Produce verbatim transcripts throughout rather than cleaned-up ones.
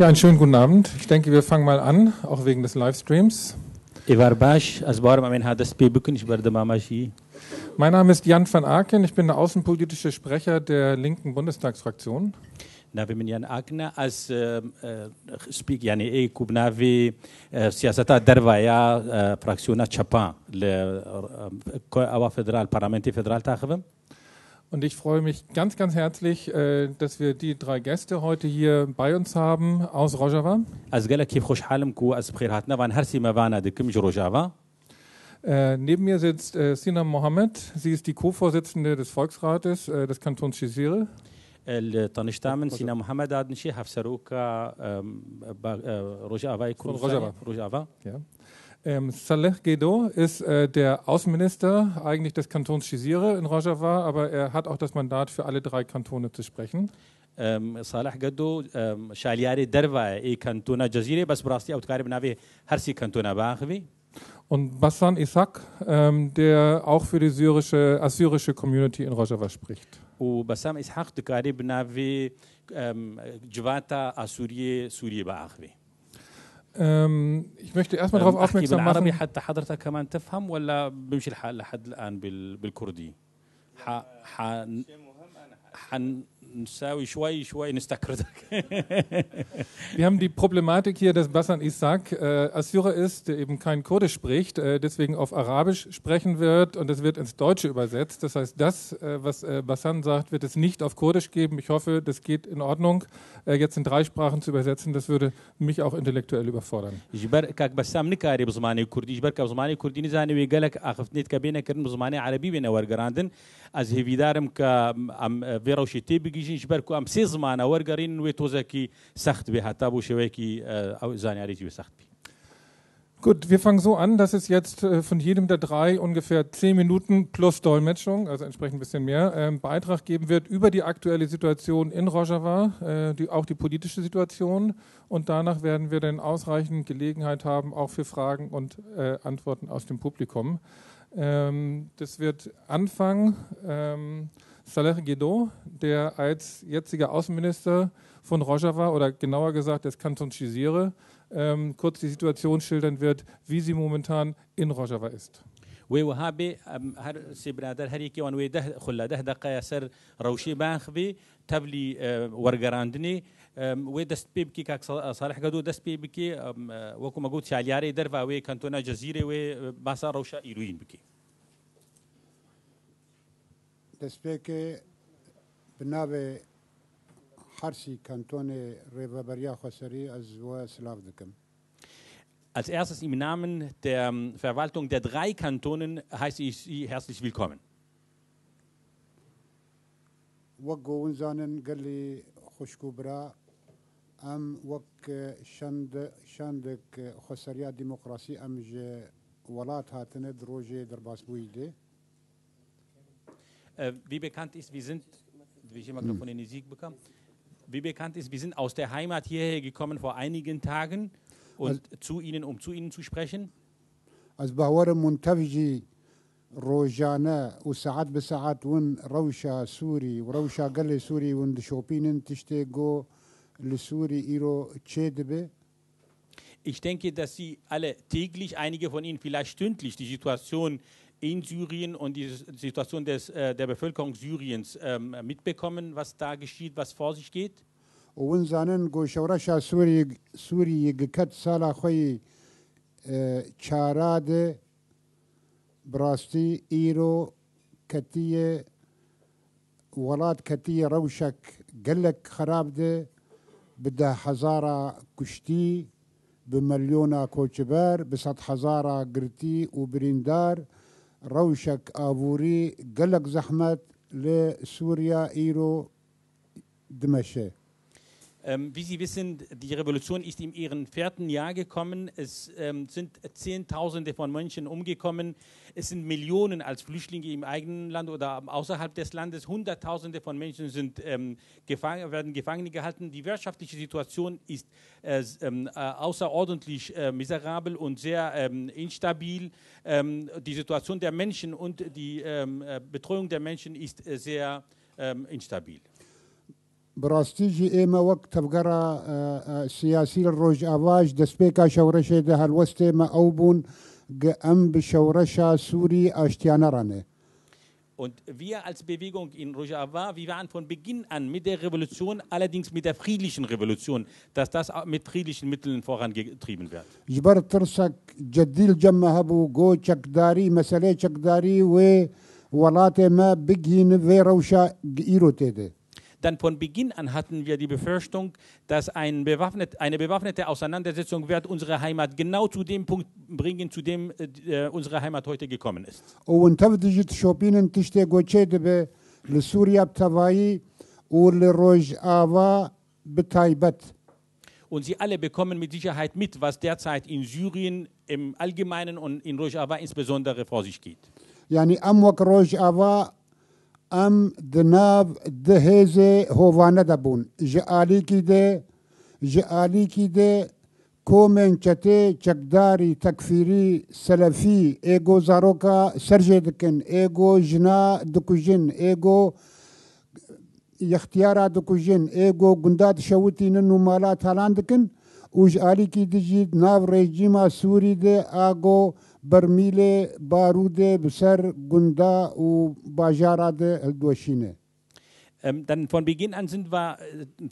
Ja, einen schönen guten Abend. Ich denke, wir fangen mal an, auch wegen des Livestreams. Mein Name ist Jan van Aken, ich bin der außenpolitische Sprecher der linken Bundestagsfraktion. Und ich freue mich ganz, ganz herzlich, dass wir die drei Gäste heute hier bei uns haben aus Rojava. Äh, neben mir sitzt äh, Sinam Mohamad. Sie ist die Co-Vorsitzende des Volksrates äh, des Kantons Cizîrê. Ja. Ähm, Saleh Gedo ist äh, der Außenminister eigentlich des Kantons Cizîrê in Rojava, aber er hat auch das Mandat für alle drei Kantone zu sprechen. Ähm, Saleh Gedo ähm, Schaliari Derva e Kantona Jasire, bas Brasti Outkarib Navi Harsi Kantona Bahwi. Und Bassam Ishak, ähm, der auch für die syrische, assyrische Community in Rojava spricht. Und Bassam Ishak, der Karib Navi Jwata Assyrie Syrie Bahwi. Ähm, ich möchte erstmal darauf aufmerksam machen. Wir haben die Problematik hier, dass Bassam Ishak äh, Assyrer ist, der eben kein Kurdisch spricht, äh, deswegen auf Arabisch sprechen wird und es wird ins Deutsche übersetzt. Das heißt, das, äh, was äh, Bassam sagt, wird es nicht auf Kurdisch geben. Ich hoffe, das geht in Ordnung. Äh, jetzt in drei Sprachen zu übersetzen, das würde mich auch intellektuell überfordern. Gut, wir fangen so an, dass es jetzt von jedem der drei ungefähr zehn Minuten plus Dolmetschung, also entsprechend ein bisschen mehr, einen Beitrag geben wird über die aktuelle Situation in Rojava, die, auch die politische Situation. Und danach werden wir dann ausreichend Gelegenheit haben, auch für Fragen und äh, Antworten aus dem Publikum. Ähm, das wird Anfang ähm, Saleh Gedo, der als jetziger Außenminister von Rojava oder genauer gesagt des Kantons Cizîrê ähm, kurz die Situation schildern wird, wie sie momentan in Rojava ist. وهابي هر سبنادر هريكي وان ويده خلا ده دقه سر روشي باخبي تبلي ورغراندني ويدست بيبكي كاك صالح قدو دست بيبكي وكما قلت شالياري درفا وي كانتونا جزيره وي باسا روشا ايروين بكي دسبيكي بنابي حرسي كانتوني ريفا بريا خسري از وسلاف دكم. Als erstes im Namen der Verwaltung der drei Kantonen heiße ich Sie herzlich willkommen. Wie bekannt ist, wir sind, wie ich Mikrofon in die Sieg bekam, wie bekannt ist, wir sind aus der Heimat hierher gekommen vor einigen Tagen. Und zu Ihnen, um zu Ihnen zu sprechen? Ich denke, dass Sie alle täglich, einige von Ihnen vielleicht stündlich, die Situation in Syrien und die Situation des, der Bevölkerung Syriens mitbekommen, was da geschieht, was vor sich geht. وانزانن گوشورشا سوری سوری گکت سالا خوی چاراد براستی ایرو کتیه ولاد کتیه روشک گلک خراب ده بده هزارا کشتی بملیونا کوچبر بصد هزارا گرتی و بریندار روشک آبوری گلک زحمت لسوریا ایرو دمشه. Ähm, wie Sie wissen, die Revolution ist in ihrem vierten Jahr gekommen. Es ähm, sind Zehntausende von Menschen umgekommen. Es sind Millionen als Flüchtlinge im eigenen Land oder außerhalb des Landes. Hunderttausende von Menschen sind, ähm, gefangen, werden gefangen gehalten. Die wirtschaftliche Situation ist äh, äh, außerordentlich äh, miserabel und sehr ähm, instabil. Ähm, die Situation der Menschen und die ähm, Betreuung der Menschen ist äh, sehr ähm, instabil. براستیجی ایم وقت تفکر سیاسی روجاواج دسپیکا شورش ده هلوست معاون گام به شورش سوری اشتیانرانه. Und wir als Bewegung in Rojava, wir waren von Beginn an mit der Revolution, allerdings mit der friedlichen Revolution, dass das mit friedlichen Mitteln vorangetrieben wird. Dann von Beginn an hatten wir die Befürchtung, dass ein bewaffnet, eine bewaffnete Auseinandersetzung wird unsere Heimat genau zu dem Punkt bringen, zu dem äh, unsere Heimat heute gekommen ist. Und sie alle bekommen mit Sicherheit mit, was derzeit in Syrien im Allgemeinen und in Rojava insbesondere vor sich geht. ام دناب دهیزه هوانه دبون جالی کی ده جالی کی ده کومن چته چقداری تکفیری سلفی ایگو زاروکا سرجدکن ایگو جنا دکوجن ایگو اختیارات دکوجن ایگو گنداد شوتی نو مالات هلاندکن و جالی کی دجید ناب رژیم سوری ده آگو برمیل باروده بسر گندا و باجارده الدوشینه. Dann von Beginn an sind wir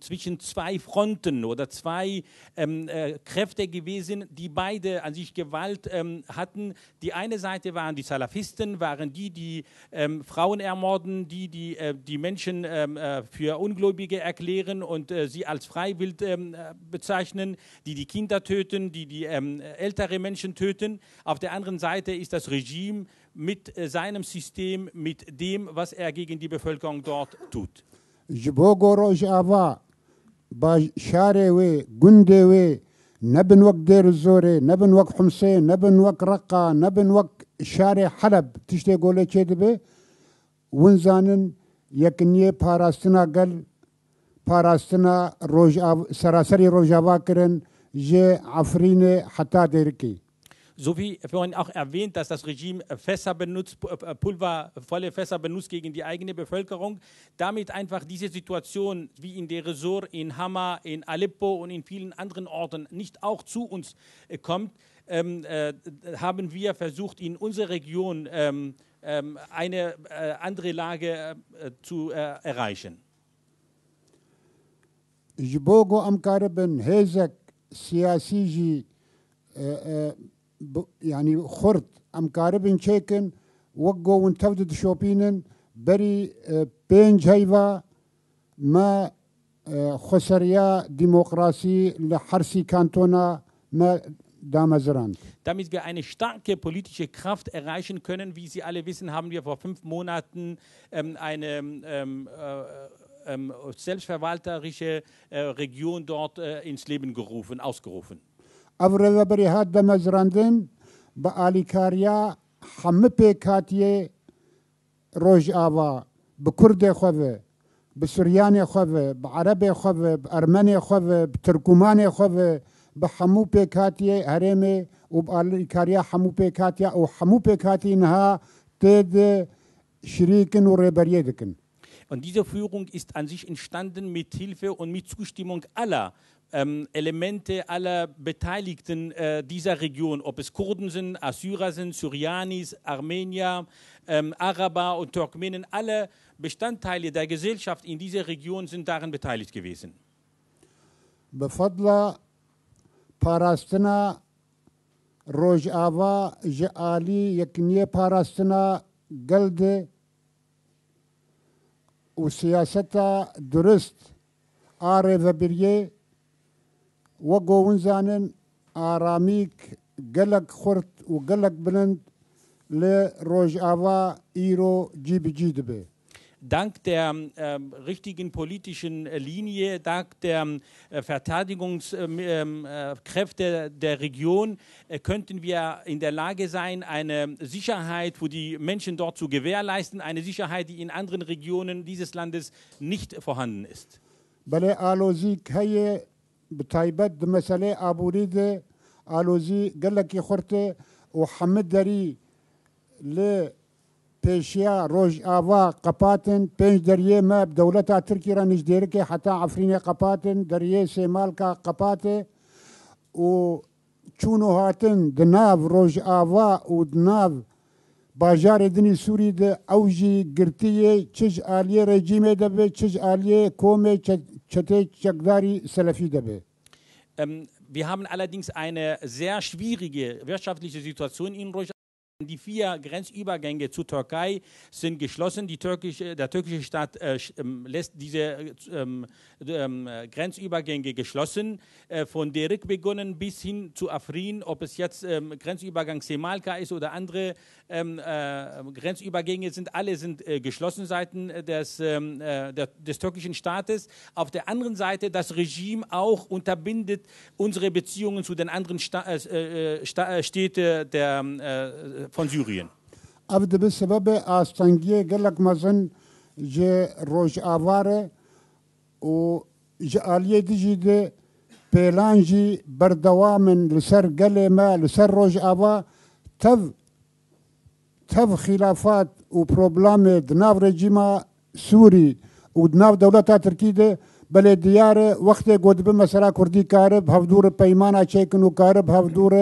zwischen zwei Fronten oder zwei ähm, äh, Kräfte gewesen, die beide an sich Gewalt ähm, hatten. Die eine Seite waren die Salafisten, waren die, die ähm, Frauen ermorden, die die, äh, die Menschen ähm, äh, für Ungläubige erklären und äh, sie als Freiwild ähm, bezeichnen, die die Kinder töten, die die ähm, ältere Menschen töten. Auf der anderen Seite ist das Regime mit seinem System, mit dem, was er gegen die Bevölkerung dort tut. So wie vorhin auch erwähnt, dass das Regime Fässer benutzt, pulvervolle Fässer benutzt gegen die eigene Bevölkerung, damit einfach diese Situation wie in Deir ez-Zor, in Hama, in Aleppo und in vielen anderen Orten nicht auch zu uns kommt, ähm, äh, haben wir versucht, in unserer Region ähm, äh, eine äh, andere Lage äh, zu äh, erreichen. Jbogo am Karben, Hezek, Siasiji, يعني خرط ام كاربن شيكن وقو ونتفدد شوبينن بري بينج هيفا ما خسريا ديمقراطي لحرسي كانتونا ما Damit wir eine starke politische Kraft erreichen können, wie Sie alle wissen, haben wir vor fünf Monaten ähm, eine ähm, äh, äh, selbstverwalterische äh, Region dort äh, ins Leben gerufen, ausgerufen. أبرز بريهات دمزراندن بآليكاريا حمبي كاتيه روجاوا بكرد خوفه بسوريان خوفه بعربي خوفه بأرمني خوفه بتركمان خوفه بحموبي كاتيه هرمي وبآليكاريا حموبي كاتيه أو حموبي كاتيه إنها تد شريكن وريبريدكن. Und diese Führung ist an sich entstanden mit Hilfe und mit Zustimmung aller Ähm, Elemente aller Beteiligten äh, dieser Region, ob es Kurden sind, Assyrer sind, Syrianis, Armenier, ähm, Araber und Turkmenen, alle Bestandteile der Gesellschaft in dieser Region sind daran beteiligt gewesen. Befadla Parastina Rojava Jali Yaknie Parastina Gelde Usiaseta Durist Areva Birye وقو ونزانن آراميك قلق خرط وقلق بلند لروجاوا إيرو جي بي جي دبي. Dank der äh, richtigen politischen Linie, dank der äh, Verteidigungskräfte äh, der Region äh, könnten wir in der Lage sein, eine Sicherheit für die Menschen dort zu gewährleisten, eine Sicherheit, die in anderen Regionen dieses Landes nicht vorhanden ist. بتايبد مسألة أبوريد ألوزي قال لك يخرت وحمد دري ل پیشیا روجاوا قپاتن پنج دریه ما بدولتا ترکی را نجدیره که حتی عفرین قپاتن دریه سمالکا قپاته و چونو هاتن دناف روجاوا و دناف باجار دنی سوری ده اوجی گرتیه چج آلیه رژیمه ده به چج آلیه کومه چته چقداری سلفی ده به. Wir haben allerdings eine sehr schwierige wirtschaftliche Situation in Rojava. Die vier Grenzübergänge zur Türkei sind geschlossen. Die türkische, der türkische Staat äh, lässt diese ähm, ähm, Grenzübergänge geschlossen. Äh, von Derik begonnen bis hin zu Afrin, ob es jetzt ähm, Grenzübergang Semalka ist oder andere ähm, äh, Grenzübergänge, sind alle sind äh, geschlossen seitens des, äh, der, des türkischen Staates. Auf der anderen Seite, das Regime auch unterbindet unsere Beziehungen zu den anderen Sta äh, Sta Städte der äh, von Syrien. Aber der Besebbe Astangie gelak mazen je Rojavare u je Aliedijide Pelanji Berdawamen Lser Galema Lser Rojava Tav Tav Khilafat u probleme dnav regima Suri u dnav dawlata Turkide belediyare waqte godbe mesela Kurdi kare bhavdur peymana cheknu kare bhavdur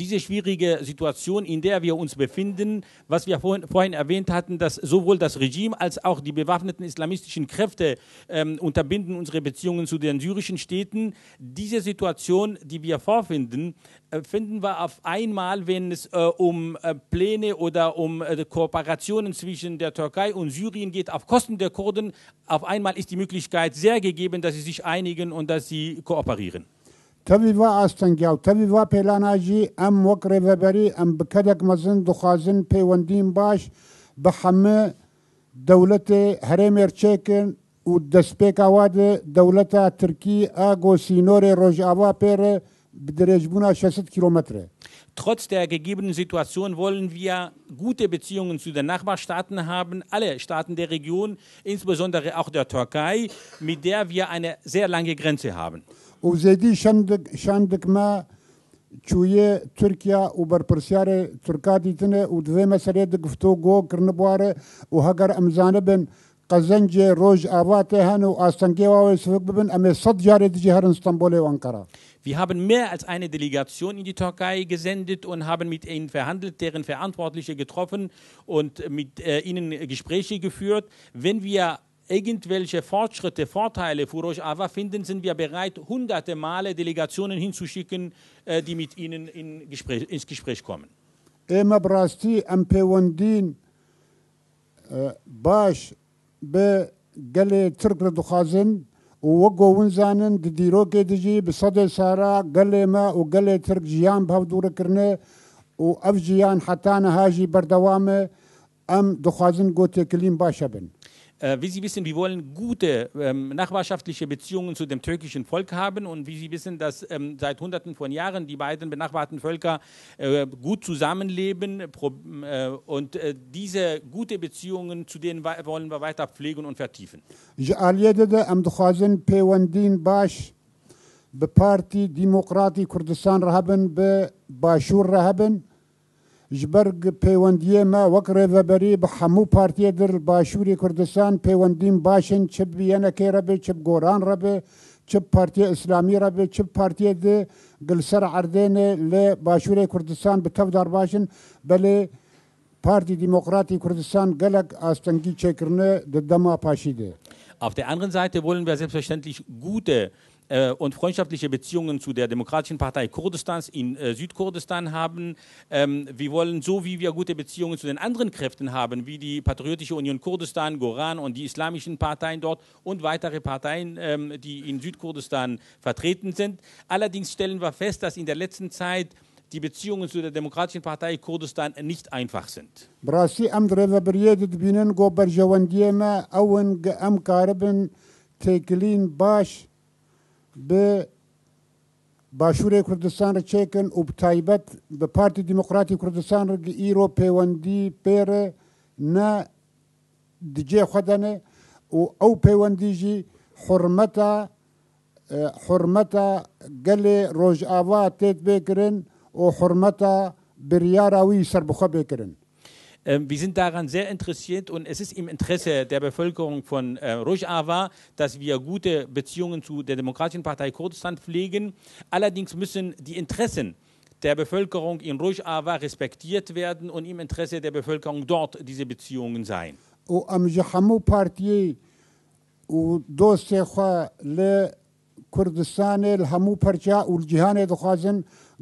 Diese schwierige Situation, in der wir uns befinden, was wir vorhin, vorhin erwähnt hatten, dass sowohl das Regime als auch die bewaffneten islamistischen Kräfte ähm, unterbinden unsere Beziehungen zu den syrischen Städten. Diese Situation, die wir vorfinden, äh, finden wir auf einmal, wenn es äh, um äh, Pläne oder um äh, Kooperationen zwischen der Türkei und Syrien geht, auf Kosten der Kurden. Auf einmal ist die Möglichkeit sehr gegeben, dass sie sich einigen und dass sie kooperieren. تبیوا استنگیاو تبیوا پلاناجی ام وکر وبری ام بکدک مزن دخازن پیوندیم باش به همه دولت هرم ارچکن و دسپک آواد دولت ترکی آگو سینور روجاوا پر بدرجبونا شصت کیلومتره. Trotz der gegebenen Situation wollen wir gute Beziehungen zu den Nachbarstaaten haben, alle Staaten der Region, insbesondere auch der Türkei, mit der wir eine sehr lange Grenze haben. وزیدی شندک شندک ما چویه ترکیه و برپرسیار ترکاتی تنه و دوی مسئله دکفتو گو کرن بواره و هگر امزانه بن قزنج روج آواته هن و آستانگی واوی سفق ببن امی صد جاره دیجی هر استانبول و انکارا. Wir haben mehr als eine Delegation in die Türkei gesendet und haben mit ihnen verhandelt, deren Verantwortliche getroffen und mit äh, ihnen Gespräche geführt. Wenn wir irgendwelche Fortschritte, Vorteile für Rojava finden, sind wir bereit, hunderte Male Delegationen hinzuschicken, die mit ihnen in Gespräch, ins Gespräch kommen. Ema Brasti am Pewandin Bash be Galle Türkler Duchazen und Wogo Unsanen, die die Rokediji, Besade Sara, Gallema und Galle Türkjian, Bhavdure Kirne und Afjian Hatana Haji Bardawame am Duchazen Gote Kelim Bashaben. Wie Sie wissen, wir wollen gute ähm, nachbarschaftliche Beziehungen zu dem türkischen Volk haben und wie Sie wissen, dass ähm, seit Hunderten von Jahren die beiden benachbarten Völker äh, gut zusammenleben pro, äh, und äh, diese gute Beziehungen zu denen wollen wir weiter pflegen und vertiefen. Ich erlebe am Duchazen Pewandin Bash, be Parti Democratic Kurdistan haben, be Bashur haben. جبرگ پیوندی ما وکر وبری به همو پارتی در باشوری کردستان پیوندیم باشن چه بیانکی ربه چه گوران ربه چه پارتی اسلامی ربه چه پارتی ده گلسر عردین ل باشوری کردستان به تفدار باشن بله پارتی دموکراتی کردستان گلک آستانگی چکرنه دما پاشیده. Auf der anderen Seite wollen wir selbstverständlich gute und freundschaftliche Beziehungen zu der Demokratischen Partei Kurdistans in äh, Südkurdistan haben. Ähm, wir wollen, so wie wir gute Beziehungen zu den anderen Kräften haben, wie die Patriotische Union Kurdistan, Goran und die islamischen Parteien dort und weitere Parteien, ähm, die in Südkurdistan vertreten sind. Allerdings stellen wir fest, dass in der letzten Zeit die Beziehungen zu der Demokratischen Partei Kurdistan nicht einfach sind. Brasi amdreva beriedet binen go berjawandiema awen am karben teklin bash به باشور کردستان را چکن و بطایبت به پارتی دموکراتی کردستان را ایرو پیوندی پیر نه دیجه خودنه و او پیوندی جی حرمتا حرمتا گل روجاوا تید بکرن و حرمتا برياراوي سربخه بكرن. Wir sind daran sehr interessiert und es ist im Interesse der Bevölkerung von äh, Rojava, dass wir gute Beziehungen zu der Demokratischen Partei Kurdistan pflegen. Allerdings müssen die Interessen der Bevölkerung in Rojava respektiert werden und im Interesse der Bevölkerung dort diese Beziehungen sein.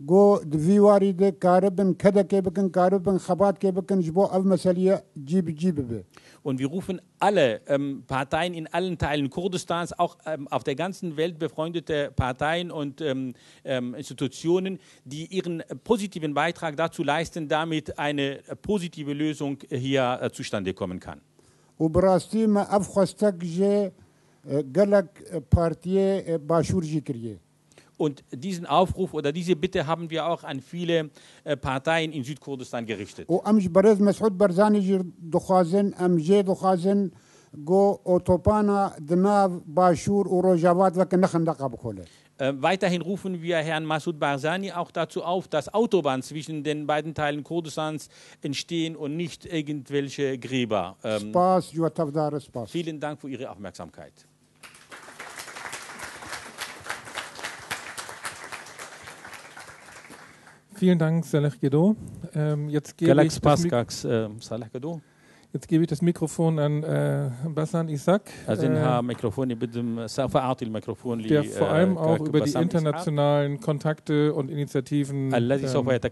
گو دویواری ده کاربن کده که بکن کاربن خبات که بکن جبو او مسئله جیب جیب به. Und wir rufen alle ähm, Parteien in allen Teilen Kurdistans, auch ähm, auf der ganzen Welt befreundete Parteien und ähm, ähm, Institutionen, die ihren positiven Beitrag dazu leisten, damit eine positive Lösung hier äh, zustande kommen kann. و براستی ما افخستک جه گلک پارتیه باشور جی کریه. Und diesen Aufruf oder diese Bitte haben wir auch an viele äh, Parteien in Südkurdistan gerichtet. Äh, weiterhin rufen wir Herrn Masoud Barzani auch dazu auf, dass Autobahnen zwischen den beiden Teilen Kurdistans entstehen und nicht irgendwelche Gräber. Ähm, Spaß, Spaß. Vielen Dank für Ihre Aufmerksamkeit. Vielen Dank, Saleh Gedo. Ähm, jetzt, gebe ich das äh, Saleh Gedo. jetzt gebe ich das Mikrofon an äh, Bassam Ishak, äh, der vor allem auch über die internationalen Kontakte und Initiativen berichten wird.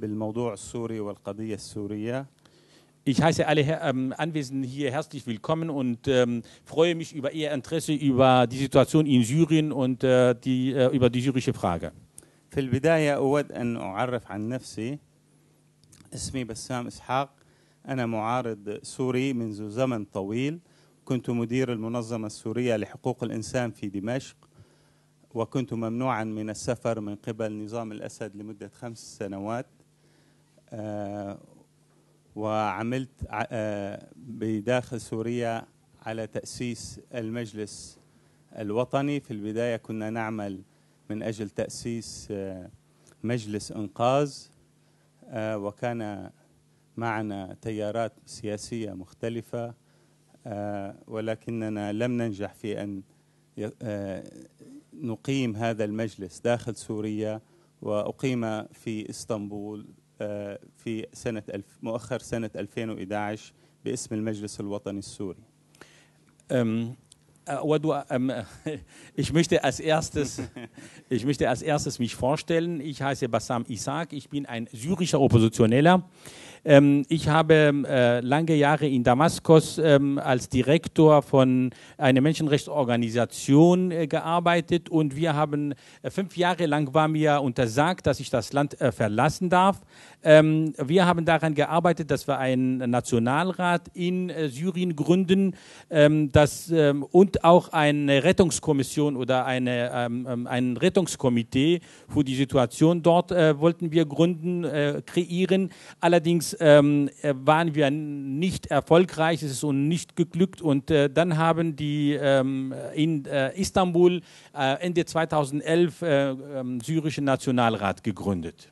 Ich heiße alle Anwesenden hier herzlich willkommen und ähm, freue mich über Ihr Interesse über die Situation in Syrien und äh, die, äh, über die syrische Frage. وكنت ممنوعا من السفر من قبل نظام الأسد لمدة خمس سنوات آه وعملت آه بداخل سوريا على تأسيس المجلس الوطني. في البداية كنا نعمل من أجل تأسيس آه مجلس إنقاذ آه وكان معنا تيارات سياسية مختلفة آه ولكننا لم ننجح في أن آه نقيم هذا المجلس داخل سوريا وأقيم في إسطنبول في سنة مؤخر سنة ألفين وأحد عشر باسم المجلس الوطني السوري. Ich möchte als erstes, ich möchte als erstes mich vorstellen. Ich heiße Bassam Ishak. Ich bin ein syrischer Oppositioneller. Ich habe lange Jahre in Damaskus als Direktor von einer Menschenrechtsorganisation gearbeitet und wir haben fünf Jahre lang war mir untersagt, dass ich das Land verlassen darf. Wir haben daran gearbeitet, dass wir einen Nationalrat in Syrien gründen, das und auch eine Rettungskommission oder eine, ähm, ein Rettungskomitee für die Situation dort äh, wollten wir gründen, äh, kreieren. Allerdings ähm, waren wir nicht erfolgreich, es ist uns nicht geglückt und äh, dann haben die ähm, in äh, Istanbul äh, Ende zweitausendelf äh, äh, syrischen Nationalrat gegründet.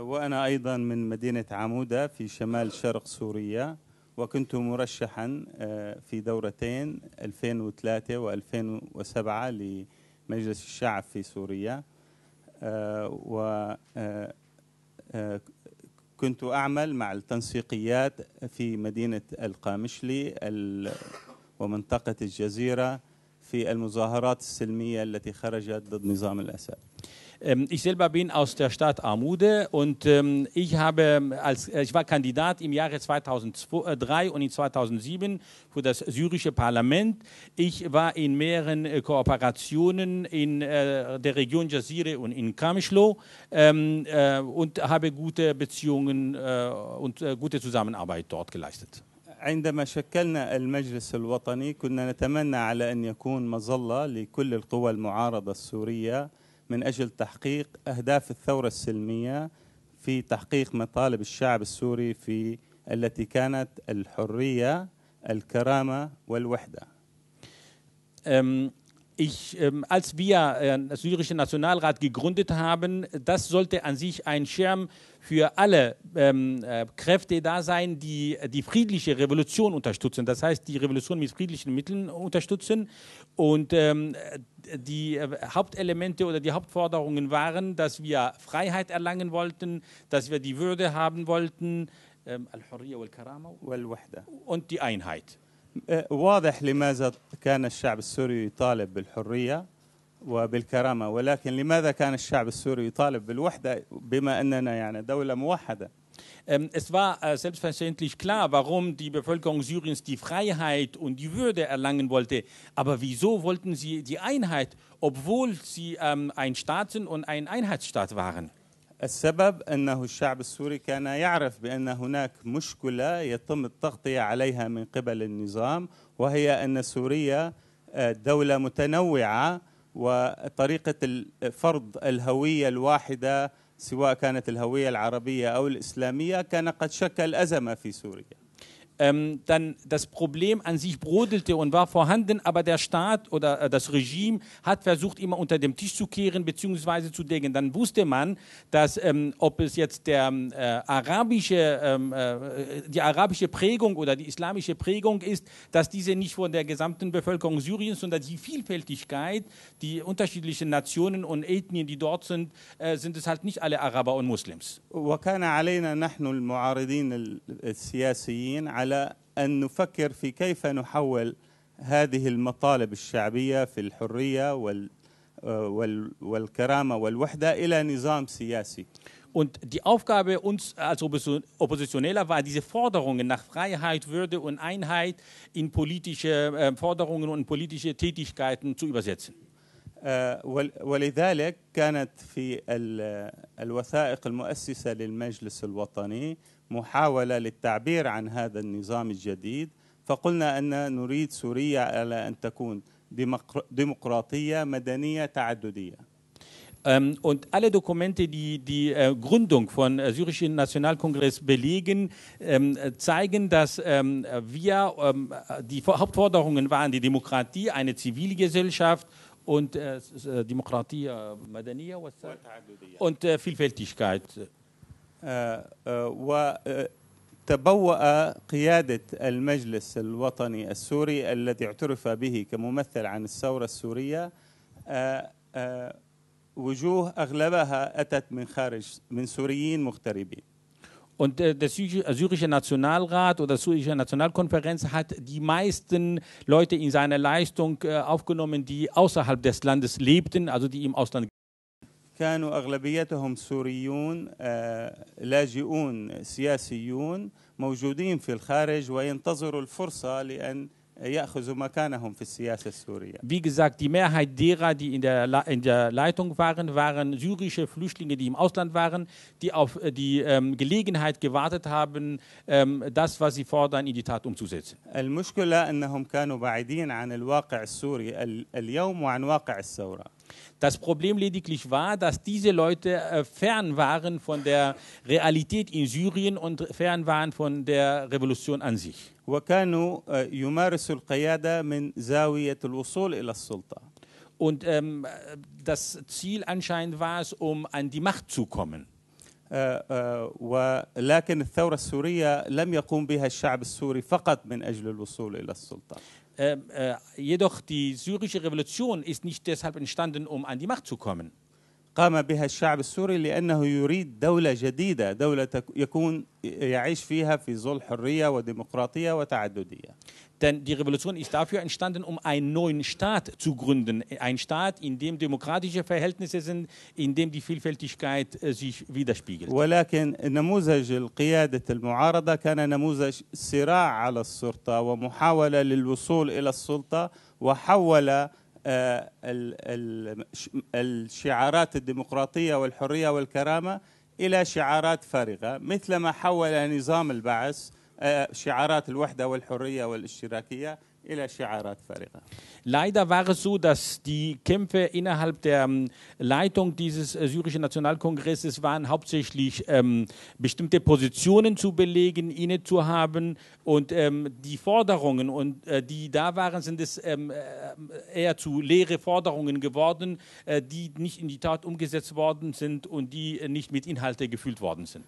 وأنا أيضا من مدينة عمودة في شمال شرق سوريا. وكنت مرشحا في دورتين ألفين وثلاثة وألفين وسبعة لمجلس الشعب في سوريا وكنت أعمل مع التنسيقيات في مدينة القامشلي ومنطقة الجزيرة في المظاهرات السلمية التي خرجت ضد نظام الأسد. Ich selber bin aus der Stadt Amuda und ähm, ich, habe als, ich war Kandidat im Jahre zweitausenddrei und in zweitausendsieben für das syrische Parlament. Ich war in mehreren äh, Kooperationen in äh, der Region Jasire und in Qamishlo ähm, äh, und habe gute Beziehungen äh, und äh, gute Zusammenarbeit dort geleistet. عندما شكلنا المجلس الوطني كنا نتمنى على أن يكون مظلة لكل القوى المعارضة السورية من أجل تحقيق أهداف الثورة السلمية في تحقيق مطالب الشعب السوري في التي كانت الحرية، الكرامة والوحدة. Ähm, ich, ähm, als wir den äh, syrischen Nationalrat gegründet haben, das sollte an sich ein Schirm für alle ähm, äh, Kräfte da sein, die die friedliche Revolution unterstützen. Das heißt, die Revolution mit friedlichen Mitteln unterstützen. Und ähm, die äh, Hauptelemente oder die Hauptforderungen waren, dass wir Freiheit erlangen wollten, dass wir die Würde haben wollten, ähm, und die Einheit. واضح لماذا كان الشعب السوري يطالب بالحرية وبالكرامة، ولكن لماذا كان الشعب السوري يطالب بالوحدة بما أننا يعني دولة موحدة؟ Es war selbstverständlich klar, warum die Bevölkerung Syriens die Freiheit und die Würde erlangen wollte. Aber wieso wollten sie die Einheit, obwohl sie ein Staaten- und ein Einheitsstaat waren? السبب أنه الشعب السوري كان يعرف بأن هناك مشكلة يتم التغطية عليها من قبل النظام، وهي أن سوريا دولة متنوعة، وطريقة فرض الهوية الواحدة سواء كانت الهوية العربية أو الإسلامية كان قد شكل أزمة في سوريا. Ähm, dann das Problem an sich brodelte und war vorhanden, aber der Staat oder äh, das Regime hat versucht, immer unter dem Tisch zu kehren bzw. zu decken. Dann wusste man, dass ähm, ob es jetzt der, äh, arabische, ähm, äh, die arabische Prägung oder die islamische Prägung ist, dass diese nicht von der gesamten Bevölkerung Syriens, sondern die Vielfältigkeit, die unterschiedlichen Nationen und Ethnien, die dort sind, äh, sind es halt nicht alle Araber und Muslims. على أن نفكر في كيف نحول هذه المطالب الشعبية في الحرية وال والكرامة والوحدة إلى نظام سياسي. Und die Aufgabe uns als Oppositioneller war, diese Forderungen nach Freiheit, Würde und Einheit in politische Forderungen und politische Tätigkeiten zu übersetzen. ولذلك كانت في الوثائق المؤسسة للمجلس الوطني محاولة للتعبير عن هذا النظام الجديد، فقلنا أن نريد سوريا على أن تكون ديمقراطية مدنية تعددية. Und alle Dokumente, die die Gründung von syrischen Nationalkongress belegen, zeigen, dass wir die Hauptforderungen waren die Demokratie, eine Zivilgesellschaft und Demokratie, Madaniya und Vielfältigkeit. وتبوأ قيادة المجلس الوطني السوري الذي اعترف به كممثل عن الثورة السورية وجوه أغلبها أتت من خارج من سوريين مغتربين. Und der syrische Nationalrat oder syrische Nationalkonferenz hat die meisten Leute in seiner Leistung aufgenommen, die außerhalb des Landes lebten, also die im Ausland lebten. كانوا أغلبيتهم سوريون لاجئون سياسيون موجودين في الخارج وينتظروا الفرصة لأن يأخذوا مكانهم في السياسة السورية. Wie gesagt, die Mehrheit derer, die in der in der Leitung waren, waren syrische Flüchtlinge, die im Ausland waren, die auf die Gelegenheit gewartet haben, das, was sie fordern, in die Tat umzusetzen. المشكلة أنهم كانوا بعيدين عن الواقع السوري اليوم وعن واقع الثورة. Das Problem lediglich war, dass diese Leute fern waren von der Realität in Syrien und fern waren von der Revolution an sich. Und ähm, das Ziel anscheinend war es, um an die Macht zu kommen. ولكن الثورة السورية لم يقوم بها الشعب السوري فقط من أجل الوصول إلى السلطة. Jedoch die syrische Revolution ist nicht deshalb entstanden, um an die Macht zu kommen. قام بها الشعب السوري لأنه يريد دولة جديدة، دولة يكون يعيش فيها في ظل حرية وديمقراطية وتعددية. Denn die Revolution ist dafür entstanden, um einen neuen Staat zu gründen, ein Staat, in dem demokratische Verhältnisse sind, in dem die Vielfältigkeit sich widerspiegelt. ولكن نموذج القيادة المعارضة كان نموذج صراع على السلطة ومحاولة للوصول إلى السلطة، وحول الشعارات الديمقراطية والحرية والكرامة إلى شعارات فارغة، مثلما حول نظام البعث شعارات الوحدة والحرية والاشتراكية Leider war es so, dass die Kämpfe innerhalb der ähm, Leitung dieses äh, syrischen Nationalkongresses waren hauptsächlich ähm, bestimmte Positionen zu belegen, inne zu haben, und ähm, die Forderungen, und, äh, die da waren, sind es ähm, äh, eher zu leere Forderungen geworden, äh, die nicht in die Tat umgesetzt worden sind und die äh, nicht mit Inhalte gefüllt worden sind.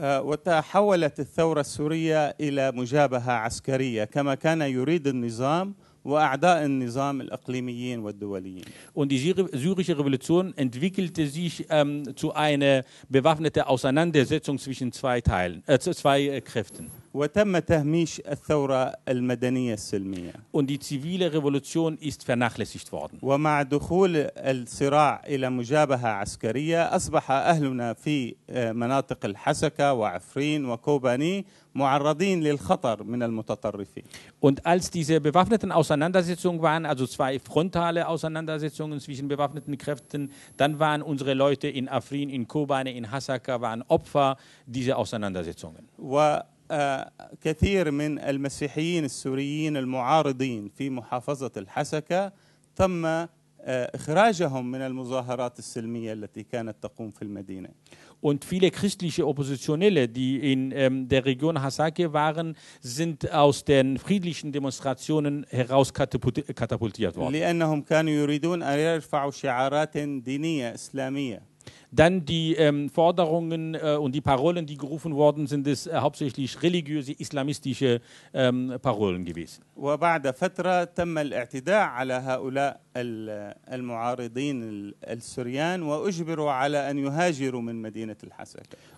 وتحولت الثورة السورية إلى مجابهة عسكرية كما كان يريد النظام وأعداء النظام الإقليميين والدوليين. Und die syrische Revolution entwickelte sich ähm, zu einer bewaffneten Auseinandersetzung zwischen zwei Teilen, äh, zwei äh, Kräften. وتم تهميش الثورة المدنية السلمية. Und die zivile Revolution ist vernachlässigt worden. ومع دخول الصراع إلى مجابهة عسكرية أصبح أهلنا في مناطق الحسكة وعفرين وكوباني معرضين للخطر من المتطرفين. Und als diese bewaffneten Auseinandersetzungen waren, also zwei frontale Auseinandersetzungen zwischen bewaffneten Kräften, dann waren unsere Leute in Afrin, in Kobane, in Hasaka waren Opfer dieser Auseinandersetzungen. كثير من المسيحيين السوريين المعارضين في محافظة الحسكة تم إخراجهم من المظاهرات السلمية التي كانت تقوم في المدينة. Und viele christliche Oppositionelle, die in ähm, der Region Hasake waren, sind aus den friedlichen Demonstrationen heraus katapultiert worden. لأنهم كانوا يريدون أن يرفعوا شعارات دينية إسلامية. Dann die ähm, Forderungen äh, und die Parolen, die gerufen worden sind, sind äh, hauptsächlich religiöse, islamistische ähm, Parolen gewesen.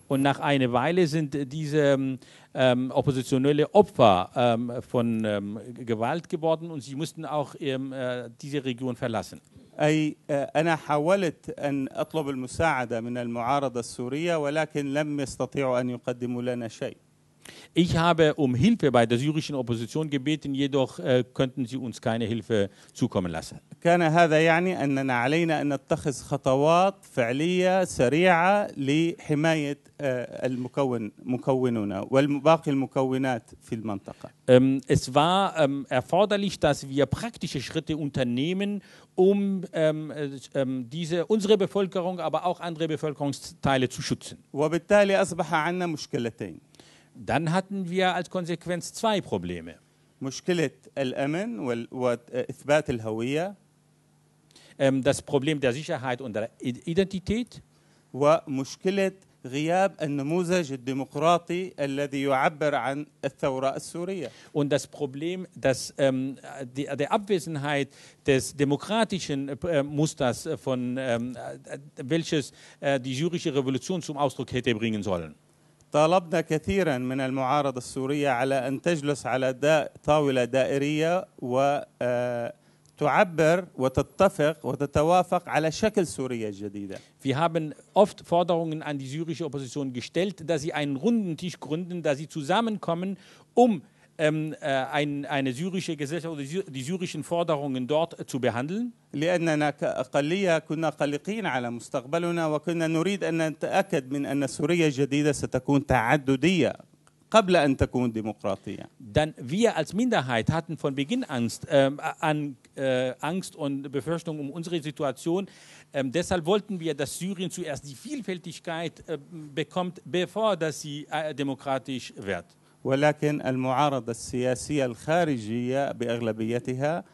Und nach einer Weile sind diese ähm, Oppositionelle Opfer ähm, von ähm, Gewalt geworden, und sie mussten auch ähm, äh, diese Region verlassen. أي أنا حاولت أن أطلب المساعدة من المعارضة السورية ولكن لم يستطيعوا أن يقدموا لنا شيء. Ich habe um Hilfe bei der syrischen Opposition gebeten, jedoch äh, könnten sie uns keine Hilfe zukommen lassen. كان هذا يعني أننا علينا أن نتخذ خطوات فعلية سريعة لحماية äh, المكون مكوننا والباقي المكونات في المنطقة. Ähm, es war ähm, erforderlich, dass wir praktische Schritte unternehmen, um ähm, äh, diese, unsere Bevölkerung, aber auch andere Bevölkerungsteile zu schützen. وبالتالي أصبح عندنا مشكلتين. Dann hatten wir als Konsequenz zwei Probleme. Das Problem der Sicherheit und der Identität. Und das Problem dass, ähm, der, der Abwesenheit des demokratischen äh, Musters, von, ähm, welches äh, die syrische Revolution zum Ausdruck hätte bringen sollen. طالبنا كثيرا من المعارضة السورية على أن تجلس على دا طاولة دائرية وتعبر وتتفق وتتوافق على شكل سوريا الجديدة. Wir haben oft Forderungen an die syrische Opposition gestellt, dass sie einen runden Tisch gründen, dass sie zusammenkommen, um ähm, äh, ein, eine syrische Gesellschaft oder die syrischen Forderungen dort zu behandeln. لأننا كأقلية كنا قلقين على مستقبلنا وكنا نريد أن نتأكد من أن سوريا الجديدة ستكون تعددية قبل أن تكون ديمقراطية. Dann wir als Minderheit hatten von Beginn Angst, äh, an, äh, Angst und Befürchtung um unsere Situation. Ähm, deshalb wollten wir, dass Syrien zuerst die Vielfältigkeit äh, bekommt, bevor dass sie äh, demokratisch wird. ولكن المعارضة السياسية الخارجية بأغلبيتها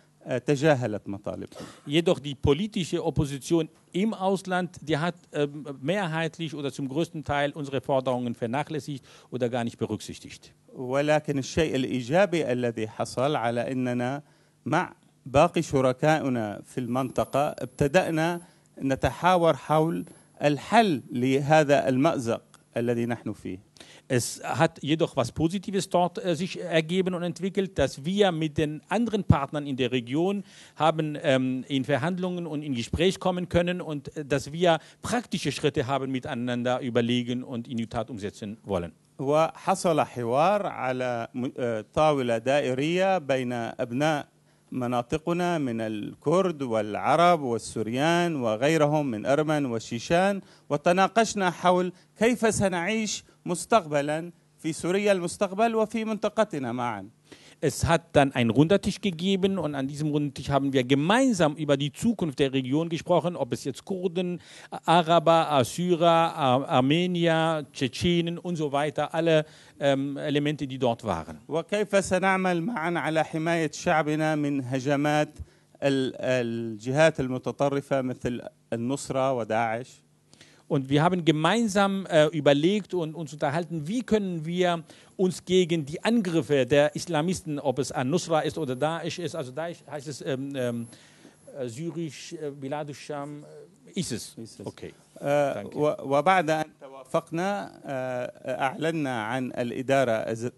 تجاهلت مطالبهم. Jedoch die politische Opposition im Ausland, die hat ähm, mehrheitlich oder zum größten Teil unsere Forderungen vernachlässigt oder gar nicht berücksichtigt. ولكن الشيء الإيجابي الذي حصل على أننا مع باقي شركائنا في المنطقة ابتدأنا نتحاور حول الحل لهذا المأزق الذي نحن فيه. Es hat jedoch was Positives dort äh, sich ergeben und entwickelt, dass wir mit den anderen Partnern in der Region haben ähm, in Verhandlungen und in Gespräch kommen können und äh, dass wir praktische Schritte haben miteinander überlegen und in die Tat umsetzen wollen. وحصل حوار على طاولة دائرية بين أبناء مناطقنا من الكرد والعرب والسوريان وغيرهم من أرمن وشيشان وتناقشنا حول كيف سنعيش مستقبلا في سوريا المستقبل وفي منطقتنا معا. Es hat dann einen Rundertisch gegeben und an diesem Rundertisch haben wir gemeinsam über die Zukunft der Region gesprochen, ob es jetzt Kurden, Araber, Assyrer, Ar Armenier, Tschetschenen und so weiter, alle ähm, Elemente, die dort waren. وكيف سنعمل معا على حماية شعبنا من هجمات الجهات المتطرفة مثل النصرة وداعش؟ Und wir haben gemeinsam äh, überlegt und uns unterhalten, wie können wir uns gegen die Angriffe der Islamisten, ob es An-Nusra ist oder Daesh ist, also Daesh heißt es ähm, ähm, syrisch, äh, Bilad al-Sham, äh, ist es. Ist es. Okay. وبعد أن توافقنا أعلنا عن الإدارة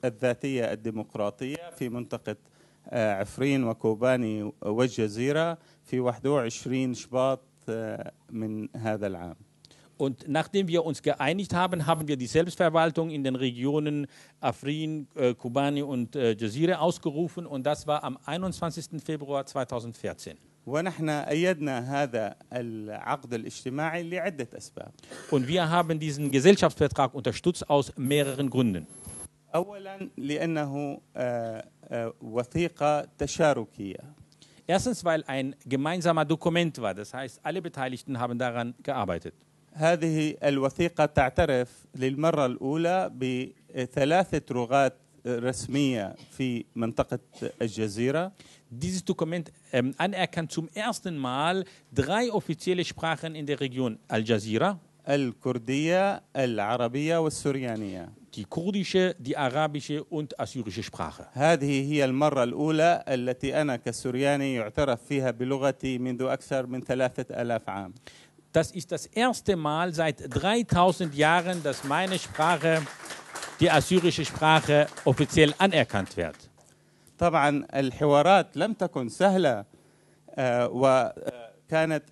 الذاتية الديمقراطية في منطقة عفرين وكوباني والجزيرة في واحد وعشرين شباط من هذا العام. Und nachdem wir uns geeinigt haben, haben wir die Selbstverwaltung in den Regionen Afrin, äh, Kobani und äh, Jasire ausgerufen und das war am einundzwanzigsten Februar zweitausendvierzehn. Und wir haben diesen Gesellschaftsvertrag unterstützt aus mehreren Gründen. Erstens, weil ein gemeinsamer Dokument war, das heißt, alle Beteiligten haben daran gearbeitet. هذه الوثيقة تعترف للمرة الأولى بثلاثة لغات رسمية في منطقة الجزيرة. Dieses Dokument ähm, anerkennt zum ersten Mal drei offizielle Sprachen in der Region Al-Jazira. الكردية، العربية والسوريانية. Die kurdische, die arabische und assyrische Sprache. هذه هي المرة الأولى التي أنا كسورياني يعترف فيها بلغتي منذ أكثر من ثلاثة آلاف عام. Das ist das erste Mal seit dreitausend Jahren, dass meine Sprache, die assyrische Sprache, offiziell anerkannt wird. طبعا الحوارات لم تكن سهلة وكانت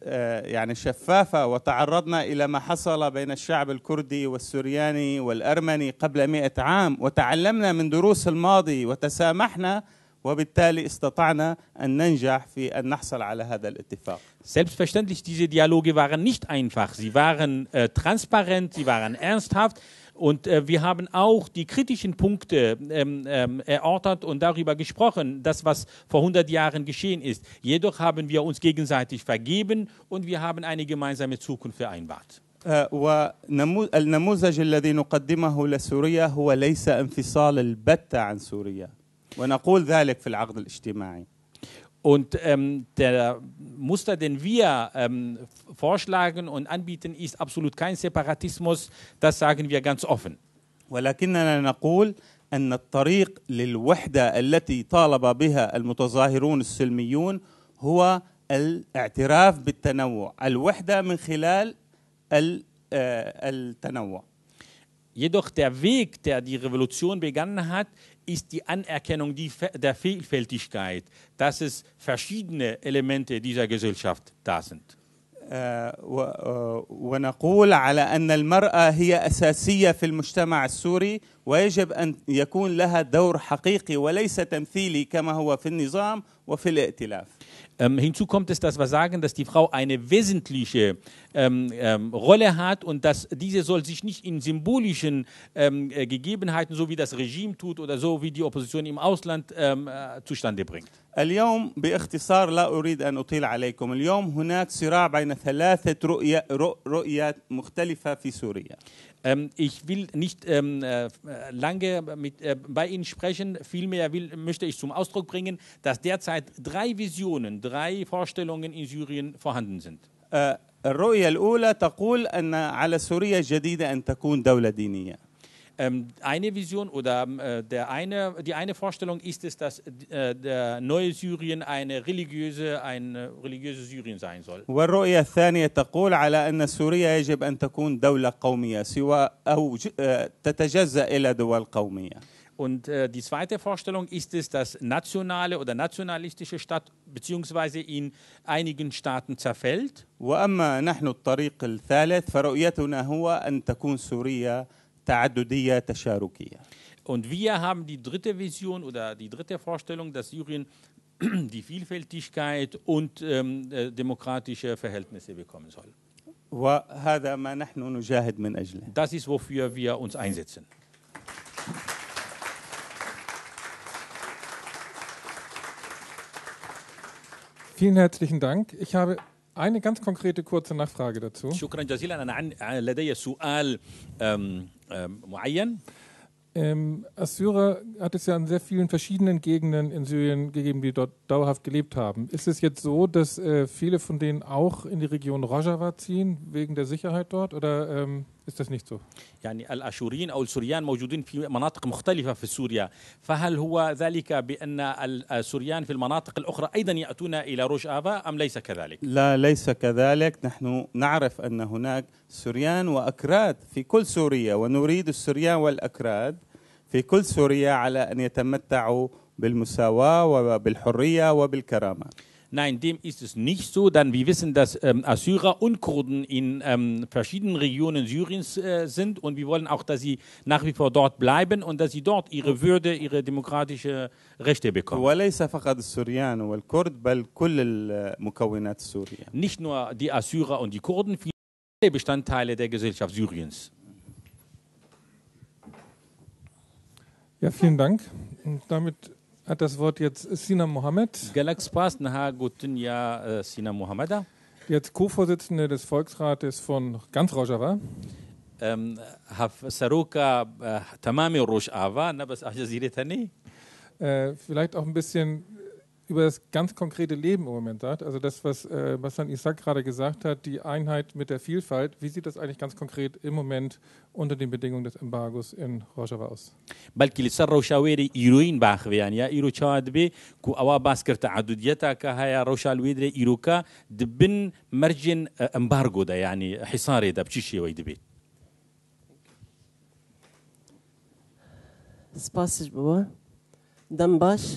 يعني شفافة وتعرضنا إلى ما حصل بين الشعب الكردي والسورياني والأرمني قبل مئة عام وتعلمنا من دروس الماضي وتسامحنا وبالتالي استطعنا أن ننجح في أن نحصل على هذا الاتفاق. Selbstverständlich, diese Dialoge waren nicht einfach. Sie waren äh, transparent, sie waren ernsthaft und äh, wir haben auch die kritischen Punkte ähm, ähm, erörtert und darüber gesprochen, das, was vor hundert Jahren geschehen ist. Jedoch haben wir uns gegenseitig vergeben und wir haben eine gemeinsame Zukunft vereinbart. والنموذج الذي نقدمه لسوريا هو ليس انفصال البتة عن سوريا. ونقول ذلك في العقد الاجتماعي. Und ähm, der Muster, den wir ähm, vorschlagen und anbieten, ist absolut kein Separatismus. Das sagen wir ganz offen. ولكننا نقول أن الطريق للوحدة التي طالب بها المتظاهرون السلميون هو الاعتراف بالتنوع، الوحدة من خلال التنوع. Jedoch der Weg, der die Revolution begangen hat, ist die Anerkennung der Vielfältigkeit, dass es verschiedene Elemente dieser Gesellschaft da sind. ونقول على أن المرأة هي أساسية في المجتمع السوري ويجب أن يكون لها دور حقيقي وليس تمثيلي كما هو في النظام وفي الائتلاف. Ähm, hinzu kommt es, dass wir sagen, dass die Frau eine wesentliche ähm, ähm, Rolle hat und dass diese soll sich nicht in symbolischen ähm, äh, Gegebenheiten, so wie das Regime tut oder so wie die Opposition im Ausland ähm, äh, zustande bringt. اليوم باختصار لا أريد أن أطيل عليكم. اليوم هناك صراع بين ثلاثة رؤية رؤيات مختلفة في سوريا. Ähm, ich will nicht ähm, äh, lange mit, äh, bei Ihnen sprechen, vielmehr will, möchte ich zum Ausdruck bringen, dass derzeit drei Visionen, drei Vorstellungen in Syrien vorhanden sind. Äh, ähm, eine Vision oder äh, der eine, die eine Vorstellung ist es, dass äh, der neue Syrien eine religiöse, ein religiöses Syrien sein soll. والرؤية الثانية تقول على أن سوريا يجب أن تكون دولة قومية سوى أو تتجزأ إلى دول قومية. Und äh, die zweite Vorstellung ist es, dass nationale oder nationalistische Staat beziehungsweise in einigen Staaten zerfällt. وأما نحن الطريق الثالث فرؤيتنا هو أن تكون سوريا تعددية تشاركية. Und wir haben die dritte Vision oder die dritte Vorstellung, dass Syrien die Vielfältigkeit und ähm, demokratische Verhältnisse bekommen soll. وهذا ما نحن نجاهد من أجله. Das ist, wofür wir uns einsetzen. Vielen herzlichen Dank. Ich habe eine ganz konkrete kurze Nachfrage dazu. شكرا جزيلا. أنا لدي سؤال معين. Ähm, als Syrer hat es ja an sehr vielen verschiedenen Gegenden in Syrien gegeben, die dort dauerhaft gelebt haben. Ist es jetzt so, dass äh, viele von denen auch in die Region Rojava ziehen, wegen der Sicherheit dort, oder ähm, ist das nicht so? يعني الأشوريين أو السوريان موجودين في مناطق مختلفة في سوريا، فهل هو ذلك بأن السوريان في المناطق الأخرى أيضا يأتون إلى روجافا أم ليس كذلك؟ لا، ليس كذلك. نحن نعرف أن هناك سوريان وأكراد في كل سوريا، ونريد السوريان والأكراد في كل سوريا على أن يتمتعوا بالمساواة وبالحرية وبالكرامة. Nein, dem ist es nicht so, denn wir wissen, dass ähm, Assyrer und Kurden in ähm, verschiedenen Regionen Syriens äh, sind, und wir wollen auch, dass sie nach wie vor dort bleiben und dass sie dort ihre Würde, ihre demokratische Rechte bekommen. Nicht nur die Assyrer und die Kurden, viele Bestandteile der Gesellschaft Syriens. Ja, vielen Dank. Und damit hat das Wort jetzt Sinam Mohamad, die als Co-Vorsitzende des Volksrates von ganz Rojava. Äh, vielleicht auch ein bisschen über das ganz konkrete Leben im Moment sagt, also das, was äh, Bassam Ishak gerade gesagt hat, die Einheit mit der Vielfalt, wie sieht das eigentlich ganz konkret im Moment unter den Bedingungen des Embargos in Rojava aus? بلكي للروشاويري ايروين باخويان يا ايرو تشادبي كو اوا باسكر تعدديتها كهايا روشالويدري ايروكا دبن مرجن امبارغو ده يعني حصاري ده بتشي ويدبي. Спасибо. Донбасс.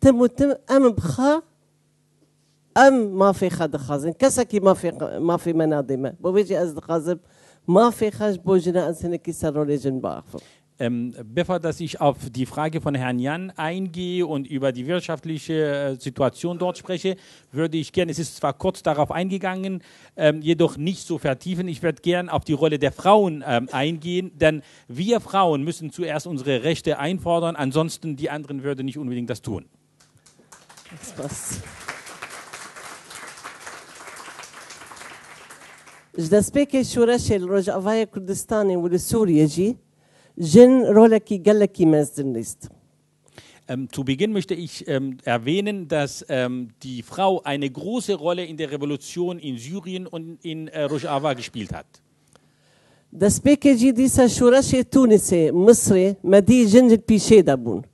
تم تم أم بخا أم ما في خد خازن كسكي ما في ما في مناضمة بوجي أزد خازب ما في خش بوجنا أنسنة كسرولي جنبا. Ähm, bevor dass ich auf die Frage von Herrn Jan eingehe und über die wirtschaftliche Situation dort spreche, würde ich gerne, es ist zwar kurz darauf eingegangen, ähm, jedoch nicht so vertiefen, ich würde gerne auf die Rolle der Frauen ähm, eingehen, denn wir Frauen müssen zuerst unsere Rechte einfordern, ansonsten die anderen würden nicht unbedingt das tun. Das passt. Ähm, zu Beginn möchte ich ähm, erwähnen, dass ähm, die Frau eine große Rolle in der Revolution in Syrien und in äh, Rojava gespielt hat. Das P K G dieser Schurasche Tunisse, Misri, Madi Jinjit Pischedabun.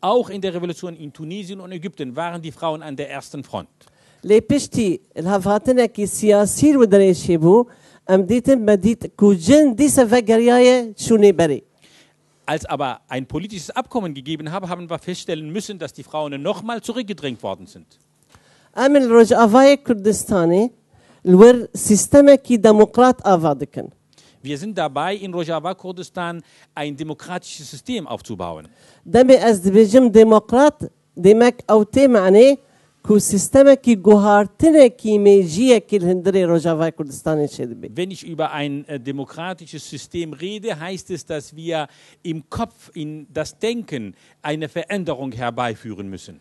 Auch in der Revolution in Tunesien und Ägypten waren die Frauen an der ersten Front. Le Pishti, Havatene ki Siasir Udreshebu, Amditem Madit Kujin, diese Vagariae Schuneberi. Als aber ein politisches Abkommen gegeben habe, haben wir feststellen müssen, dass die Frauen nochmal zurückgedrängt worden sind. Wir sind dabei, in Rojava Kurdistan ein demokratisches System aufzubauen. Wenn ich über ein demokratisches System rede, heißt es, dass wir im Kopf, in das Denken eine Veränderung herbeiführen müssen.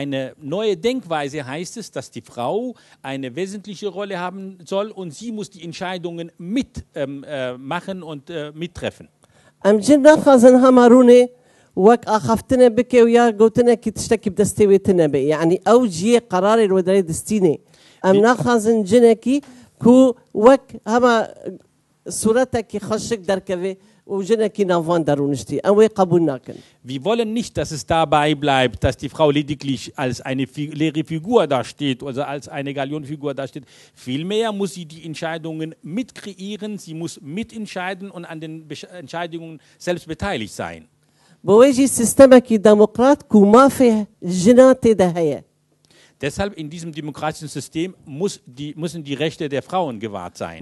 Eine neue Denkweise heißt es, dass die Frau eine wesentliche Rolle haben soll und sie muss die Entscheidungen mitmachen ähm, äh, und äh, mittreffen. ام جدا خازن هماروني وك اخفتنا بك ويا قوتنا كي تشتكي بدستويتنا بي يعني او جي قرار الودري دستيني ام نخازن جنكي كو وك هما صورتك خشك دركبي. Wir wollen nicht, dass es dabei bleibt, dass die Frau lediglich als eine leere Figur dasteht oder als eine Gallionfigur dasteht. Vielmehr muss sie die Entscheidungen mitkreieren, sie muss mitentscheiden und an den Entscheidungen selbst beteiligt sein. بوجه سیستمکی دموکرات کمافه جنات دهیه. Deshalb in diesem demokratischen System muss die, müssen die Rechte der Frauen gewahrt sein.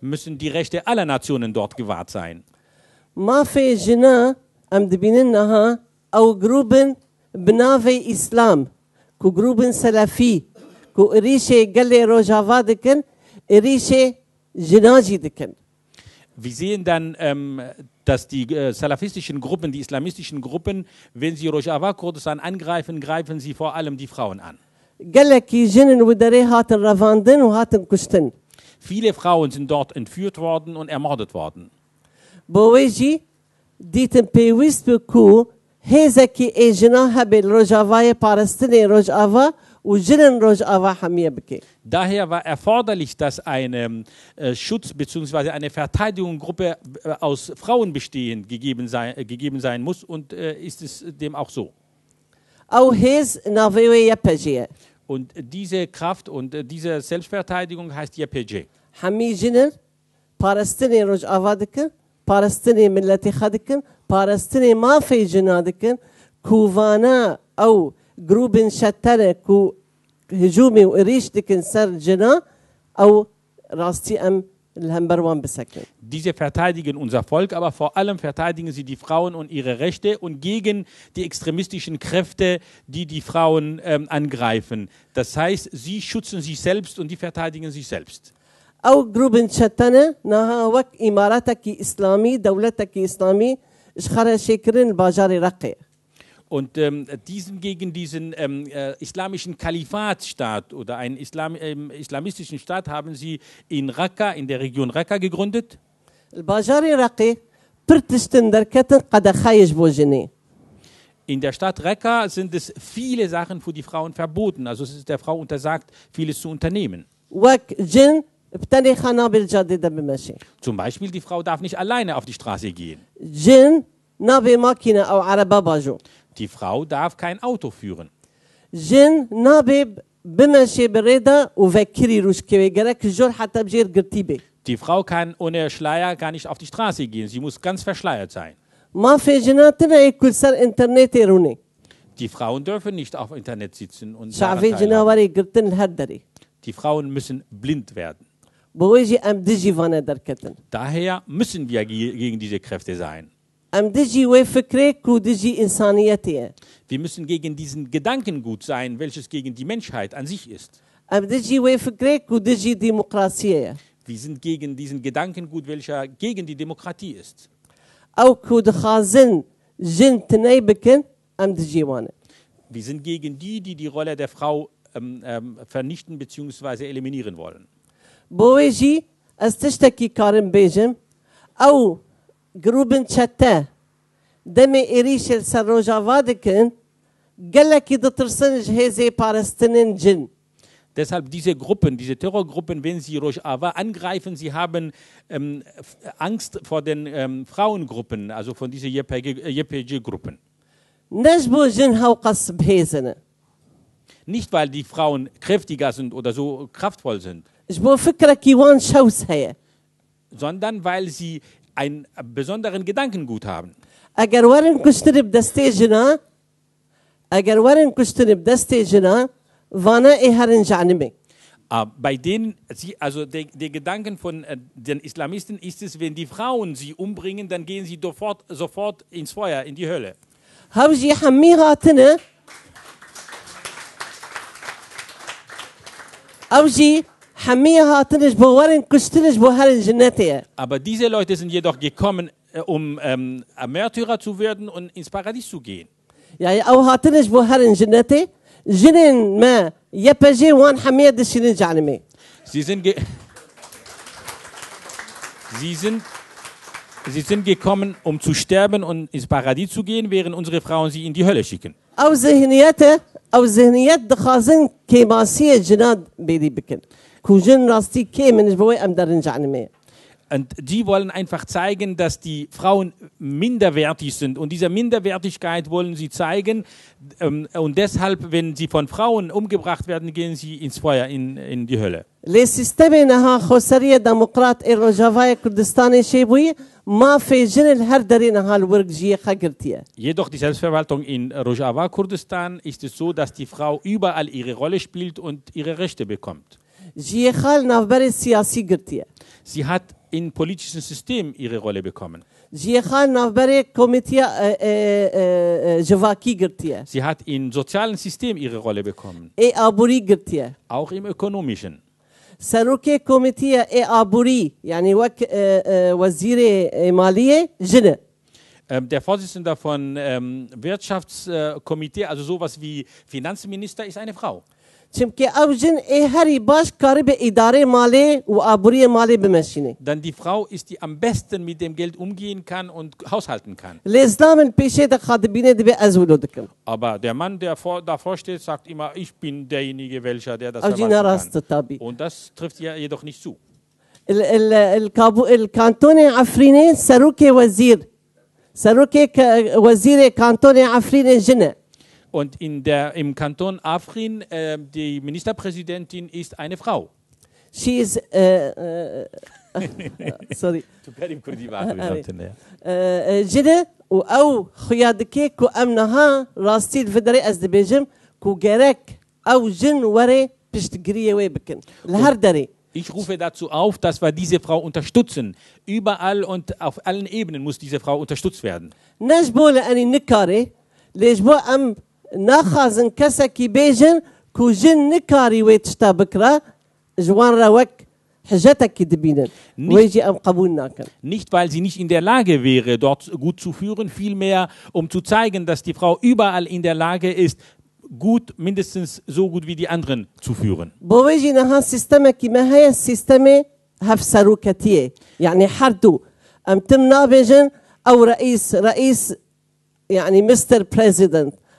Müssen die Rechte aller Nationen dort gewahrt sein. Wir sehen dann ähm, dass die äh, salafistischen Gruppen, die islamistischen Gruppen, wenn sie Rojava-Kurdistan angreifen, greifen sie vor allem die Frauen an. Viele Frauen sind dort entführt worden und ermordet worden. Daher war erforderlich, dass eine äh, Schutz- bzw. eine Verteidigungsgruppe aus Frauen bestehend gegeben sein, äh, gegeben sein muss und äh, ist es dem auch so. Und diese Kraft und äh, diese Selbstverteidigung heißt Y P J. هجومي وإريشتك نسر جنا أو راستي أم الهمبروان بسكن. Diese verteidigen unser Volk, aber vor allem verteidigen sie die Frauen und ihre Rechte und gegen die extremistischen Kräfte, die die Frauen ähm, angreifen. Das heißt, sie schützen sich selbst und die verteidigen sich selbst. أو جروب شتانة نهاوك إماراتك إسلامي دولتك إسلامي شخرا شكرن باجاري رقي. Und ähm, diesen, gegen diesen ähm, äh, islamischen Kalifatstaat oder einen Islam, ähm, islamistischen Staat haben sie in Raqqa, in der Region Raqqa gegründet. In der Stadt Raqqa sind es viele Sachen für die Frauen verboten. Also es ist der Frau untersagt, vieles zu unternehmen. Zum Beispiel, die Frau darf nicht alleine auf die Straße gehen. Die Frau darf kein Auto führen. Die Frau kann ohne Schleier gar nicht auf die Straße gehen. Sie muss ganz verschleiert sein. Die Frauen dürfen nicht auf Internet sitzen und die Frauen müssen blind werden. Daher müssen wir gegen diese Kräfte sein. Wir müssen gegen diesen Gedankengut sein, welches gegen die Menschheit an sich ist. Wir sind gegen diesen Gedankengut, welcher gegen die Demokratie ist. Wir sind gegen die, die die Rolle der Frau ähm, ähm, vernichten bzw. eliminieren wollen. جروب شتى دمي إريش السروجافا دكن قال لك دترسن جهازي فلسطين جن. Deshalb diese Gruppen, diese Terrorgruppen, wenn sie Rojava angreifen, sie haben ähm, Angst vor den ähm, Frauengruppen, also von diesen Y P G-Gruppen. Nicht weil die Frauen kräftiger sind oder so kraftvoll sind, sondern weil sie einen besonderen Gedankengut haben. Bei denen, also der, der Gedanken von den Islamisten ist es, wenn die Frauen sie umbringen, dann gehen sie sofort, sofort ins Feuer, in die Hölle. Aber diese Leute sind jedoch gekommen, um ähm, Märtyrer zu werden und ins Paradies zu gehen. Sie sind, ge Sie sind, Sie sind gekommen, um zu sterben und ins Paradies zu gehen, während unsere Frauen sie in die Hölle schicken. Und die wollen einfach zeigen, dass die Frauen minderwertig sind. Und diese Minderwertigkeit wollen sie zeigen. Und deshalb, wenn sie von Frauen umgebracht werden, gehen sie ins Feuer, in, in die Hölle. للسيستم انها خسريه ديمقراط الروجافا كردستان الشيبوي ما في جنل هردرينها الورجيه خقرتيه. Jedoch die Selbstverwaltung in Rojava Kurdistan ist es so, dass die Frau überall ihre Rolle spielt und ihre Rechte bekommt. جي خالنا بري سياسي قرتيه. Sie hat im politischen System ihre Rolle bekommen. جي خالنا بري كوميتيا جواكي قرتيه. Sie hat im sozialen System ihre Rolle bekommen. اي ابوري قرتيه. Auch im ökonomischen. سروكي كوميتيا اي ابوري يعني وك وزير ماليه جنة. Der Vorsitzende von Wirtschaftskomitee, also sowas wie Finanzminister, ist eine Frau. چمکه اوجن ای هری باش کاری به اداره مالی و آبوری مالی بمشینه. Dann die Frau ist die am besten mit dem Geld umgehen kann und haushalten kann. لازمن پیشه د خادمینه دی به ازولو دکم. Aber der Mann, der davor steht, sagt immer, ich bin derjenige, welcher der das verwalten kann. Und das trifft ja jedoch nicht zu. الكانتون عفرينه سروک وزیر سروک وزیر کانتون عفرينه جنه. Und in der, im Kanton Afrin, äh, die Ministerpräsidentin ist eine Frau. Sie ist, äh, äh, sorry. Du kannst im Kurdi machen, ich glaube, ne. Jede, und auch, Khuyadke, ku amnaha, rastil vedere as de Bejem, ku gerek, au jin ware, pistgriye webken. L'hardere. Ich rufe dazu auf, dass wir diese Frau unterstützen. Überall und auf allen Ebenen muss diese Frau unterstützt werden. Najbole ani nikare, lejbo am ناخذن كسكي بيجن كوجن نكاري ويتشتا بكرا جوان راوك حجتك كدبينن ويجي ام قبولنا كان. Nicht weil sie nicht in der Lage wäre, dort gut zu führen, vielmehr um zu zeigen, dass die Frau überall in der Lage ist, gut, mindestens so gut wie die anderen zu führen. بويجي نها سيستمك ما هي السيستم هفسروكتيه يعني حردو ام تمنا بيجن او رئيس رئيس يعني مستر بريزيدنت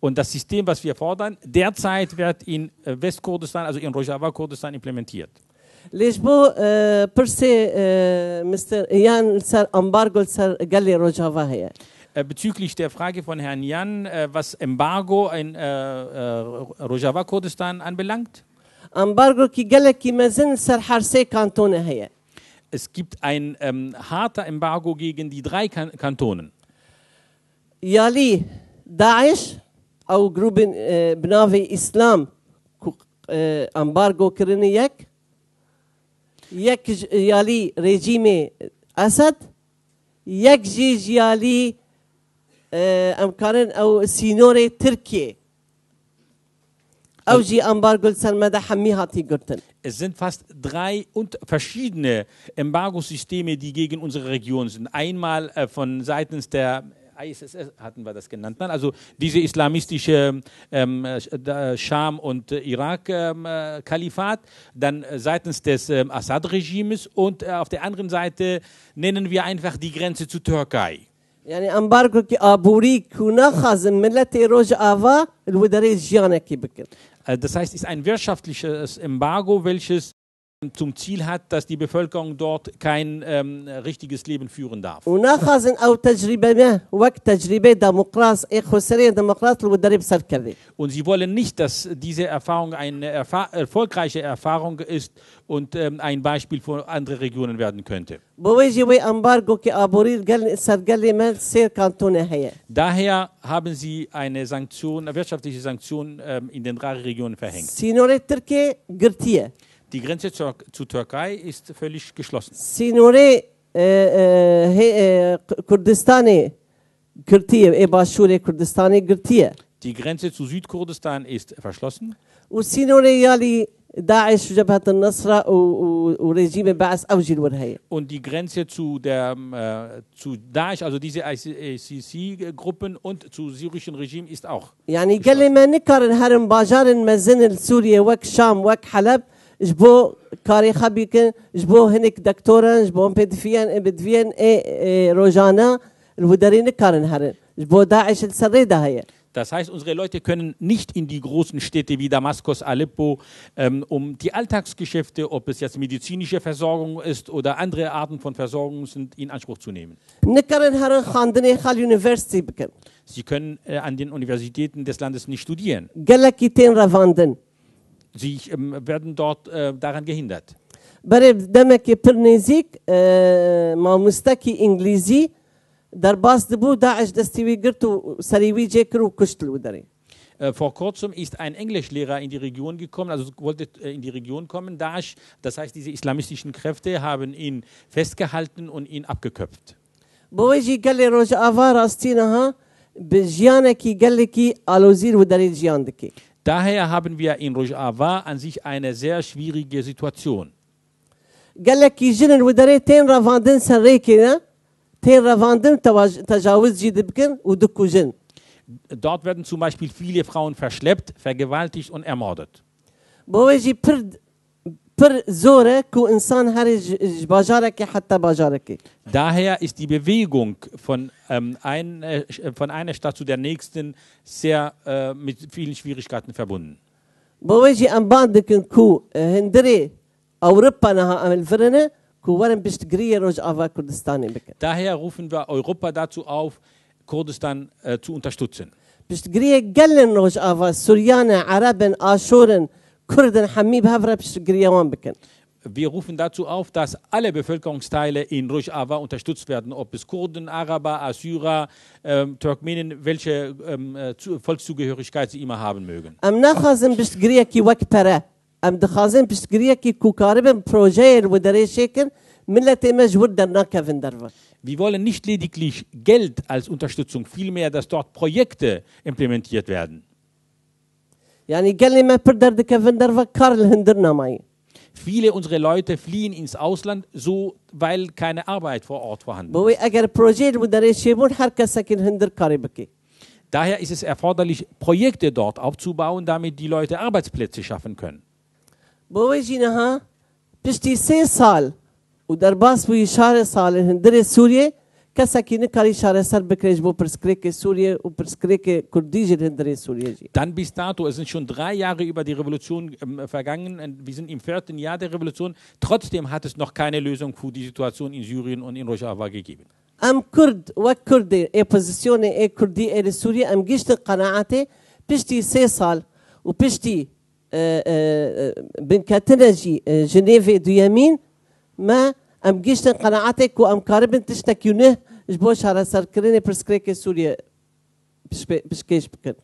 Und das System, was wir fordern, derzeit wird in Westkurdistan, also in Rojava Kurdistan, implementiert. Lejbo perse Mister Jan sar embargo sar gali Rojava hier. Bezüglich der Frage von Herrn Jan, was Embargo in Rojava Kurdistan anbelangt? Embargo ki gali ki mazin sar Harsay Kantone hier. Es gibt ein ähm, harter Embargo gegen die drei kan Kantonen. Yali Daesh او جروب بنافي اسلام امبارغو كرني يك يك يالي ريجيم اسد يك جي يالي امكارن او سينوري تركي او جي امبارغو سلمدا حمي هاتي قرتن. Es sind fast drei und verschiedene Embargosysteme, die gegen unsere Region sind. Einmal von seitens der I S S hatten wir das genannt. Nein, also diese islamistische ähm, Scham- und Irak-Kalifat, dann seitens des ähm, Assad-Regimes und äh, auf der anderen Seite nennen wir einfach die Grenze zur Türkei. Das heißt, es ist ein wirtschaftliches Embargo, welches zum Ziel hat, dass die Bevölkerung dort kein ähm, richtiges Leben führen darf. Und sie wollen nicht, dass diese Erfahrung eine erfa erfolgreiche Erfahrung ist und ähm, ein Beispiel für andere Regionen werden könnte. Daher haben sie eine Sanktion, eine wirtschaftliche Sanktion ähm, in den drei Regionen verhängt. Die Grenze zur, zur Türkei ist völlig geschlossen. Sinore Kurdistani Kürtie, Bashur Kurdistani Kürtie. Die Grenze zu Südkurdistan ist verschlossen. Und Sinore Yali داعش وجبهة النصرة ورژیم بعث اوجل ورهاي. Und die Grenze zu der zu Daesh, also diese I C C-Gruppen und zu syrischen Regime ist auch. يعني قال ما نكرن هرم باجار مزن سوريا وك شام وك حلب جبو كاري خبيكن جبو هنك دكتوران جبو بدفيان بدفيان روجانا الودارين كارن هرن جبو داعش السريدة هي. Das heißt, unsere Leute können nicht in die großen Städte wie Damaskus, Aleppo, ähm, um die Alltagsgeschäfte, ob es jetzt medizinische Versorgung ist oder andere Arten von Versorgung sind, in Anspruch zu nehmen. Sie können äh, an den Universitäten des Landes nicht studieren. Sie ähm, werden dort äh, daran gehindert. Vor kurzem ist ein Englischlehrer in die Region gekommen, also wollte in die Region kommen, Daesh. Das heißt, diese islamistischen Kräfte haben ihn festgehalten und ihn abgeköpft. Daher haben wir in Rojava an sich eine sehr schwierige Situation. Dort werden zum Beispiel viele Frauen verschleppt, vergewaltigt und ermordet. Daher ist die Bewegung von, ähm, ein, äh, von einer Stadt zu der nächsten sehr äh, mit vielen Schwierigkeiten verbunden. Daher rufen wir Europa dazu auf, Kurdistan äh, zu unterstützen. Wir rufen dazu auf, dass alle Bevölkerungsteile in Rojava unterstützt werden, ob es Kurden, Araber, Assyrer, äh, Turkmenen, welche äh, Volkszugehörigkeit sie immer haben mögen. ام دخازن بشتغريا كي كوكاربن بروجير وداري شيكن ملتي مجهود درناكا فندرفا. Wir wollen nicht lediglich Geld als Unterstützung, vielmehr, dass dort Projekte implementiert werden. يعني قال لي ما بردردكا فندرفا كارل هندرنا معي. Viele unserer Leute fliehen ins Ausland, so weil keine Arbeit vor Ort vorhanden ist. بوي اگر بروجير وداري شيبون حركة ساكن هندر كاربكي. Daher ist es erforderlich, Projekte dort aufzubauen, damit die Leute Arbeitsplätze schaffen können. بوجينها بشتي سي سال ودرباس ويشار سال هندري سوريا كساكين كاري شار سر بكريج بو برسكريك سوريا وبرسكريك كرديج هندري سوريا جي. Dann bis dato, es sind schon drei Jahre über die Revolution ähm, vergangen, wir sind im vierten Jahr der Revolution, trotzdem hat es noch keine Lösung für die Situation in Syrien und in Rojava gegeben. ام كرد وكردي اي بوزيسيون اي كردي اي لسوريا ام جيشت قناعتي بشتي سي سال وبشتي بن كاتنجي جنيفي دو يمين ما ام جيشت قناعتك وام كاربن تشتكيونه جبوش على سركريني برسكريك سوريا بشكيش بكن.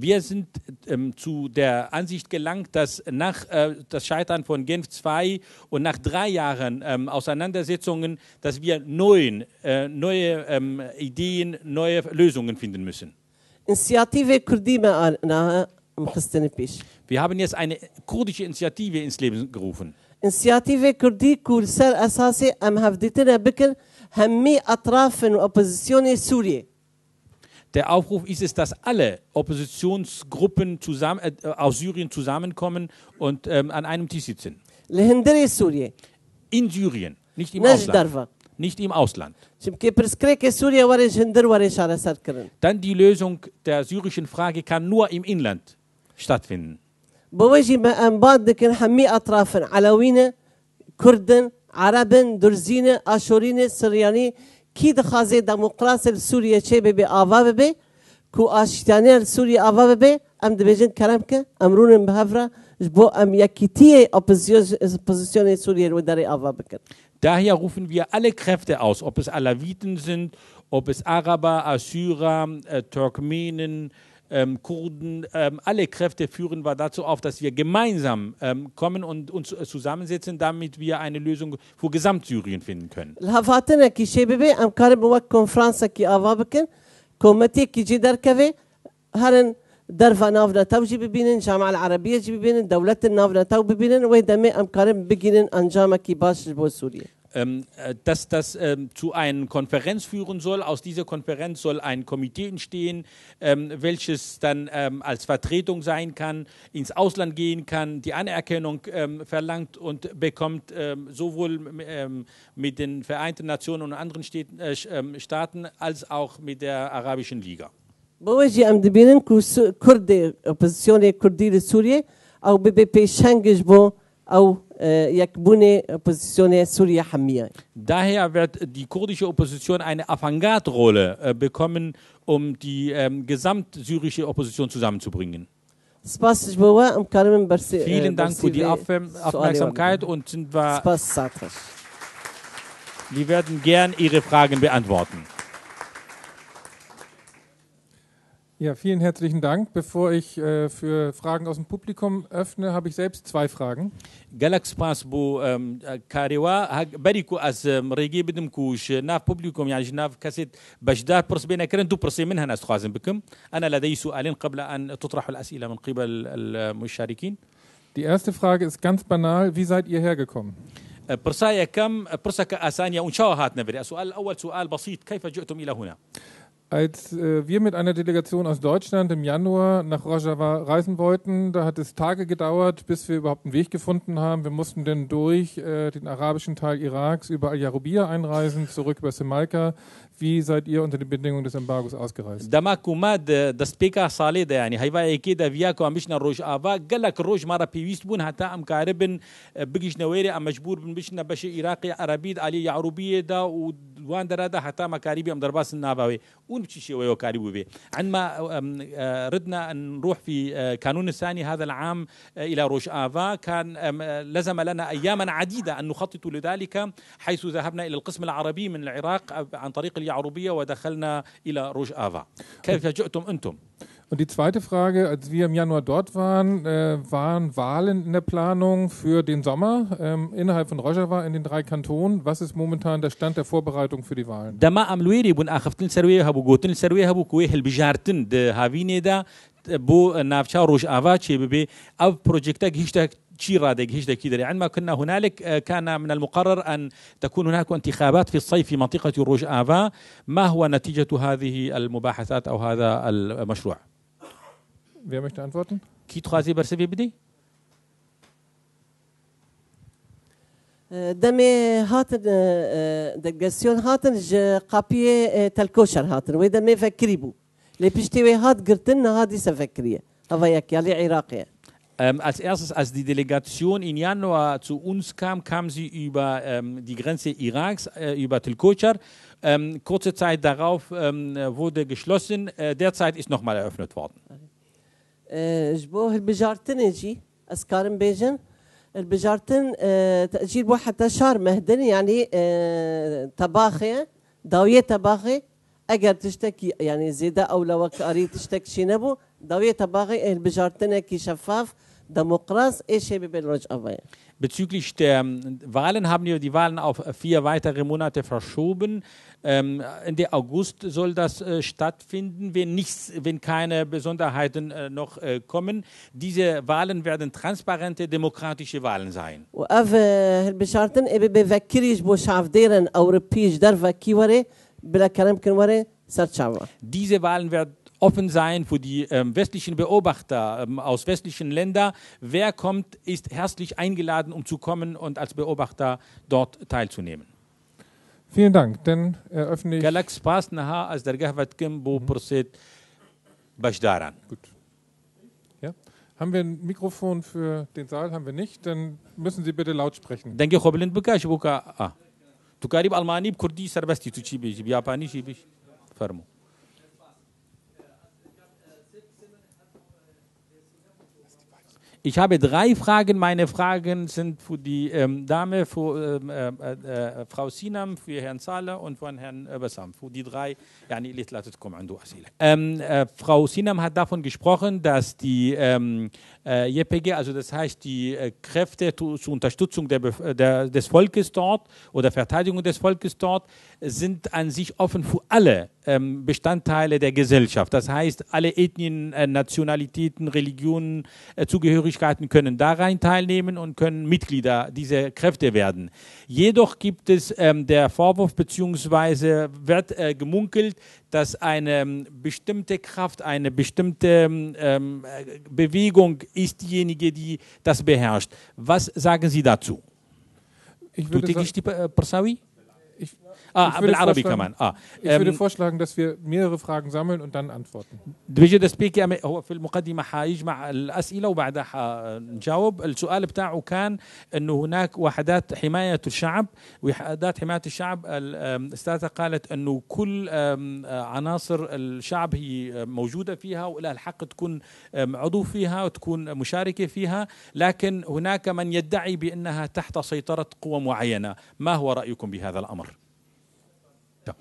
Wir sind ähm, zu der Ansicht gelangt, dass nach äh, das Scheitern von Genf zwei und nach drei Jahren ähm, Auseinandersetzungen, dass wir neuen, äh, neue ähm, Ideen, neue Lösungen finden müssen. Wir haben jetzt eine kurdische Initiative ins Leben gerufen. Der Aufruf ist es, dass alle Oppositionsgruppen zusammen, äh, aus Syrien zusammenkommen und ähm, an einem Tisch sitzen. In Syrien, nicht im Ausland. Nicht im Ausland. Dann die Lösung der syrischen Frage kann nur im Inland stattfinden. كيد خازي ديمقراطية سوريا شباب بأوابه كو أشتانير سوريا أوابه أم دبجن كرامك أمرون بهفرة جبو أم يكتيه Opposition سوريا وداري أوابك. Daher rufen wir alle Kräfte aus, ob es Alawiten sind, ob es Araber, Assyrer, Turkmenen, Kurden, alle Kräfte führen wir dazu auf, dass wir gemeinsam kommen und uns zusammensetzen, damit wir eine Lösung für Gesamtsyrien finden können. درفا نافنا تو جي ببينن جامعة العربية جي ببينن دولة نافنا تو ببينن وهدمي أمكارن بجينن أنجام كي باش بوسوريا. Dass das zu einer Konferenz führen soll. Aus dieser Konferenz soll ein Komitee entstehen, welches dann als Vertretung sein kann, ins Ausland gehen kann, die Anerkennung verlangt und bekommt, sowohl mit den Vereinten Nationen und anderen Staaten als auch mit der Arabischen Liga. Daher wird die kurdische Opposition eine Avantgarde-Rolle bekommen, um die ähm, gesamtsyrische Opposition zusammenzubringen. Vielen Dank für die Aufmerksamkeit und sind wir, wir werden gern Ihre Fragen beantworten. Ja, vielen herzlichen Dank. Bevor ich äh, für Fragen aus dem Publikum öffne, habe ich selbst zwei Fragen. Galax Pasbo Karewa Bariku as Regi Bedemkush Nav Publikum يعني ناف كاسيت بجدار برس بينا كرن دو برسي منها ناس تخازن بكم. أنا لدي سؤالين قبل أن تطرح الأسئلة من قبل المشاركين. Die erste Frage ist ganz banal, wie seid ihr hergekommen? برسايا كم برسك أسانيا ونشاهات نبري. السؤال الأول سؤال بسيط، كيف جئتم إلى هنا؟ Als äh, wir mit einer Delegation aus Deutschland im Januar nach Rojava reisen wollten, da hat es Tage gedauert, bis wir überhaupt einen Weg gefunden haben. Wir mussten dann durch äh, den arabischen Teil Iraks über Al-Jarubia einreisen, zurück über Semalka. Wie seid ihr unter den Bedingungen des Embargos ausgereist? Damaku mad das peka salida yani haywa ekida viako amishna Rojava galak roj mara piwist bun hata am karben bigishna weri am majbur bin bishna bash iraqi arabid ali Jarubia da u wandarada hata makaribi am darbas nabawi. بشي شيء ويوكاريبو به. عندما ردنا أن نروح في كانون الثاني هذا العام إلى روجافا كان لزم لنا أياما عديدة أن نخطط لذلك حيث ذهبنا إلى القسم العربي من العراق عن طريق اليعربية ودخلنا إلى روجافا. كيف جئتم أنتم؟ Und die zweite Frage, als wir im Januar dort waren, äh, waren Wahlen in der Planung für den Sommer ähm, innerhalb von Rojava in den drei Kantonen. Was ist momentan der Stand der Vorbereitung für die Wahlen? شيرادك هيش دكيدري عندما كنا هنالك كان من المقرر أن تكون هناك انتخابات في الصيف في منطقة روجافا ما هو نتيجة هذه المباحثات أو هذا المشروع؟ wer möchte antworten? كي تخازي برسبي بدي؟ دمي هاتن دكاسيون هاتن قابية تلكوشر هاتن ودمي فكريبو لبشتوي هات قرتن هذه سفكرية هذا يك يلي عراقية. Ähm, als erstes, als die Delegation im Januar zu uns kam, kam sie über ähm, die Grenze Iraks, äh, über Tilkochar. Ähm, kurze Zeit darauf ähm, wurde geschlossen. Äh, derzeit ist nochmal eröffnet worden. Ich bin in Bejarten, ich bin in Bejarten. In Bejarten, ich bin in Bejarten, ich bin in Tabache, Dawie Tabache. اگر تشتكي يعني زيادة او لو قري تشتكي شي نبو داويه تباغي البجارتنا كي شفاف ديمقراس ايش بين رجعه. Bezüglich der Wahlen haben wir die Wahlen auf vier weitere Monate verschoben. Ähm, Ende August soll das äh, stattfinden, wenn nichts, wenn keine Besonderheiten äh, noch äh, kommen. Diese Wahlen werden transparente, demokratische Wahlen sein. Diese Wahlen werden offen sein für die ähm, westlichen Beobachter ähm, aus westlichen Ländern. Wer kommt, ist herzlich eingeladen, um zu kommen und als Beobachter dort teilzunehmen. Vielen Dank. Dann eröffne ich. Galax Pass naha als der Gehwat Kimbo Proset Bashdaran. Gut. Ja. Haben wir ein Mikrofon für den Saal? Haben wir nicht? Dann müssen Sie bitte laut sprechen. Denke ich, Hoblin Bukash Buka. تو قريب ألماني بكردي سربستي تو شي بيجي بياباني شي بيجي فرمو Ich habe drei Fragen. Meine Fragen sind für die ähm, Dame, für ähm, äh, äh, Frau Sinam, für Herrn Saleh und von Herrn äh, Bassam. Für die drei, yani, اللي ثلاثة تكون عنده أسئلة. Ähm, äh, Frau Sinam hat davon gesprochen, dass die ähm, äh, Y P G, also das heißt die äh, Kräfte zu, zur Unterstützung der, der, des Volkes dort oder Verteidigung des Volkes dort, sind an sich offen für alle ähm, Bestandteile der Gesellschaft. Das heißt, alle Ethnien, äh, Nationalitäten, Religionen, äh, Zugehörigkeiten können daran teilnehmen und können Mitglieder dieser Kräfte werden. Jedoch gibt es ähm, der Vorwurf bzw. wird äh, gemunkelt, dass eine bestimmte Kraft, eine bestimmte ähm, Bewegung ist diejenige, die das beherrscht. Was sagen Sie dazu? Ich würde, ich die, äh, ich, ah, ich, würde vorschlagen, ah, ich ähm, würde vorschlagen, dass wir mehrere Fragen sammeln und dann antworten. بجد سبيكي هو في المقدمة حيجمع الأسئلة وبعدها حنجاوب. السؤال بتاعه كان إنه هناك وحدات حماية الشعب، وحدات حماية الشعب الأستاذة قالت إنه كل عناصر الشعب هي موجودة فيها ولها الحق تكون عضو فيها وتكون مشاركة فيها، لكن هناك من يدعي بأنها تحت سيطرة قوى معينة. ما هو رأيكم بهذا الأمر؟ Ja.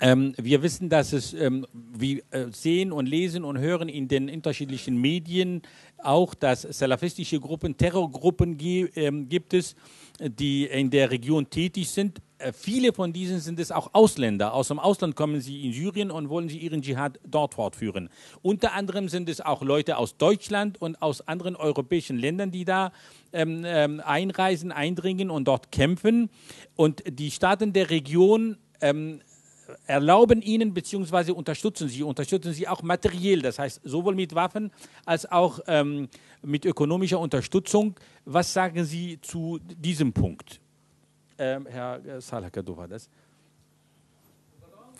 Ähm, wir wissen, dass es, ähm, wir sehen und lesen und hören in den unterschiedlichen Medien auch, dass salafistische Gruppen, Terrorgruppen ähm, gibt es, die in der Region tätig sind. Äh, viele von diesen sind es auch Ausländer. Aus dem Ausland kommen sie in Syrien und wollen sie ihren Dschihad dort fortführen. Unter anderem sind es auch Leute aus Deutschland und aus anderen europäischen Ländern, die da ähm, ähm, einreisen, eindringen und dort kämpfen. Und die Staaten der Region ähm, erlauben ihnen bzw. unterstützen sie, unterstützen sie auch materiell, das heißt sowohl mit Waffen als auch ähm, mit ökonomischer Unterstützung. Was sagen Sie zu diesem Punkt? Ähm, Herr Saleh Gedo war das.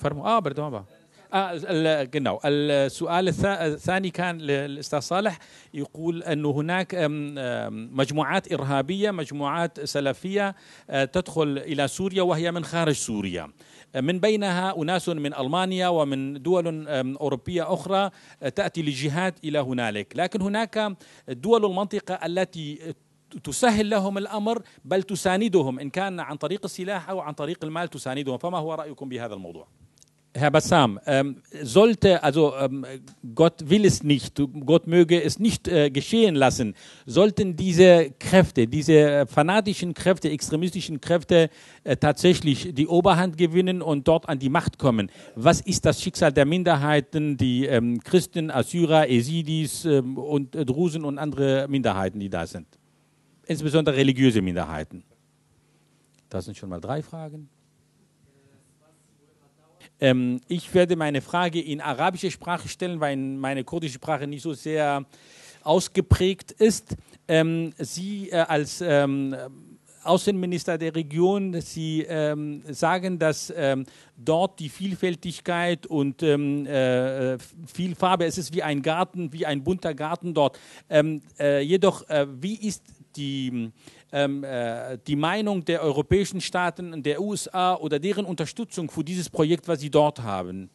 Ah, pardon. آه جناو السؤال الثاني كان للأستاذ صالح، يقول أنه هناك مجموعات إرهابية، مجموعات سلفية تدخل إلى سوريا وهي من خارج سوريا، من بينها أناس من ألمانيا ومن دول أوروبية أخرى تأتي للجهاد إلى هنالك، لكن هناك دول المنطقة التي تسهل لهم الأمر بل تساندهم إن كان عن طريق السلاح أو عن طريق المال تساندهم. فما هو رأيكم بهذا الموضوع؟ Herr Bassam, ähm, sollte, also ähm, Gott will es nicht, Gott möge es nicht äh, geschehen lassen, sollten diese Kräfte, diese fanatischen Kräfte, extremistischen Kräfte äh, tatsächlich die Oberhand gewinnen und dort an die Macht kommen. Was ist das Schicksal der Minderheiten, die ähm, Christen, Assyrer, Esidis ähm, und äh, Drusen und andere Minderheiten, die da sind? Insbesondere religiöse Minderheiten. Das sind schon mal drei Fragen. Ähm, ich werde meine Frage in arabischer Sprache stellen, weil meine kurdische Sprache nicht so sehr ausgeprägt ist. Ähm, Sie äh, als ähm, Außenminister der Region, Sie ähm, sagen, dass ähm, dort die Vielfältigkeit und ähm, äh, viel Farbe, es ist wie ein Garten, wie ein bunter Garten dort. Ähm, äh, jedoch, äh, wie ist die... Ähm, äh, die Meinung der europäischen Staaten und der U S A oder deren Unterstützung für dieses Projekt, was sie dort haben?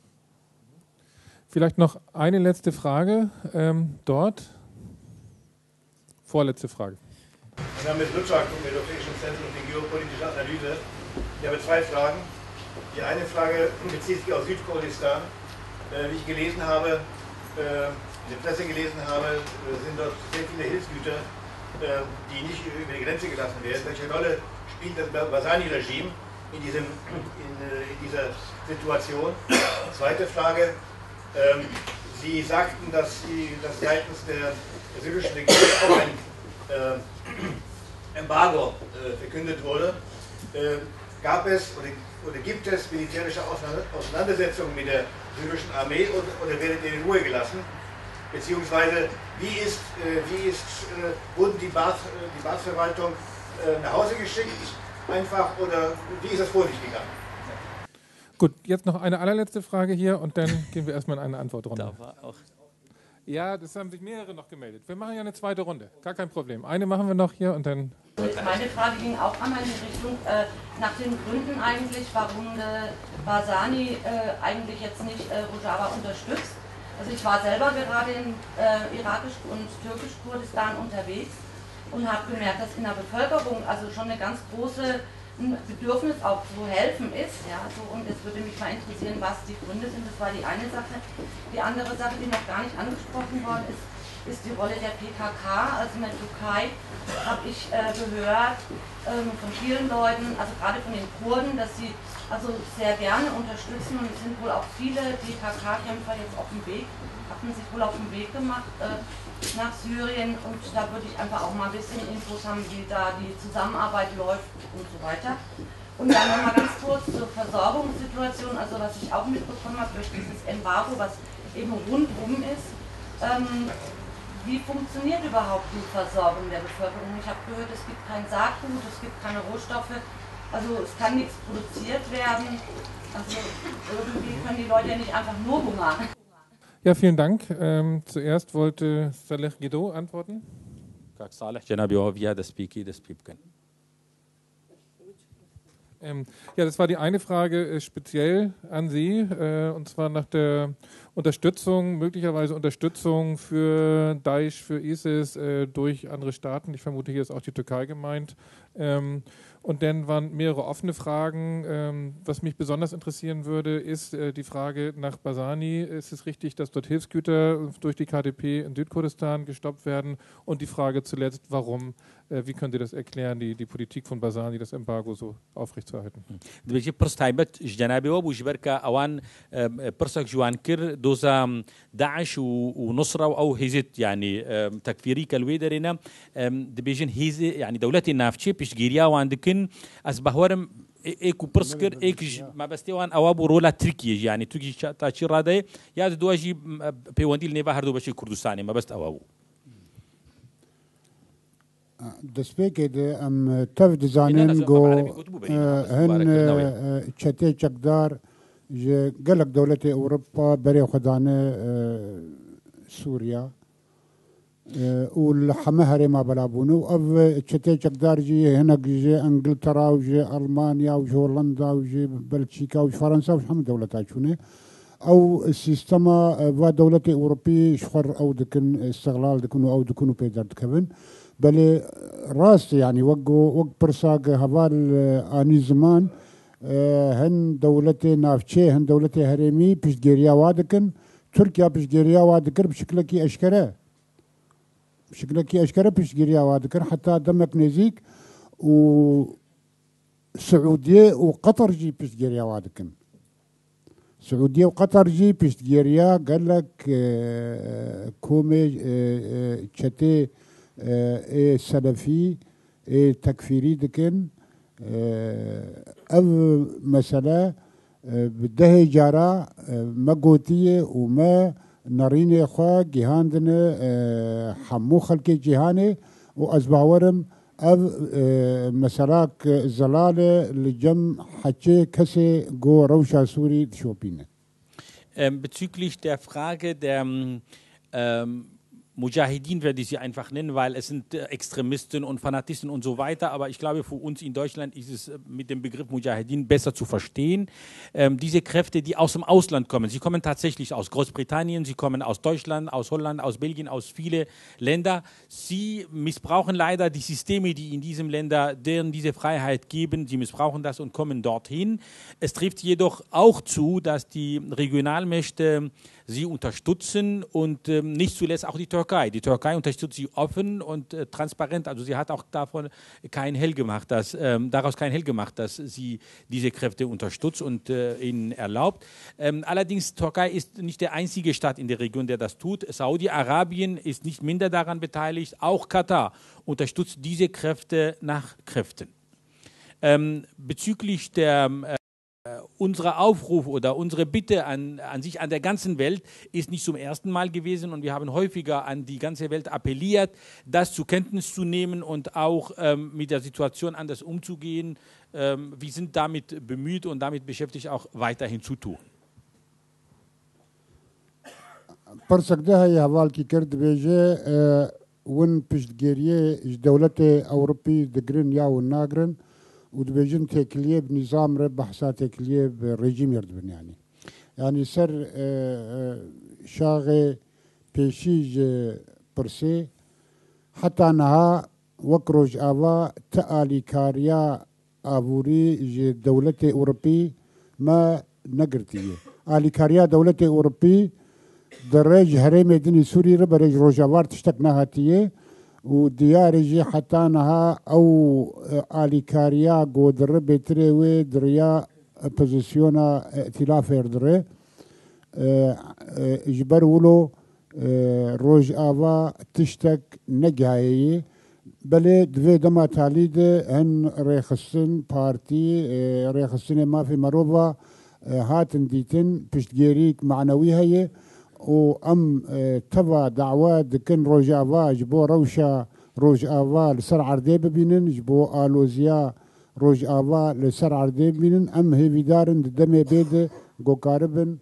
Vielleicht noch eine letzte Frage ähm, dort. Vorletzte Frage. Ich bin mit Rutschak vom Europäischen Zentrum für geopolitische Analyse. Ich habe zwei Fragen. Die eine Frage bezieht sich auf Südkurdistan. Äh, wie ich gelesen habe, äh, in der Presse gelesen habe, sind dort sehr viele Hilfsgüter, die nicht über die Grenze gelassen werden. Welche Rolle spielt das Barzani-Regime in, in, in dieser Situation? Zweite Frage. Ähm, Sie sagten, dass, Sie, dass seitens der syrischen Regierung auch ein äh, Embargo äh, verkündet wurde. Äh, gab es oder, oder gibt es militärische Auseinandersetzungen mit der syrischen Armee oder, oder werdet ihr in Ruhe gelassen? Beziehungsweise, wie ist, wie ist, wurden die Bathverwaltung nach Hause geschickt, einfach, oder wie ist das vor sich gegangen? Gut, jetzt noch eine allerletzte Frage hier und dann gehen wir erstmal in eine Antwortrunde. Ja, das haben sich mehrere noch gemeldet. Wir machen ja eine zweite Runde, gar kein Problem. Eine machen wir noch hier und dann... Meine Frage ging auch einmal in die Richtung, äh, nach den Gründen eigentlich, warum äh, Barzani äh, eigentlich jetzt nicht äh, Rojava unterstützt. Also ich war selber gerade in äh, irakisch und türkisch Kurdistan unterwegs und habe gemerkt, dass in der Bevölkerung also schon eine ganz große ein Bedürfnis auch zu helfen ist, ja, so, und es würde mich mal interessieren, was die Gründe sind. Das war die eine Sache. Die andere Sache, die noch gar nicht angesprochen worden ist, ist die Rolle der P K K. Also in der Türkei habe ich äh, gehört ähm, von vielen Leuten, also gerade von den Kurden, dass sie also sehr gerne unterstützen, und es sind wohl auch viele P K K-Kämpfer jetzt auf dem Weg, haben sich wohl auf den Weg gemacht äh, nach Syrien, und da würde ich einfach auch mal ein bisschen Infos haben, wie da die Zusammenarbeit läuft und so weiter. Und dann nochmal ganz kurz zur Versorgungssituation, also was ich auch mitbekommen habe durch dieses Embargo, was eben rundum ist. Ähm, wie funktioniert überhaupt die Versorgung der Bevölkerung? Ich habe gehört, es gibt kein Saatgut, es gibt keine Rohstoffe, also es kann nichts produziert werden. Also irgendwie können die Leute ja nicht einfach nur hungern. Ja, vielen Dank. Ähm, zuerst wollte Saleh Gedo antworten. Ähm, ja, das war die eine Frage äh, speziell an Sie, äh, und zwar nach der Unterstützung, möglicherweise Unterstützung für Daesh, für ISIS äh, durch andere Staaten. Ich vermute, hier ist auch die Türkei gemeint. Ähm, und dann waren mehrere offene Fragen. Ähm, was mich besonders interessieren würde, ist äh, die Frage nach Barzani. Ist es richtig, dass dort Hilfsgüter durch die K D P in Südkurdistan gestoppt werden? Und die Frage zuletzt, warum? Äh, wie können Sie das erklären, die, die Politik von Barzani, das Embargo so aufrechtzuerhalten? دوزا داعش ونصرة أو هيزت يعني تكفيري كالويدرنا دبيجن هيز يعني دولتي نافتشي بيشجيريا وعندكن أسبهورم إيكو برسكر إيك ما بستيوان أوابو رولا تركيج يعني تركيج تاشي رادي يا دواجي بيوانديل نيفا هردو بشي كردستاني ما بست أوابو دسبيكي أم تفد زانين جو هن شتي شقدار قلق دولة أوروبا بري خدانة سوريا والحمهري ما بلابونو أو تشتيك دارجي هناك جي إنجلترا وجي ألمانيا وجي هولندا وجي بلجيكا وجي فرنسا وجي هم دولتها شوني أو السيستما ودولة أوروبية شخر أو دكن استغلال دكنو أو دكنو بيدار دكبن بل راس يعني وقو وق برساق هبال آني زمان هن دولتي نافشي هن دولتي هرمي بشجيريا وادكن تركيا بشجيريا وادكر بشكلكي أشكره بشكلكي أشكره بشجيريا وادكر حتى دمك نزيك وسعودية وقطر جي بشجيريا وادكن سعودية وقطر جي بشجيريا قال لك كومي شتي سلفي تكفيري دكن أو مسألة بدها جارة مقوتية وما نرين إخوة جهاندنا حمو خلق جهاني وأزبعورم أو مسألك زلالة لجمع حتى كسي جو روشا سوري تشوبينه. Bezüglich der Frage der Mujahidin werde ich sie einfach nennen, weil es sind Extremisten und Fanatisten und so weiter. Aber ich glaube, für uns in Deutschland ist es mit dem Begriff Mujahidin besser zu verstehen. Ähm, diese Kräfte, die aus dem Ausland kommen, sie kommen tatsächlich aus Großbritannien, sie kommen aus Deutschland, aus Holland, aus Belgien, aus vielen Ländern. Sie missbrauchen leider die Systeme, die in diesen Ländern, deren diese Freiheit geben. Sie missbrauchen das und kommen dorthin. Es trifft jedoch auch zu, dass die Regionalmächte sie unterstützen und äh, nicht zuletzt auch die Türkei. Die Türkei unterstützt sie offen und äh, transparent. Also sie hat auch davon kein Hehl gemacht, dass, ähm, daraus kein Hehl gemacht, dass sie diese Kräfte unterstützt und äh, ihnen erlaubt. Ähm, allerdings Türkei ist nicht der einzige Staat in der Region, der das tut. Saudi-Arabien ist nicht minder daran beteiligt. Auch Katar unterstützt diese Kräfte nach Kräften. Ähm, bezüglich der äh Unser Aufruf oder unsere Bitte an, an sich, an der ganzen Welt, ist nicht zum ersten Mal gewesen, und wir haben häufiger an die ganze Welt appelliert, das zur Kenntnis zu nehmen und auch ähm, mit der Situation anders umzugehen. Ähm, wir sind damit bemüht und damit beschäftigt, auch weiterhin zu tun. يعني سر شاغي بيشيج برسي حتى أنها وكروج آوا تألي كاريا أبوري دولة أوروبي ما نقرتيه ألي كاريا دولة أوروبي درج هرم دني سوري ربرج روجافار تشتكنا هاتيه وديارجي حتى أنها أو ألي كاريا قود ربي تريوي دريا بوزيسيونا ائتلاف يردري اجبر ولو روج آوا تشتك نجايي بلي دفي دما تاليد هن ريخسن بارتي ريخسن ما في مروبا هاتن ديتن بشتجيريك معنوي هي وام تبا دعوة دكن روج آوا جبو روشا روج آوا لسر عردي ببينن جبو آلوزيا روج آوا لسر عردي ببينن ام هي بدارن دمي بيد قوكاربن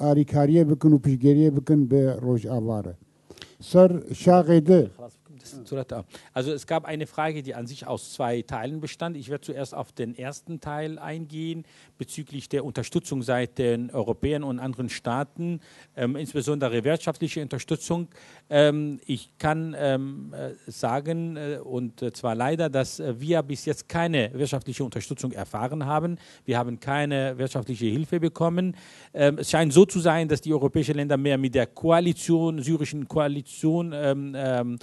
آري كاريه بكن وبشجيريه بكن بروج آواره. Sir Schagede. Also es gab eine Frage, die an sich aus zwei Teilen bestand. Ich werde zuerst auf den ersten Teil eingehen, bezüglich der Unterstützung seit den Europäern und anderen Staaten, ähm, insbesondere wirtschaftliche Unterstützung. Ähm, ich kann ähm, sagen, äh, und zwar leider, dass wir bis jetzt keine wirtschaftliche Unterstützung erfahren haben. Wir haben keine wirtschaftliche Hilfe bekommen. Ähm, es scheint so zu sein, dass die europäischen Länder mehr mit der Koalition, syrischen Koalition ähm, ähm,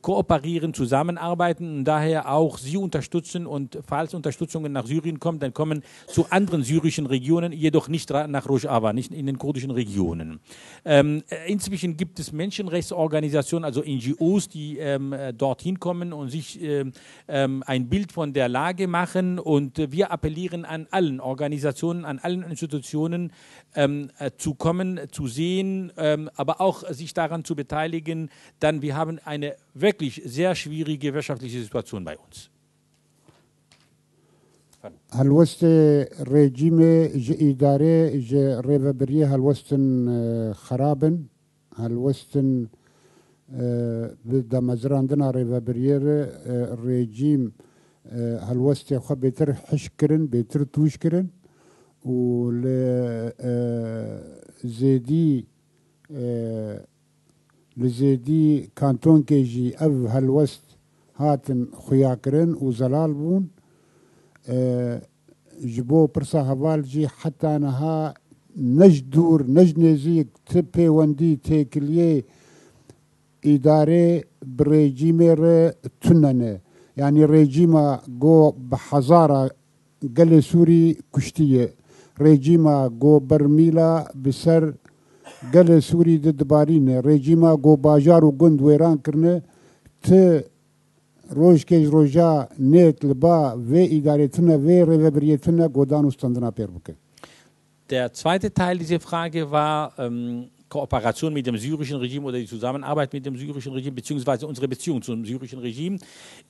kooperieren, zusammenarbeiten und daher auch sie unterstützen. Und falls Unterstützungen nach Syrien kommen, dann kommen zu anderen syrischen Regionen, jedoch nicht nach Rojava, nicht in den kurdischen Regionen. Ähm, inzwischen gibt es Menschenrechtsorganisationen, also N G Os, die ähm, dorthin kommen und sich ähm, ein Bild von der Lage machen. Und wir appellieren an allen Organisationen, an allen Institutionen ähm, zu kommen, zu sehen, ähm, aber auch sich daran zu beteiligen. Dann, wir haben eine wirklich sehr schwierige wirtschaftliche Situation bei uns. هالوست رجيمة إدارة ريفابرية هالوستن خرابن هالوستن بدا مزراندنا ريفابرية رجيم هالوست خب بيتر حشكرن بيتر توشكرن ول زيدي لزيدي كانتون كيجي أف هالوست هاتن خياكرن وزلال بون جبو برسا هفالجي حتى نها نجدور نجنزيك تبي وندي تيكليه إدارة بريجيمير تننه يعني ريجيما جو بحزارة قل سوري كشتية ريجيما جو برميلا بسر قل سوري دبارينه ريجيما جو باجار وقند ويران كرنه ت روج كيج روجا نيت لبا وي إدارتنا وي ريفابريتنا قدان وستندنا بيربكه. Der zweite Teil dieser Frage war ähm, Kooperation mit dem syrischen Regime oder die Zusammenarbeit mit dem syrischen Regime beziehungsweise unsere Beziehung zum syrischen Regime.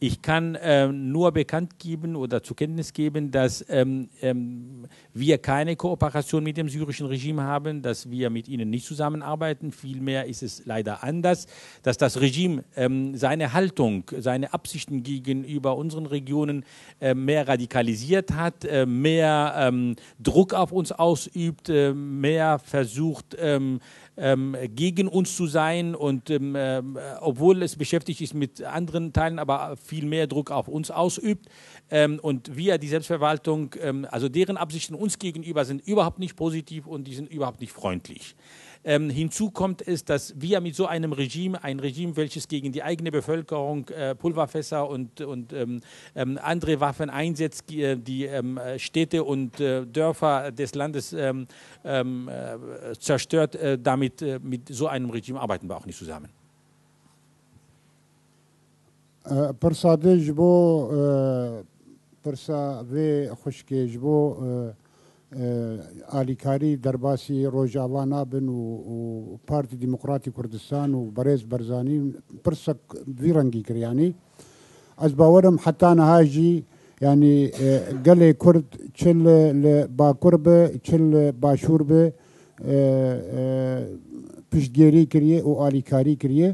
Ich kann ähm, nur bekannt geben oder zur Kenntnis geben, dass ähm, ähm, wir keine Kooperation mit dem syrischen Regime haben, dass wir mit ihnen nicht zusammenarbeiten. Vielmehr ist es leider anders, dass das Regime ähm, seine Haltung, seine Absichten gegenüber unseren Regionen äh, mehr radikalisiert hat, äh, mehr ähm, Druck auf uns ausübt, äh, mehr versucht, ähm, Ähm, gegen uns zu sein und ähm, äh, obwohl es beschäftigt ist mit anderen Teilen, aber viel mehr Druck auf uns ausübt. Ähm, und wir, die Selbstverwaltung, ähm, also deren Absichten uns gegenüber sind überhaupt nicht positiv und die sind überhaupt nicht freundlich. Ähm, hinzu kommt es, dass wir mit so einem Regime, ein Regime, welches gegen die eigene Bevölkerung äh, Pulverfässer und, und ähm, ähm, andere Waffen einsetzt, die ähm, Städte und äh, Dörfer des Landes ähm, äh, zerstört, äh, damit äh, mit so einem Regime arbeiten wir auch nicht zusammen. آلیکاری درباسی روجاوا نابن و پارتی دموکراتی کردستان و برز برزانی پرسک ویرانگی کرد یعنی از باورم حتی نهایی یعنی گله کرد چل باکربه چل باشوربه پشتگیری کریه و آلیکاری کریه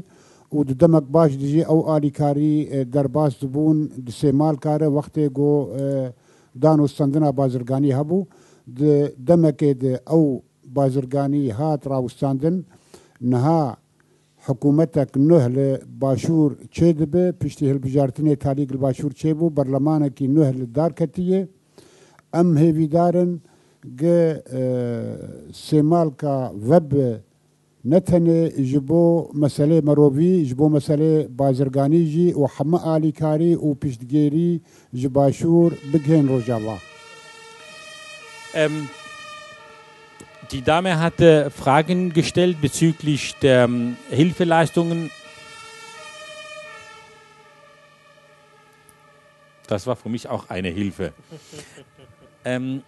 و دمک باش دیجی او آلیکاری درباس دبون دسمال کاره وقتی گو دانوستاندنا بازرگانی هبو دمكد او بازرگاني هات راوستاندن نها حكومتك نهل باشور چيدبه پشتي هل بجارتنه تاليق الباشور چيبو برلمانكي نهل دار كتيه ام هيوي دارن جه سيمالكا وب نتنه جبو مساله مروبي جبو مساله بازرگاني جي و حما آلي كاري و پشتگيري جباشور بگهن روجاوا. Ähm, die Dame hatte Fragen gestellt bezüglich der ähm, Hilfeleistungen. Das war für mich auch eine Hilfe. ähm,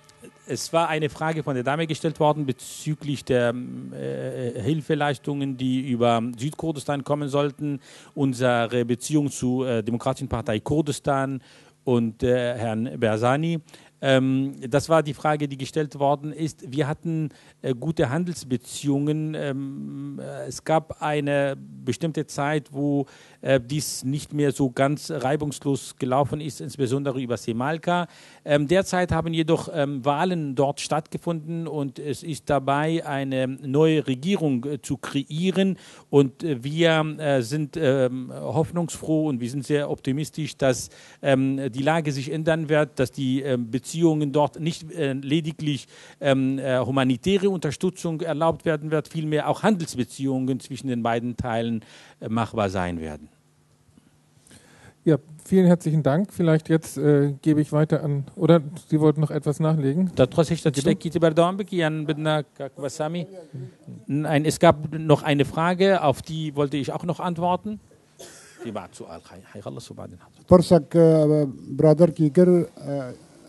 es war eine Frage von der Dame gestellt worden bezüglich der äh, Hilfeleistungen, die über Südkurdistan kommen sollten, unsere Beziehung zur äh, Demokratischen Partei Kurdistan und äh, Herrn Barzani. Ähm, das war die Frage, die gestellt worden ist. Wir hatten äh, gute Handelsbeziehungen. Ähm, äh, es gab eine bestimmte Zeit, wo äh, dies nicht mehr so ganz reibungslos gelaufen ist, insbesondere über Semalka. Ähm, derzeit haben jedoch ähm, Wahlen dort stattgefunden und es ist dabei, eine neue Regierung äh, zu kreieren. Und äh, wir äh, sind äh, hoffnungsfroh und wir sind sehr optimistisch, dass äh, die Lage sich ändern wird, dass die äh, Beziehungen dort nicht äh, lediglich ähm, äh, humanitäre Unterstützung erlaubt werden wird, vielmehr auch Handelsbeziehungen zwischen den beiden Teilen äh, machbar sein werden. Ja, vielen herzlichen Dank. Vielleicht jetzt äh, gebe ich weiter an, oder Sie wollten noch etwas nachlegen? Nein, es gab noch eine Frage, auf die wollte ich auch noch antworten. Die war zu alt.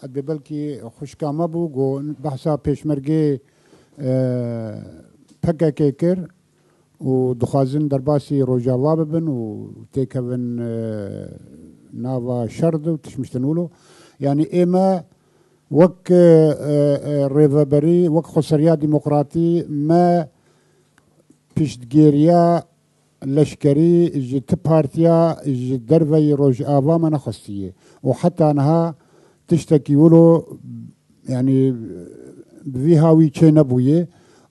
ادبی بلکی خوشکامه بو گو بحثا پیشمرگی پکه که کر و دخوازن درباسی روجاوا ببن و تیکوین ناوا شرد و تشمشتنولو یعنی ایما وک ریوبری وک خسریا دموقراتی ما پیشتگیریا لشکری جت پارتیا جت دروی روجاوا ما نخستیه و حتی انها تشتكي ولو يعني بهاوي تشينا بويه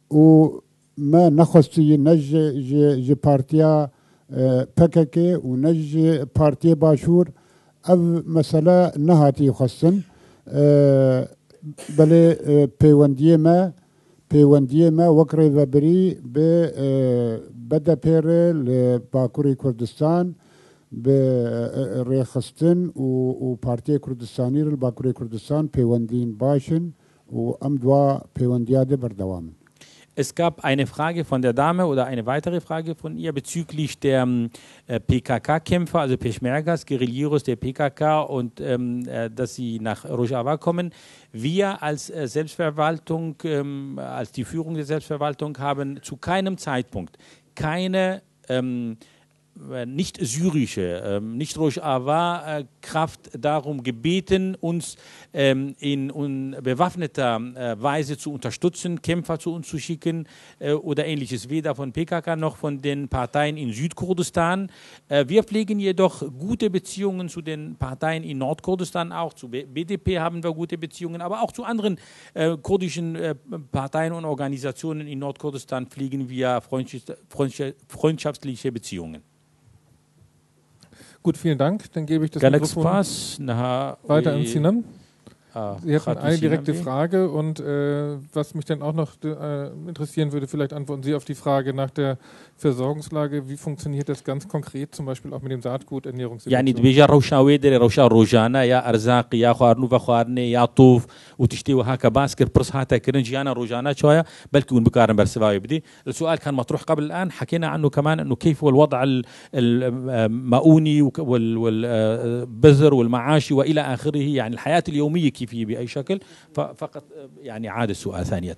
وما نخصي نج ج بارتيا بككي ونج بارتيا باشور او مثلا نهاتي خصن بل بيونديه ما بيونديه ما وكري وبري ب بدا بيرل باكوري كردستان بريخستن وبارتي كردستاني الباكوري كردستان بيوندين باشن وامدوا بيوندياده بردوام. Es gab eine Frage von der Dame oder eine weitere Frage von ihr bezüglich der äh, P K K-Kämpfer, also Peshmergas, Guerilleros der P K K und ähm, äh, dass sie nach Rojava kommen. Wir als äh, Selbstverwaltung, ähm, als die Führung der Selbstverwaltung haben zu keinem Zeitpunkt keine ähm, nicht syrische, nicht Rojava-Kraft darum gebeten, uns in bewaffneter Weise zu unterstützen, Kämpfer zu uns zu schicken oder ähnliches, weder von P K K noch von den Parteien in Südkurdistan. Wir pflegen jedoch gute Beziehungen zu den Parteien in Nordkurdistan, auch zu B D P haben wir gute Beziehungen, aber auch zu anderen kurdischen Parteien und Organisationen in Nordkurdistan pflegen wir freundschaftliche Beziehungen. Gut, vielen Dank. Dann gebe ich das Mikrofon weiter an Sinam. Sie hatten eine direkte Frage und äh, was mich dann auch noch äh, interessieren würde, vielleicht antworten Sie auf die Frage nach der Versorgungslage. Wie funktioniert das ganz konkret, zum Beispiel auch mit dem Saatgut, Ernährungssituation. في بأي شكل فقط يعني عاد السؤال ثانية.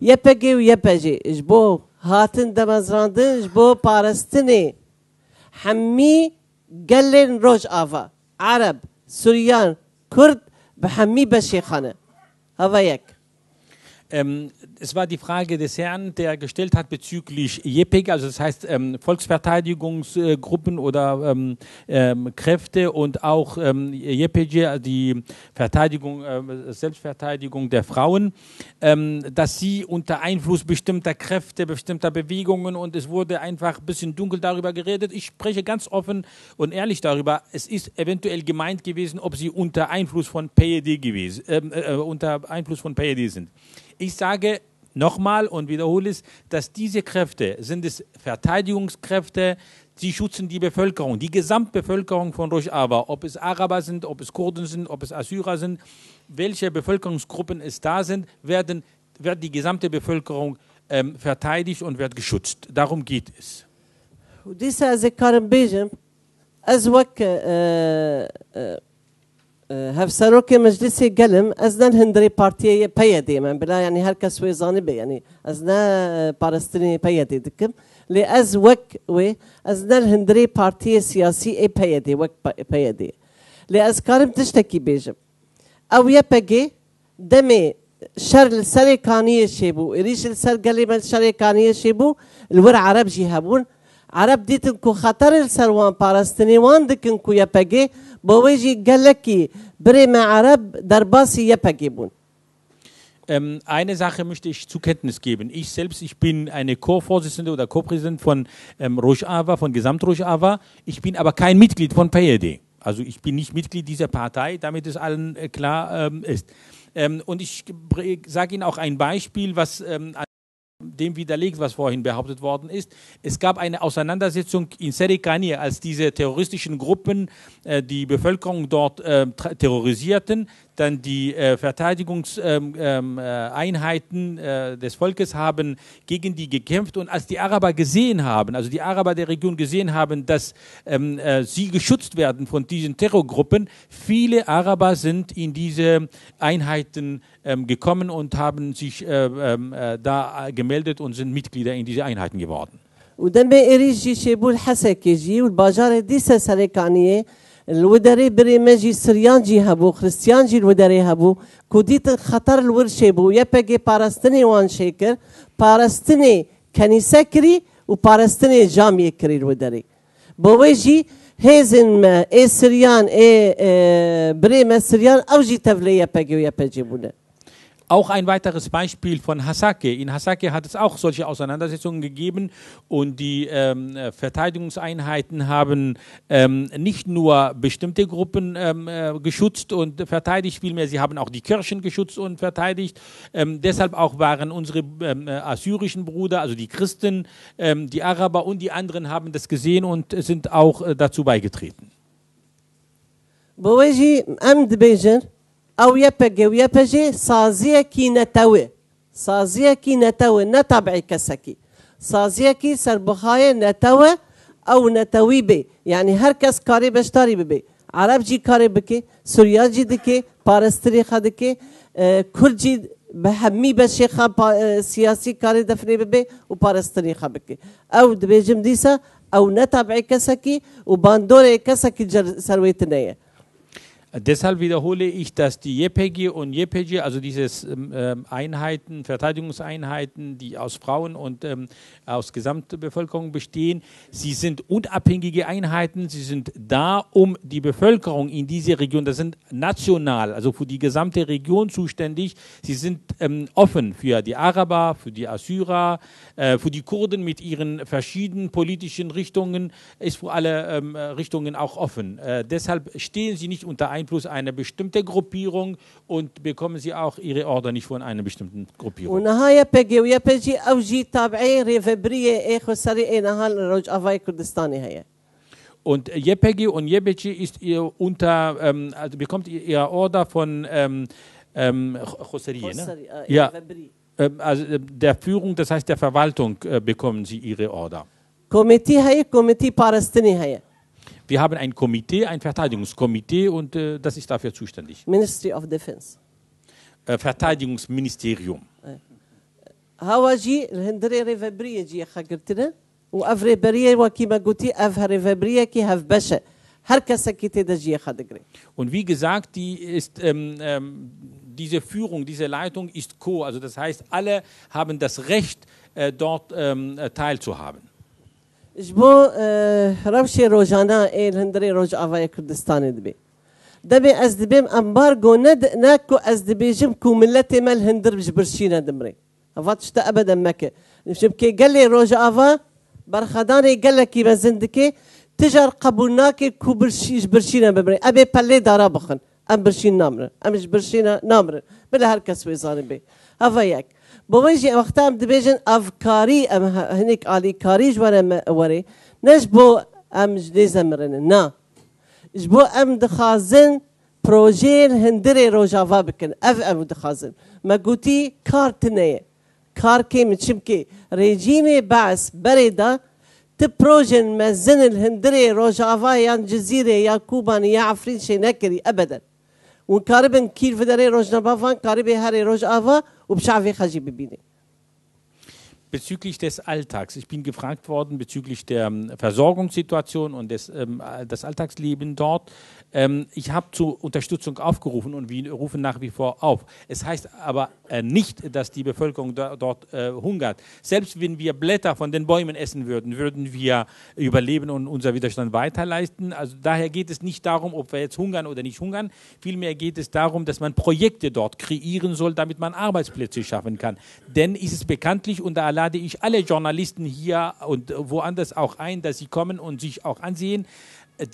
یپگی و یپجی جبو هاتن دمزراندن جبو پارستنی حمی گلین روجاوا عرب سوریان کرد به حمی بشیخانه هوا یک. Es war die Frage des Herrn, der gestellt hat bezüglich Y P G, also das heißt ähm, Volksverteidigungsgruppen äh, oder ähm, ähm, Kräfte und auch ähm, Y P G, die Verteidigung, äh, Selbstverteidigung der Frauen, ähm, dass sie unter Einfluss bestimmter Kräfte, bestimmter Bewegungen und es wurde einfach ein bisschen dunkel darüber geredet. Ich spreche ganz offen und ehrlich darüber. Es ist eventuell gemeint gewesen, ob sie unter Einfluss von P Y D gewesen, äh, äh, unter Einfluss von P Y D sind. Ich sage nochmal und wiederhole es, dass diese Kräfte, sind es Verteidigungskräfte, sie schützen die Bevölkerung, die Gesamtbevölkerung von Rojava, ob es Araber sind, ob es Kurden sind, ob es Assyrer sind, welche Bevölkerungsgruppen es da sind, werden, wird die gesamte Bevölkerung ähm, verteidigt und wird geschützt. Darum geht es. Diese Azekarenbejem, Azwak, هفسروك مجلسي قلم أزنان هندري بارتية بيدي من بلا يعني هالكس ويزانبي يعني أزنا بارستيني بيدي دكم لأز وك و أزنان هندري بارتية سياسية بيدي وك بيدي لأز كارم تشتكي بيجم أو يبقي دمي شر السريكانية شيبو إريش السر قلم السريكانية شيبو الور عرب جيهابون عرب ديتنكو خطر السروان بارستيني وان دكنكو يبقي Ähm, eine Sache möchte ich zur Kenntnis geben. Ich selbst, ich bin eine Co-Vorsitzende oder Co-Präsident von ähm, Rojava, von Gesamt-Rojava. Ich bin aber kein Mitglied von P Y D. Also ich bin nicht Mitglied dieser Partei, damit es allen äh, klar ähm, ist. Ähm, und ich sage Ihnen auch ein Beispiel, was... Ähm, dem widerlegt, was vorhin behauptet worden ist. Es gab eine Auseinandersetzung in Serikani, als diese terroristischen Gruppen äh, die Bevölkerung dort äh, terrorisierten, dann die äh, Verteidigungseinheiten äh, äh, des Volkes haben gegen die gekämpft und als die Araber gesehen haben, also die Araber der Region gesehen haben, dass ähm, äh, sie geschützt werden von diesen Terrorgruppen, viele Araber sind in diese Einheiten ähm, gekommen und haben sich äh, äh, da gemeldet und sind Mitglieder in diese Einheiten geworden. Und dann الوداري بري ماجي سريان جي هبو خريستيان جي الوداري هبو كوديت خطر الورشيبو يبقي بارستني وان شيكر بارستني كنيسة كري وبارستني جامية كري الوداري بويجي هزن ما اي سريان اي بري ما سريان او جي تفلي يبقي ويبقي بونا. Auch ein weiteres Beispiel von Hasake. In Hasake hat es auch solche Auseinandersetzungen gegeben und die ähm, Verteidigungseinheiten haben ähm, nicht nur bestimmte Gruppen ähm, geschützt und verteidigt, vielmehr sie haben auch die Kirchen geschützt und verteidigt. Ähm, deshalb auch waren unsere ähm, assyrischen Brüder, also die Christen, ähm, die Araber und die anderen haben das gesehen und sind auch äh, dazu beigetreten. أو يبقى ويبقى صازيكي نتوى صازيكي نتوى نتابع كسكي صازيكي سربخاية نتوى أو نتوى بي يعني هركس كاري بشتاري بي عرب جي كاري بكي سوريا جي دكي بارستري خدكي كل جي بحمي بشيخة سياسي كاري دفني بي وبارستري خبكي أو دبي جمديسة أو نتابع كسكي وباندوري كسكي سرويتنايا. Deshalb wiederhole ich, dass die Y P G und Y P J, also diese ähm, Einheiten, Verteidigungseinheiten, die aus Frauen und ähm, aus Gesamtbevölkerung bestehen, sie sind unabhängige Einheiten, sie sind da, um die Bevölkerung in dieser Region, das sind national, also für die gesamte Region zuständig, sie sind ähm, offen für die Araber, für die Assyrer, äh, für die Kurden mit ihren verschiedenen politischen Richtungen, ist für alle ähm, Richtungen auch offen. Äh, deshalb stehen sie nicht unter Einfluss Einfluss einer bestimmten Gruppierung und bekommen sie auch ihre Order nicht von einer bestimmten Gruppierung. Und nachher P G und Y P G auch die Tabei Reverbrie Echosari innerhalb Rojava Kurdistan hier. Und Y P G und Y P G ist ihr unter ähm, also bekommt ihr ihre Order von ähm, ähm, Khosari, ne? Ja. Also der Führung, das heißt der Verwaltung äh, bekommen sie ihre Order. Komitee hier, Komitee Palästina hier. Wir haben ein Komitee, ein Verteidigungskomitee und äh, das ist dafür zuständig. Ministry of Defense. Äh, Verteidigungsministerium. هواجي الهندري ريفابرية جي خا قلتنا وأفري برية وكما قلتي أفها ريفابرية كي هاف باشا هركا سكيتي دا جي خا دقري. Und wie gesagt, die ist ähm, ähm, diese Führung, diese Leitung ist co, also das heißt, alle haben das Recht, äh, dort ähm, teilzuhaben. جبو روشي روجانا الهندري روجافا كردستاني دبي. دبي از دبي امبارغو ناكو از دبي جمكو ملتي مال هندر بجبرشينا دمري. فاتشتا ابدا مكه نشبكي قال لي روجافا برخداني قال لك كيما زندكي تجار قبولناكي كو برشينا بمري ابي بالي دارا بخن ام برشين نامر ام برشينا نامر بلا هركس ويزاني بي هذا ياك بوجي وقتها دبيجن افكاري ام هنيك علي كاريج ورا وري نجبو ام جديزمرن نا جبو ام دخازن بروجي الهندري روجافا بكن اف ام دخازن ما قوتي كارتنيه كاركي متشمكي ريجيمي باس بريده تبروجن مزن الهندري روجافا يا جزيره يا كوبان يا عفرين شي نكري ابدا وكاربن كيل فدري روجافا كاربي هاري روجافا Bezüglich des Alltags. Ich bin gefragt worden bezüglich der Versorgungssituation und des, ähm, das Alltagsleben dort. Ähm, ich habe zur Unterstützung aufgerufen und wir rufen nach wie vor auf. Es heißt aber äh, nicht, dass die Bevölkerung da, dort äh, hungert. Selbst wenn wir Blätter von den Bäumen essen würden, würden wir überleben und unser Widerstand weiterleisten. Also daher geht es nicht darum, ob wir jetzt hungern oder nicht hungern. Vielmehr geht es darum, dass man Projekte dort kreieren soll, damit man Arbeitsplätze schaffen kann. Denn ist es bekanntlich unter Alarm lade ich alle Journalisten hier und woanders auch ein, dass sie kommen und sich auch ansehen.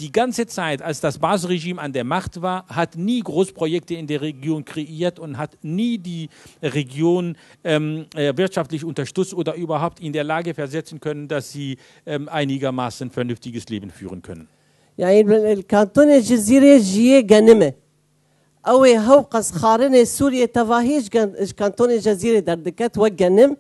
Die ganze Zeit, als das Baas-Regime an der Macht war, hat nie Großprojekte in der Region kreiert und hat nie die Region ähm, wirtschaftlich unterstützt oder überhaupt in der Lage versetzen können, dass sie ähm, einigermaßen vernünftiges Leben führen können. Ja, der Kanton der Jazire ist ganeme. Awe hauqas kharene Suriye tawahij Kanton der Jazire der Dekat wa ganem.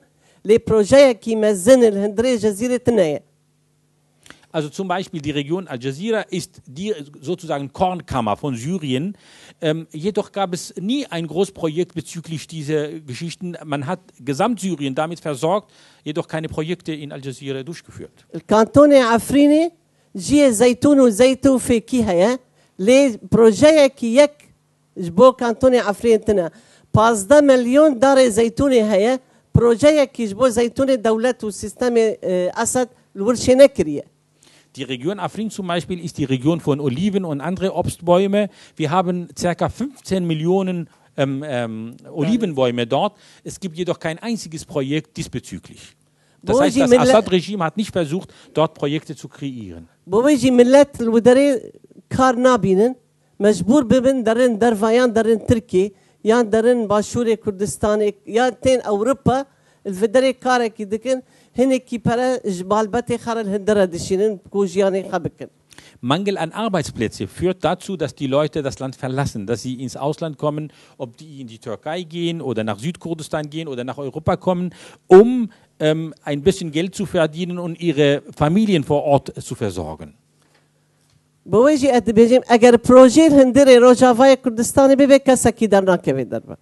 Also zum Beispiel die Region Al-Jazira ist die sozusagen Kornkammer von Syrien. Ähm, jedoch gab es nie ein Großprojekt bezüglich dieser Geschichten. Man hat Gesamtsyrien damit versorgt, jedoch keine Projekte in Al-Jazira durchgeführt. Kanton Afrin, je Zaytun und Zaytun für Kihaya, le Projekt Kiyek, jbo Kanton Afrin tena, fifteen Millionen Dare Zaytun haya. Die Region Afrin zum Beispiel ist die Region von Oliven und andere Obstbäume. Wir haben ca. fünfzehn Millionen ähm, ähm, Olivenbäume dort. Es gibt jedoch kein einziges Projekt diesbezüglich. Das heißt, das Assad-Regime hat nicht versucht, dort Projekte zu kreieren. يا درن باشور كردستان يا تين أوروبا الفدري كاركي دكن هنكي برا جبالبتي خر الهندرة دشينن كوجياني خبكن. Mangel an Arbeitsplätzen führt dazu, dass die Leute das Land verlassen, dass sie ins Ausland kommen, ob die in die Türkei gehen oder nach Südkurdistan gehen oder nach Europa kommen, um ähm, ein bisschen Geld zu verdienen und ihre Familien vor Ort zu versorgen. بوجي أدبيجيم أجر بروجيل هندري روجافا كردستاني ببكا سكيدرنا كبدربا.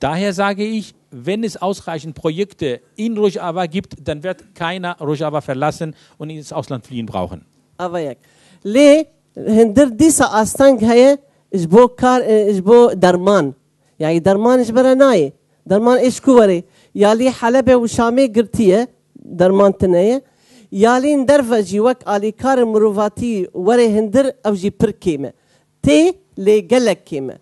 Daher sage ich, wenn es ausreichend Projekte in Rojava gibt, dann wird keiner Rojava verlassen und ins Ausland fliehen brauchen. Aber ja, le hinder diese Astang hier ist bo kar ist bo Darman, ja die Darman ist beranai, Darman ist kuwari, ja die Halebe und Schame gertie, Darman tenai. يالين درفا جيوك علي كار مروفاتي وري هندر او جي بر كيمه تي لي قالك كيمه.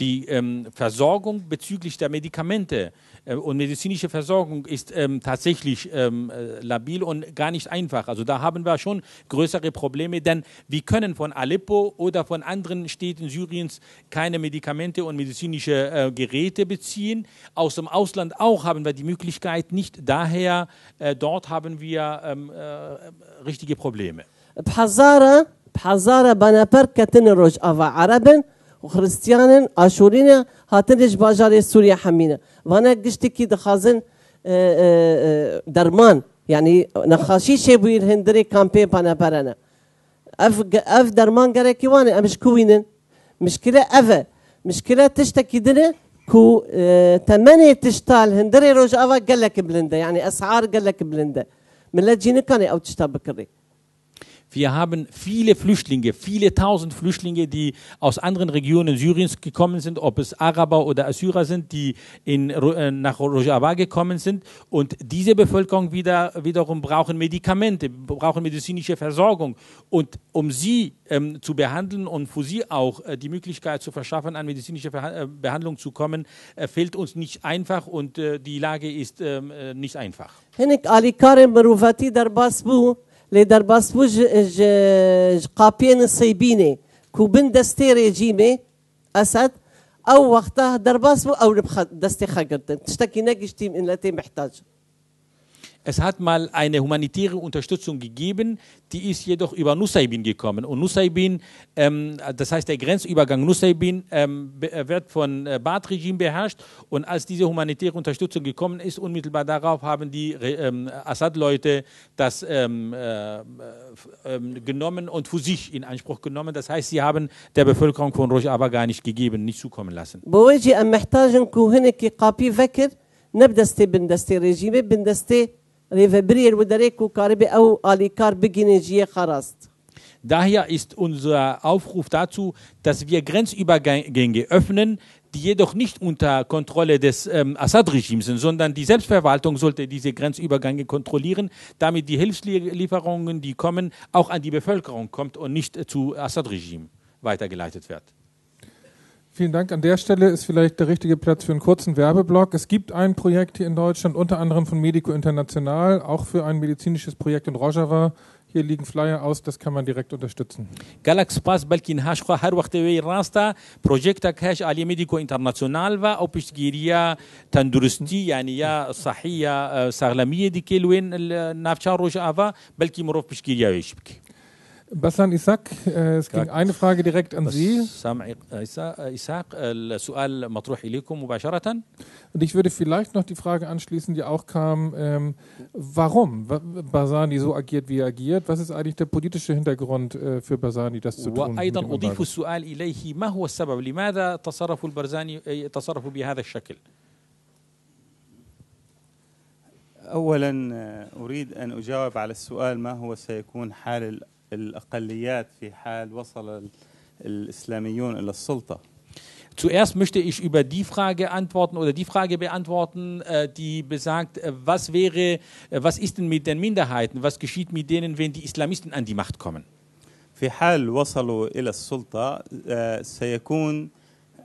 Die ähm, Versorgung bezüglich der Medikamente äh, und medizinische Versorgung ist ähm, tatsächlich ähm, labil und gar nicht einfach. Also da haben wir schon größere Probleme, denn wir können von Aleppo oder von anderen Städten Syriens keine Medikamente und medizinische äh, Geräte beziehen. Aus dem Ausland auch haben wir die Möglichkeit nicht. Daher äh, dort haben wir ähm, äh, richtige Probleme. Pazara, Pazara, Banaper, Katinroj, Ava Araben. وخريستيان اشورينا هاتنج باجار سوريا حمينا وانا قشتكي دخازن درمان يعني نخاشي شبوي الهندري كامبين بانا بارانا اف درمان گره کیوانه امش کوینن مشكله اف مشكله تشتكي دنه كو ثمانية تشتال هندري روجافا قال لك بلنده يعني اسعار قال لك بلنده من لا تجيني كاني او تشتا بكري. Wir haben viele Flüchtlinge, viele tausend Flüchtlinge, die aus anderen Regionen Syriens gekommen sind, ob es Araber oder Assyrer sind, die in, nach Rojava gekommen sind. Und diese Bevölkerung wieder, wiederum brauchen Medikamente, brauchen medizinische Versorgung. Und um sie ähm, zu behandeln und für sie auch äh, die Möglichkeit zu verschaffen, an medizinische Behandlung zu kommen, äh, fällt uns nicht einfach und äh, die Lage ist äh, nicht einfach. لی در باسبو ج قابین الصیبینه کوبن دستیره جیمه اسد او وقتها در باسبو او دستی خاگردن تشتکی نگشتیم این لتی محتاج. Es hat mal eine humanitäre Unterstützung gegeben, die ist jedoch über Nusaybin gekommen. Und Nusaybin, ähm, das heißt der Grenzübergang Nusaybin, ähm, wird von Baath-Regime beherrscht. Und als diese humanitäre Unterstützung gekommen ist, unmittelbar darauf haben die ähm, Assad-Leute das ähm, äh, äh, genommen und für sich in Anspruch genommen. Das heißt, sie haben der Bevölkerung von Rojava gar nicht gegeben, nicht zukommen lassen. Daher ist unser Aufruf dazu, dass wir Grenzübergänge öffnen, die jedoch nicht unter Kontrolle des ähm, Assad-Regimes sind, sondern die Selbstverwaltung sollte diese Grenzübergänge kontrollieren, damit die Hilfslieferungen, die kommen, auch an die Bevölkerung kommt und nicht äh, zu Assad-Regime weitergeleitet wird. Vielen Dank. An der Stelle ist vielleicht der richtige Platz für einen kurzen Werbeblock. Es gibt ein Projekt hier in Deutschland, unter anderem von Medico International, auch für ein medizinisches Projekt in Rojava. Hier liegen Flyer aus, das kann man direkt unterstützen. Galax Pass Balkin Hashqa har waqt we rasta project kash ali medico international va au pishgiriya tandurusti yani ya sahiya saglamiye dikel wen nafcha Rojava balki mrof pishgiriya yeshbik. Bassam Ishak, es ging eine Frage direkt an Sie. Und ich würde vielleicht noch die Frage anschließen, die auch kam, ähm, warum Barzani so agiert, wie er agiert? Was ist eigentlich der politische Hintergrund äh, für Barzani, das zu tun? أولا أريد أن أجاوب على السؤال ما هو سيكون حال الأقليات في حال وصل الإسلاميون إلى السلطة. Zuerst möchte ich über die Frage antworten oder die Frage beantworten, die besagt, was wäre, was ist denn mit den Minderheiten, was geschieht mit denen, wenn die Islamisten an die Macht kommen? في حال وصلوا إلى السلطة سيكون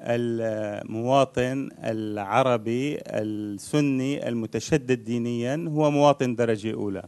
المواطن العربي السني المتشدد دينيا هو مواطن درجة أولى.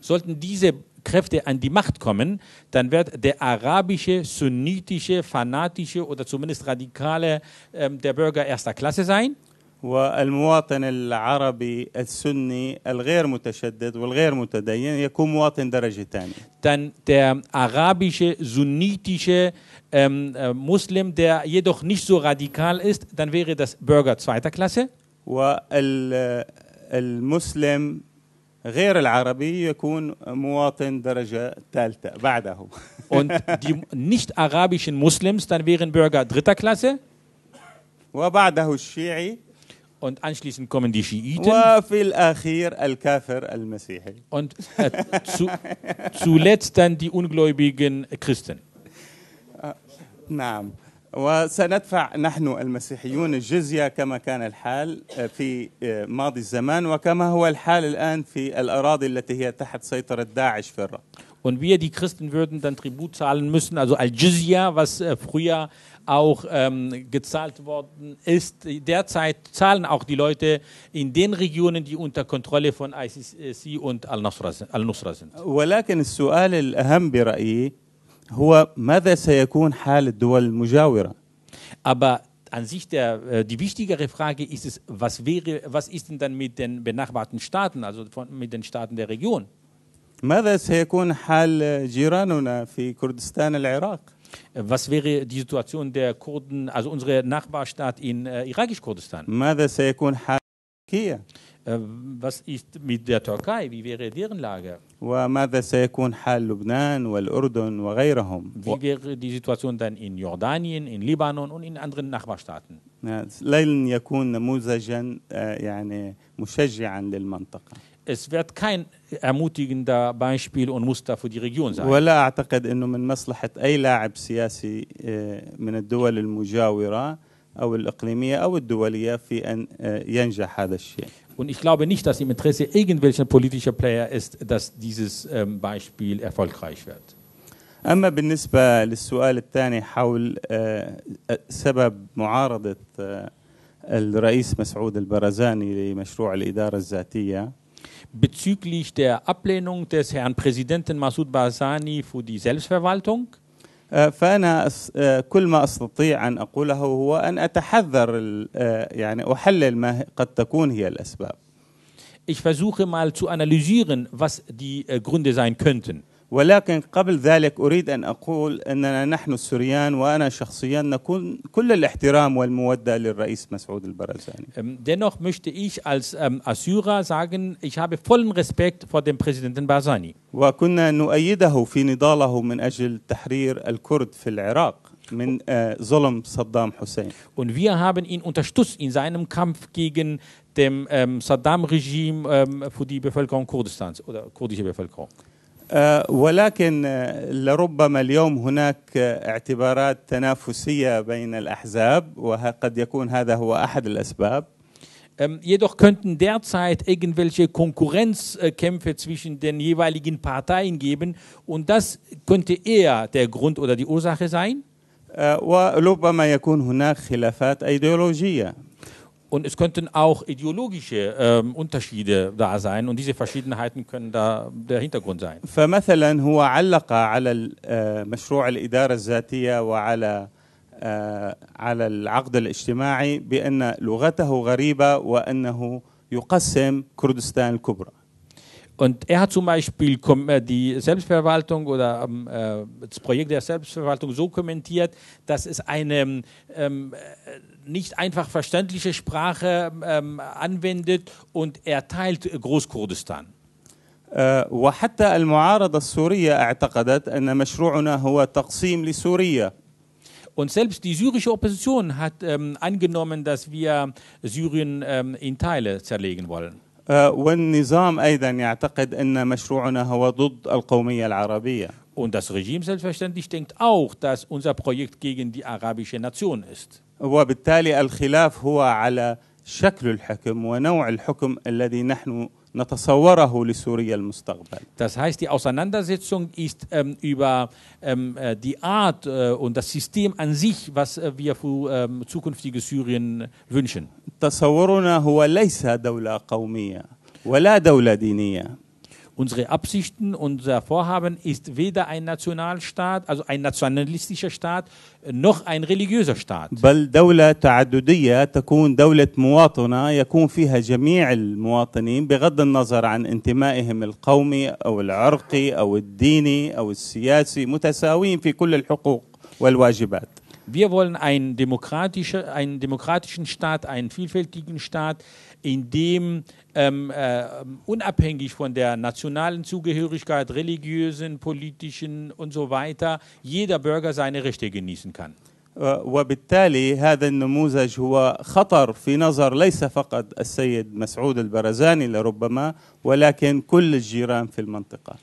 Sollten diese Kräfte an die Macht kommen, dann wird der arabische, sunnitische, fanatische oder zumindest radikale ähm, der Bürger erster Klasse sein. والمواطن العربي السني الغير متشدد والغير متدين يكون مواطن درجة ثانية. Dann der arabische, sunnitische ähm, äh, Muslim, der jedoch nicht so radikal ist, dann wäre das Bürger zweiter Klasse. والمسلم غير العربي يكون مواطن درجة ثالثة بعده. Und die nicht arabischen Muslims dann wären Bürger dritter Klasse. وبعده الشيعي. Und anschließend kommen die Schiiten. وفي الأخير الكافر المسيحي. Und äh, zu, zuletzt dann die ungläubigen Christen. نعم. وسندفع نحن المسيحيون الجزية كما كان الحال في ماضي الزمان وكما هو الحال الآن في الأراضي التي هي تحت سيطرة داعش في الرقة. Und wir, die Christen, würden dann Tribut zahlen müssen, also Al-Jizya, was früher auch ähm, gezahlt worden ist. Derzeit zahlen auch die Leute in den Regionen, die unter Kontrolle von I C C und Al-Nusra sind. ولكن السؤال الأهم برأيي هو ماذا سيكون حال الدول المجاورة؟ Aber an sich der, die wichtigere Frage ist es, was wäre, was ist denn dann mit den benachbarten Staaten, also von, mit den Staaten der Region? ماذا سيكون حال جيراننا في كردستان العراق؟ Was wäre die Situation der Kurden, also unsere Nachbarstaat in äh, irakisch Kurdistan? ماذا سيكون حال تركيا. Was ist mit der Türkei? Wie wäre deren Lage? وماذا سيكون حال لبنان والأردن وغيرهم؟ Wie wäre die Situation dann in Jordanien, in Libanon und in anderen Nachbarstaaten? لن يكون نموذجا يعني مشجعا للمنطقة. Es wird kein ermutigender Beispiel und Muster für die Region sein. ولا أعتقد إنه من مصلحة أي لاعب سياسي من الدول المجاورة أو الإقليمية أو الدولية في أن ينجح هذا الشيء. Und ich glaube nicht, dass im Interesse irgendwelcher politischer Player ist, dass dieses Beispiel erfolgreich wird. أما بالنسبة للسؤال الثاني حول سبب معارضة الرئيس مسعود البرزاني لمشروع الإدارة الذاتية. Bezüglich der Ablehnung des Herrn Präsidenten Masoud Barzani für die Selbstverwaltung. فأنا كل ما أستطيع أن أقوله هو أن أتحذر يعني أحلل ما قد تكون هي الأسباب. Ich versuche mal zu analysieren, was die Gründe sein könnten. ولكن قبل ذلك أريد أن أقول أننا نحن السوريان وأنا شخصيا نكون كل الاحترام والمودة للرئيس مسعود البرزاني. Dennoch möchte ich als Assyrer sagen, ich habe vollen Respekt vor dem Präsidenten Barzani. وكنا نؤيده في نضاله من أجل تحرير الكرد في العراق من ظلم صدام حسين. Und wir haben ihn unterstützt in seinem Kampf gegen dem Saddam-Regime für die Bevölkerung Kurdistans oder kurdische Bevölkerung. ولكن لربما اليوم هناك اعتبارات تنافسية بين الأحزاب وقد يكون هذا هو أحد الأسباب. Jedoch könnten derzeit irgendwelche Konkurrenzkämpfe zwischen den jeweiligen Parteien geben und das könnte eher der Grund oder die Ursache sein. ولربما يكون هناك خلافات أيديولوجية. Und es könnten auch ideologische ähm, Unterschiede da sein und diese Verschiedenheiten können da der Hintergrund sein. فمثلا هو علق على مشروع الإدارة الذاتية وعلى على العقد الاجتماعي بأن لغته غريبة وأنه يقسم كردستان الكبرى. Und er hat zum Beispiel die Selbstverwaltung oder äh, das Projekt der Selbstverwaltung so kommentiert, dass es eine ähm, nicht einfach verständliche Sprache ähm, anwendet und er teilt Großkurdistan. وحتى المعارضة السورية اعتقدت أن مشروعنا هو تقسيم لسوريا. Und selbst die syrische Opposition hat ähm, angenommen, dass wir Syrien ähm, in Teile zerlegen wollen. والنظام أيضا يعتقد أن مشروعنا هو ضد القومية العربية. Und das Regime selbstverständlich denkt auch, dass unser Projekt gegen die arabische Nation ist. وبالتالي الخلاف هو على شكل الحكم ونوع الحكم الذي نحن نتصوره لسوريا المستقبل. Das heißt, die Auseinandersetzung ist ähm, über ähm, die Art äh, und das System an sich, was äh, wir für ähm, zukünftiges Syrien wünschen. تصورنا هو ليس دولة قومية ولا دولة دينية. Unsere Absichten, unser Vorhaben ist weder ein Nationalstaat, also ein nationalistischer Staat, noch ein religiöser Staat. بل دولة تعددية تكون دولة مواطنة يكون فيها جميع المواطنين بغض النظر عن انتمائهم القومي أو العرقي أو الديني أو السياسي متساويين في كل الحقوق والواجبات. Wir wollen einen demokratischen, einen demokratischen Staat, einen vielfältigen Staat, in dem ähm, äh, unabhängig von der nationalen Zugehörigkeit, religiösen, politischen und so weiter, jeder Bürger seine Rechte genießen kann. وبالتالي هذا النموذج هو خطر في نظر ليس فقط السيد مسعود البرزاني لربما ولكن كل الجيران في المنطقة.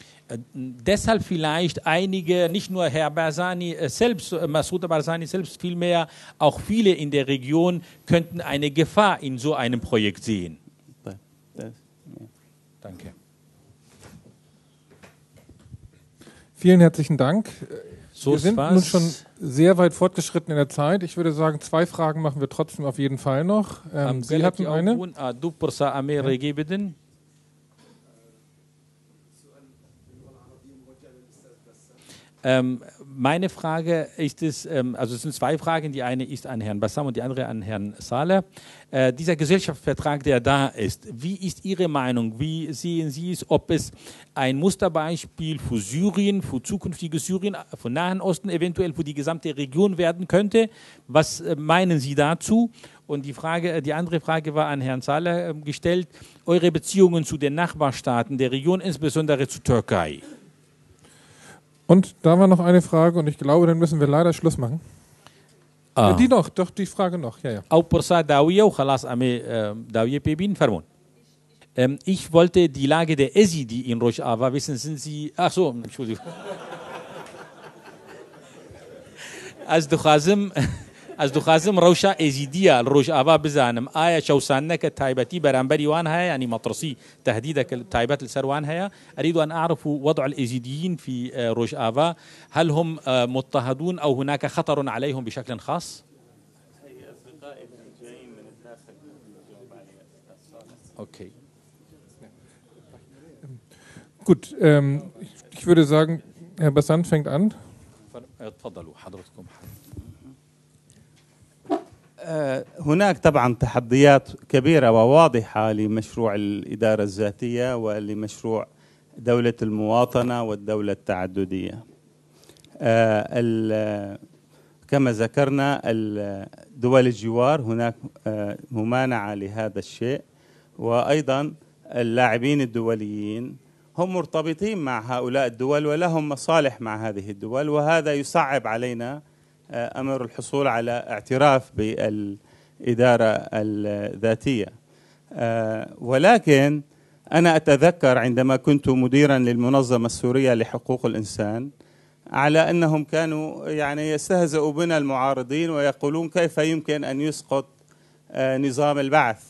Deshalb vielleicht einige, nicht nur Herr Barzani selbst, Masoud Barzani selbst, vielmehr auch viele in der Region könnten eine Gefahr in so einem Projekt sehen. Danke. Vielen herzlichen Dank. So wir sind nun schon sehr weit fortgeschritten in der Zeit. Ich würde sagen, zwei Fragen machen wir trotzdem auf jeden Fall noch. Ähm, Sie hatten eine. Ja. Ähm, meine Frage ist es, ähm, also es sind zwei Fragen, die eine ist an Herrn Bassam und die andere an Herrn Saleh. Äh, dieser Gesellschaftsvertrag, der da ist, wie ist Ihre Meinung? Wie sehen Sie es, ob es ein Musterbeispiel für Syrien, für zukünftiges Syrien, für Nahen Osten, eventuell für die gesamte Region werden könnte? Was äh, meinen Sie dazu? Und die Frage, die andere Frage war an Herrn Saleh gestellt, eure Beziehungen zu den Nachbarstaaten der Region, insbesondere zur Türkei. Und da war noch eine Frage und ich glaube, dann müssen wir leider Schluss machen. آه. دي نوخ دوخ دي فراغ نوخ يا يا او برسا داويه وخلاص امي داويه بيبين فرمون. Ich wollte die Lage der Esidi in Rojava wissen, sind Sie ach so, Entschuldigung. از دخازم از دخازم روشا ازيديه لرجعوا بزانم آية شوسانك تايبتي برامبري وانها يعني مطرسي تهديدك تايبات السروانها. أريد أن أعرف وضع الازيديين في رجعوا، هل هم مضطهدون أو هناك خطر عليهم بشكل خاص؟ Okay. Gut, ähm, ich würde sagen, Herr Basan fängt an. تفضلوا حضرتكم. هناك طبعا تحديات كبيرة وواضحة لمشروع الإدارة الذاتية ولمشروع دولة المواطنة والدولة التعددية. كما ذكرنا دول الجوار هناك ممانعة لهذا الشيء، وأيضا اللاعبين الدوليين هم مرتبطين مع هؤلاء الدول ولهم مصالح مع هذه الدول، وهذا يصعب علينا أمر الحصول على اعتراف بالإدارة الذاتية. ولكن أنا أتذكر عندما كنت مديرا للمنظمة السورية لحقوق الإنسان على أنهم كانوا يعني يستهزئوا بنا المعارضين ويقولون كيف يمكن أن يسقط نظام البعث،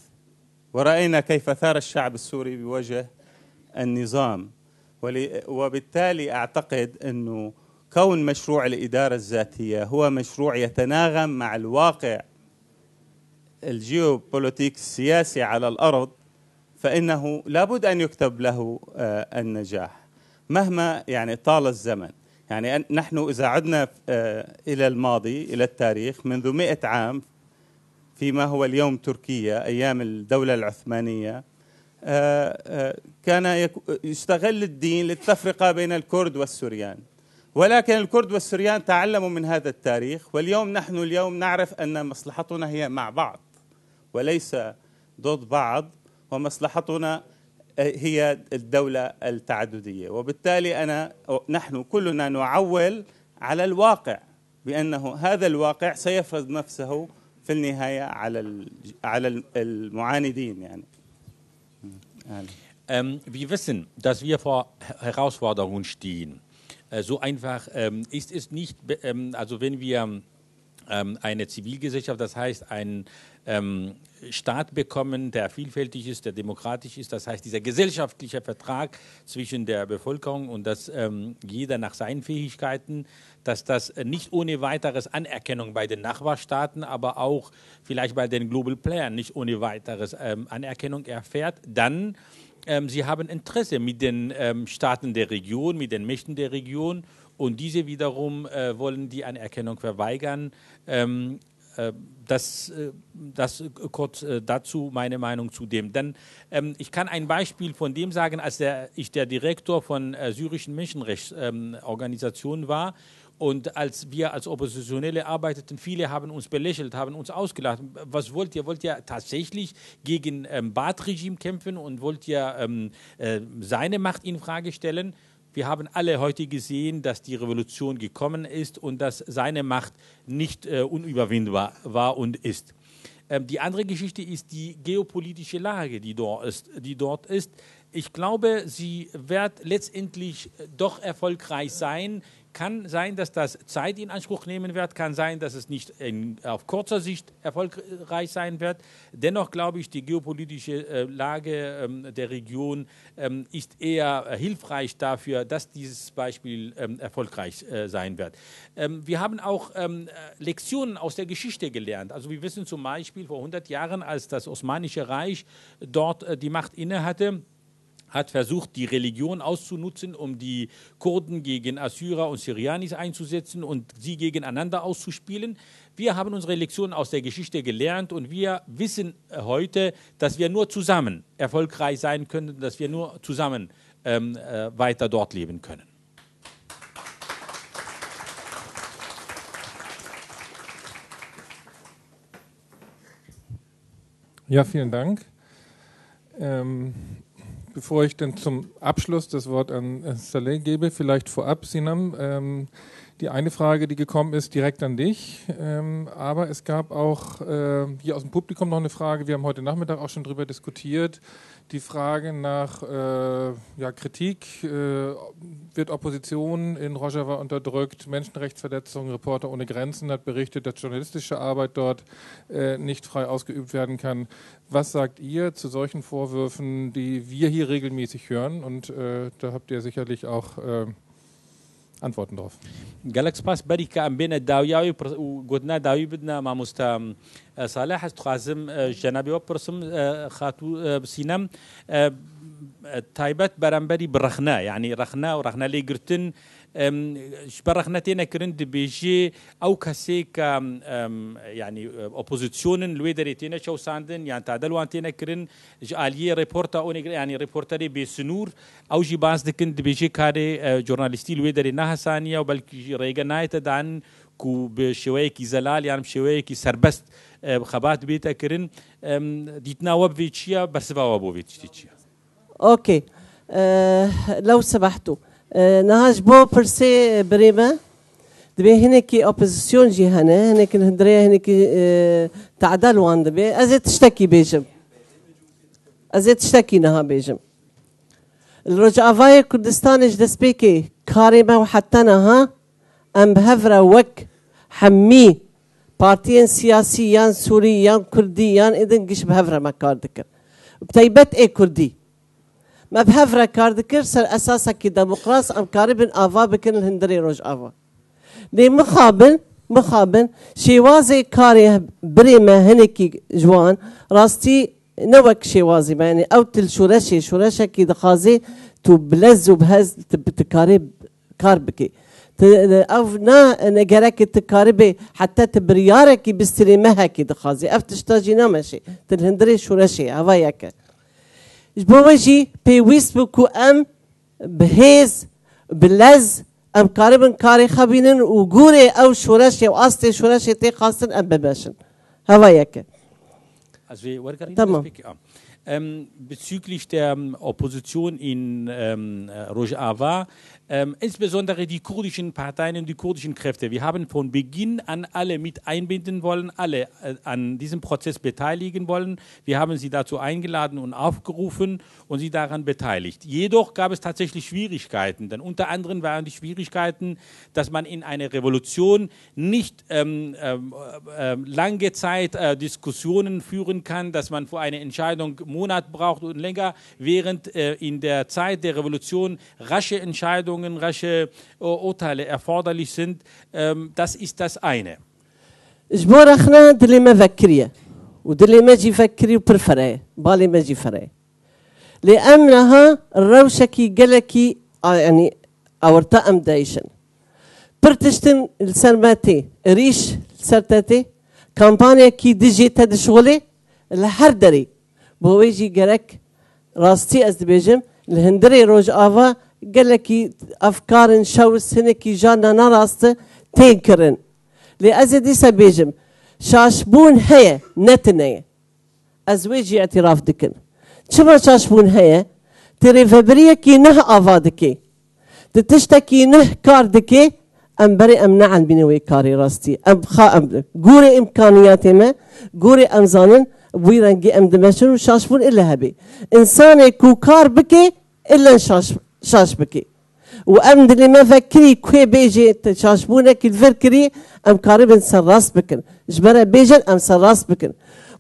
ورأينا كيف ثار الشعب السوري بوجه النظام. وبالتالي أعتقد أنه كون مشروع الإدارة الذاتية هو مشروع يتناغم مع الواقع الجيوبوليتيك السياسي على الأرض، فإنه لابد أن يكتب له النجاح مهما يعني طال الزمن. يعني نحن إذا عدنا إلى الماضي إلى التاريخ منذ مئة عام فيما هو اليوم تركيا أيام الدولة العثمانية، كان يستغل الدين للتفرقة بين الكرد والسوريان، ولكن الكرد والسوريان تعلموا من هذا التاريخ، واليوم نحن اليوم نعرف أن مصلحتنا هي مع بعض وليس ضد بعض، ومصلحتنا هي الدولة التعددية. وبالتالي أنا نحن كلنا نعول على الواقع بأنه هذا الواقع سيفرض نفسه في النهاية على على المعاندين. يعني Ähm, wir wissen, dass wir vor Herausforderungen stehen. Äh, so einfach ähm, ist es nicht, ähm, also wenn wir ähm, eine Zivilgesellschaft, das heißt einen ähm, Staat bekommen, der vielfältig ist, der demokratisch ist, das heißt dieser gesellschaftliche Vertrag zwischen der Bevölkerung und dass ähm, jeder nach seinen Fähigkeiten, dass das nicht ohne weiteres Anerkennung bei den Nachbarstaaten, aber auch vielleicht bei den Global Playern nicht ohne weiteres ähm, Anerkennung erfährt, dann ähm, sie haben Interesse mit den ähm, Staaten der Region, mit den Mächten der Region, und diese wiederum äh, wollen die Anerkennung verweigern. Ähm, äh, Das, das kurz dazu meine Meinung zu dem. Denn ähm, ich kann ein Beispiel von dem sagen, als der, ich der Direktor von äh, syrischen Menschenrechtsorganisationen ähm, war und als wir als Oppositionelle arbeiteten, viele haben uns belächelt, haben uns ausgelacht. Was wollt ihr? Wollt ihr tatsächlich gegen ähm, Baath-Regime kämpfen und wollt ihr ähm, äh, seine Macht in Frage stellen? Wir haben alle heute gesehen, dass die Revolution gekommen ist und dass seine Macht nicht äh, unüberwindbar war und ist. Ähm, die andere Geschichte ist die geopolitische Lage, die dort ist, die dort ist. Ich glaube, sie wird letztendlich doch erfolgreich sein. Kann sein, dass das Zeit in Anspruch nehmen wird, kann sein, dass es nicht in, auf kurzer Sicht erfolgreich sein wird. Dennoch glaube ich, die geopolitische äh, Lage ähm, der Region ähm, ist eher äh, hilfreich dafür, dass dieses Beispiel ähm, erfolgreich äh, sein wird. Ähm, wir haben auch ähm, Lektionen aus der Geschichte gelernt. Also wir wissen zum Beispiel vor hundert Jahren, als das Osmanische Reich dort äh, die Macht inne hatte, hat versucht, die Religion auszunutzen, um die Kurden gegen Assyrer und Syrianis einzusetzen und sie gegeneinander auszuspielen. Wir haben unsere Lektionen aus der Geschichte gelernt und wir wissen heute, dass wir nur zusammen erfolgreich sein können, dass wir nur zusammen ähm, äh, weiter dort leben können. Ja, vielen Dank. Ähm, bevor ich dann zum Abschluss das Wort an äh, Saleh gebe, vielleicht vorab, Sinam, ähm, die eine Frage, die gekommen ist, direkt an dich. Ähm, aber es gab auch äh, hier aus dem Publikum noch eine Frage, wir haben heute Nachmittag auch schon darüber diskutiert, die Frage nach äh, ja, Kritik, äh, wird Opposition in Rojava unterdrückt, Menschenrechtsverletzungen, Reporter ohne Grenzen hat berichtet, dass journalistische Arbeit dort äh, nicht frei ausgeübt werden kann. Was sagt ihr zu solchen Vorwürfen, die wir hier regelmäßig hören? Und äh, da habt ihr sicherlich auch äh, Antworten drauf. Galax Pass Barika bin Dawiawi Godna Dawi Bidna Mamustam Salah Khazim Janabi Persum Khatu Sinam Taibat Barambari Brachna, yani Rachna or Rachna Legrtin Sparachnatena Krint B G Aukasek yani Oppositionen Luederitina Chow Sanden, Yantadal Antena Krin, Jalier Reporter Onigani Reporteri Besunur, Auji Bas de Kind B G Kare, Journalisti Luederina Hassania, Balki Reganite Dan. وبشويكي زلال يعني بشويكي سربست بخبات بيتا كرن ديتنا وبفيتشيا بس بوابو فيتشيا. أوكي أه لو سمحتوا أه نهاج بو برسي بريمة دبي هناك أوبوزيسيون جي هنا هناك الهندرية هناك أه تعدلوا عن دبي أزيد تشتكي بيجم أزيد تشتكي نها بيجم الرجعفاية كردستان إجدس بيكي كارمة وحتى نها أم بهفرة وك حمي بارتيين سياسيان سوريان كرديان إذن قش بهفرة ما كاردكر بتيبت إيه كردي ما بهفرة كاردكر سر أساسا كي ديمقراس أم كاربن آفا بكن الهندري روجافا لي مخابن مخابن شيوازي كاري بريمة هنكي جوان راستي نوك شيوازي يعني أو تل شورشي شورشا كي دخازي تبلز وبهز تبتكاري كاربكي أفنا نجارك التكاربة حتى تبريارك باستلمها كي دخازي أفتشتاجي نمشي تلهندري شو رشي عواياك جبوجي بيويس بكو أم بهيز بلز أم كاربن كاري خبينن وجوري أو شو رشي وأصلي شو رشي تي خاصن أم بباشن هواياك تمام. Ähm, bezüglich der ähm, Opposition in ähm, Rojava, ähm, insbesondere die kurdischen Parteien und die kurdischen Kräfte. Wir haben von Beginn an alle mit einbinden wollen, alle äh, an diesem Prozess beteiligen wollen. Wir haben sie dazu eingeladen und aufgerufen und sie daran beteiligt. Jedoch gab es tatsächlich Schwierigkeiten, denn unter anderem waren die Schwierigkeiten, dass man in einer Revolution nicht ähm, äh, äh, lange Zeit äh, Diskussionen führen kann, dass man vor eine Entscheidung Monat braucht und länger, während äh, in der Zeit der Revolution rasche Entscheidungen, rasche uh, Urteile erforderlich sind. Ähm, das ist das eine. Ich brauche eine Dilemma Vakrie. Und Dilemma Vakrie und Perferei. Balema Vakrie. لأنها الروشكي قلكي يعني أورتا أم دايشن. برتشتن السرماتي ريش السرتاتي كامبانيا كي ديجي تدشغلي الحردري. بويجي جرك راستي أزبيجم الهندري روجافا قال لك أفكار شوس هنكي جانا نراست تنكرن لأزدي سبيجم شاشبون هي نتنية أزويجي اعتراف دكن شما شاشبون هي تري فبرية كي نه أفادكي تتشتكي نه كاردكي أم بري أم نعن بنوي كاري راستي أم خا أم قوري إمكانياتي ما قوري أم زانن ويرانجي أم دمشن وشاشبون إلا هبي إنساني كوكار بكي إلا شاش شاش بكي وأم دلي ما فكري كوي بيجي تشاشبونك الفكري أم قريب إنسان راس بكن جبرة بيجن أم سر راس بكن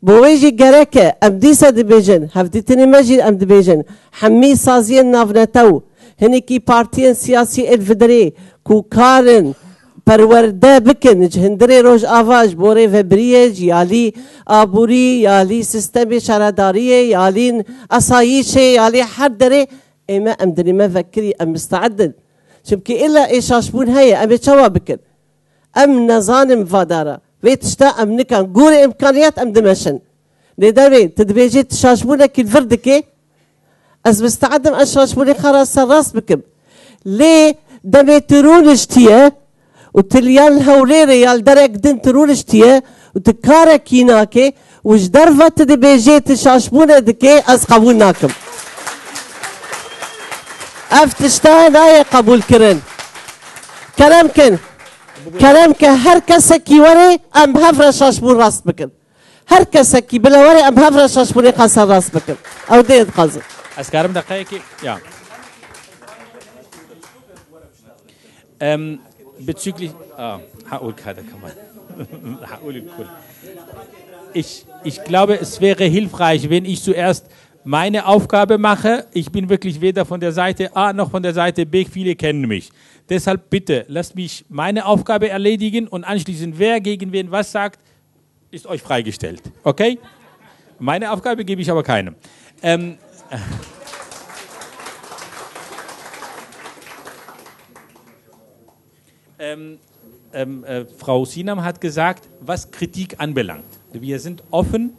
بويجي جراكة أم ديسا دبيجن هفدتني ماجي أم دبيجن حمي سازين نافنتو هنيكي بارتيين سياسي الفدري كوكارن برورده بكن جهندري روج آفاج بوري فبريج يالي آبوري يالي سيستمي شردارية يالين أصايشي يالي حردري إما أم دري ما فكري أم مستعدن شبكي إلا إيش عشبون هيا أم يتشوا بكن أم نظام فادارة ويتشتا أم نكن قولي إمكانيات أم دمشن لدري تدبيجي تشاشبونك الفردكي أز مستعدن أش عشبوني خلاص راس بكم ليه دمي ترون اجتيا وتليان هوليري يال درك دين ترونشتيه وتكارا كيناكي وش درفة تدبيجي تشاشبونة دكي أز قبولناكم أفتشتها ناية قبول كرن كلامكن كلامك هر كسكي وري أم هفرة شاشبون راس بكن هر كسكي بلا وري أم هفرة شاشبون قصر راس بكن أو ديد قصر أسكارم دقائكي يا أم بتشكلي آه هقول هذا كمان هقول الكل. Ich, ich glaube, es wäre hilfreich, wenn ich zuerst meine Aufgabe mache. Ich bin wirklich weder von der Seite A noch von der Seite B. Viele kennen mich. Deshalb bitte, lasst mich meine Aufgabe erledigen und anschließend, wer gegen wen was sagt, ist euch freigestellt. Okay? Meine Aufgabe gebe ich aber keinem. Ähm, ähm, ähm, äh, Frau Sinam hat gesagt, was Kritik anbelangt. Wir sind offen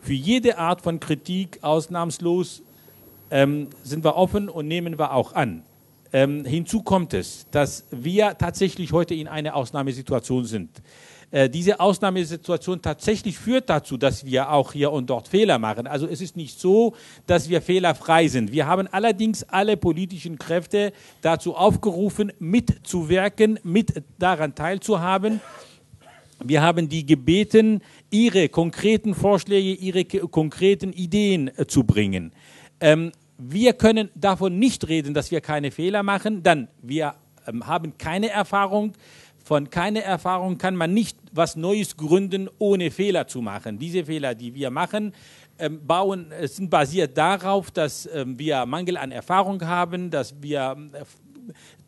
für jede Art von Kritik, ausnahmslos ähm, sind wir offen und nehmen wir auch an. Ähm, hinzu kommt es, dass wir tatsächlich heute in einer Ausnahmesituation sind. Äh, diese Ausnahmesituation tatsächlich führt dazu, dass wir auch hier und dort Fehler machen. Also es ist nicht so, dass wir fehlerfrei sind. Wir haben allerdings alle politischen Kräfte dazu aufgerufen, mitzuwirken, mit daran teilzuhaben. Wir haben die gebeten, ihre konkreten Vorschläge, ihre konkreten Ideen zu bringen. Ähm, wir können davon nicht reden, dass wir keine Fehler machen, denn wir ähm, haben keine Erfahrung. Von keiner Erfahrung kann man nicht was Neues gründen, ohne Fehler zu machen. Diese Fehler, die wir machen, ähm, bauen, sind basiert darauf, dass ähm, wir Mangel an Erfahrung haben, dass wir äh,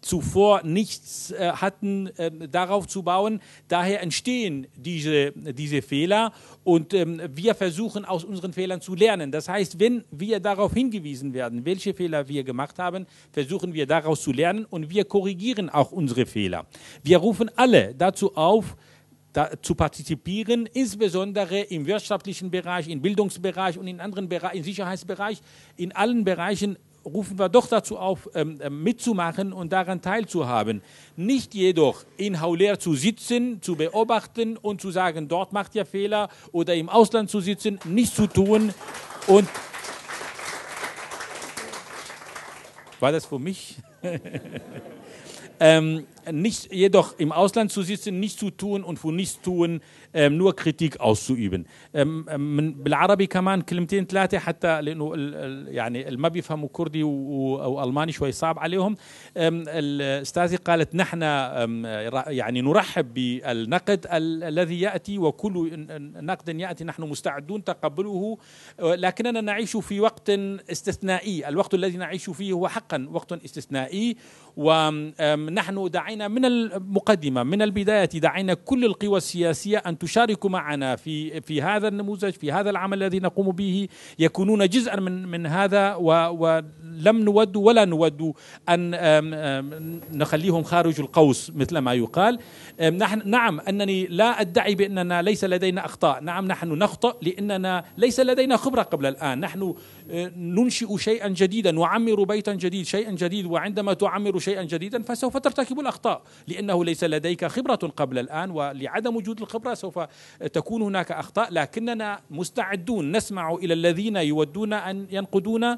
zuvor nichts äh, hatten, äh, darauf zu bauen. Daher entstehen diese, diese Fehler und ähm, wir versuchen, aus unseren Fehlern zu lernen. Das heißt, wenn wir darauf hingewiesen werden, welche Fehler wir gemacht haben, versuchen wir daraus zu lernen und wir korrigieren auch unsere Fehler. Wir rufen alle dazu auf, da, zu partizipieren, insbesondere im wirtschaftlichen Bereich, im Bildungsbereich und in anderen Bereichen, im Sicherheitsbereich, in allen Bereichen, rufen wir doch dazu auf, ähm, mitzumachen und daran teilzuhaben. Nicht jedoch in Hauler zu sitzen, zu beobachten und zu sagen, dort macht ihr Fehler, oder im Ausland zu sitzen, nichts zu tun. Und war das für mich? ähm, nicht jedoch im Ausland zu sitzen, nichts zu tun und von nichts tun, ähm, nur Kritik auszuüben. بالعربي كمان كلمتين ثلاثة حتى لأنه يعني اللي ما بيفهموا كردي أو ألماني شوي صعب عليهم. الأستاذة قالت نحن يعني نرحب بالنقد الذي يأتي وكل نقد يأتي نحن مستعدون تقبله لكننا نعيش في وقت استثنائي. الوقت الذي نعيش فيه هو حقا وقت استثنائي ونحن دعينا من المقدمة من البداية دعينا كل القوى السياسية أن تشارك معنا في في هذا النموذج في هذا العمل الذي نقوم به يكونون جزءا من من هذا ولم نود ولا نود أن نخليهم خارج القوس مثل ما يقال. نحن نعم أنني لا أدعي بأننا ليس لدينا أخطاء. نعم نحن نخطئ لأننا ليس لدينا خبرة قبل الآن. نحن ننشئ شيئا جديدا نعمر بيتا جديد شيئا جديد وعندما تعمر شيئا جديدا فسوف ترتكب الأخطاء لأنه ليس لديك خبرة قبل الآن ولعدم وجود الخبرة سوف تكون هناك أخطاء لكننا مستعدون نسمع إلى الذين يودون أن ينقدون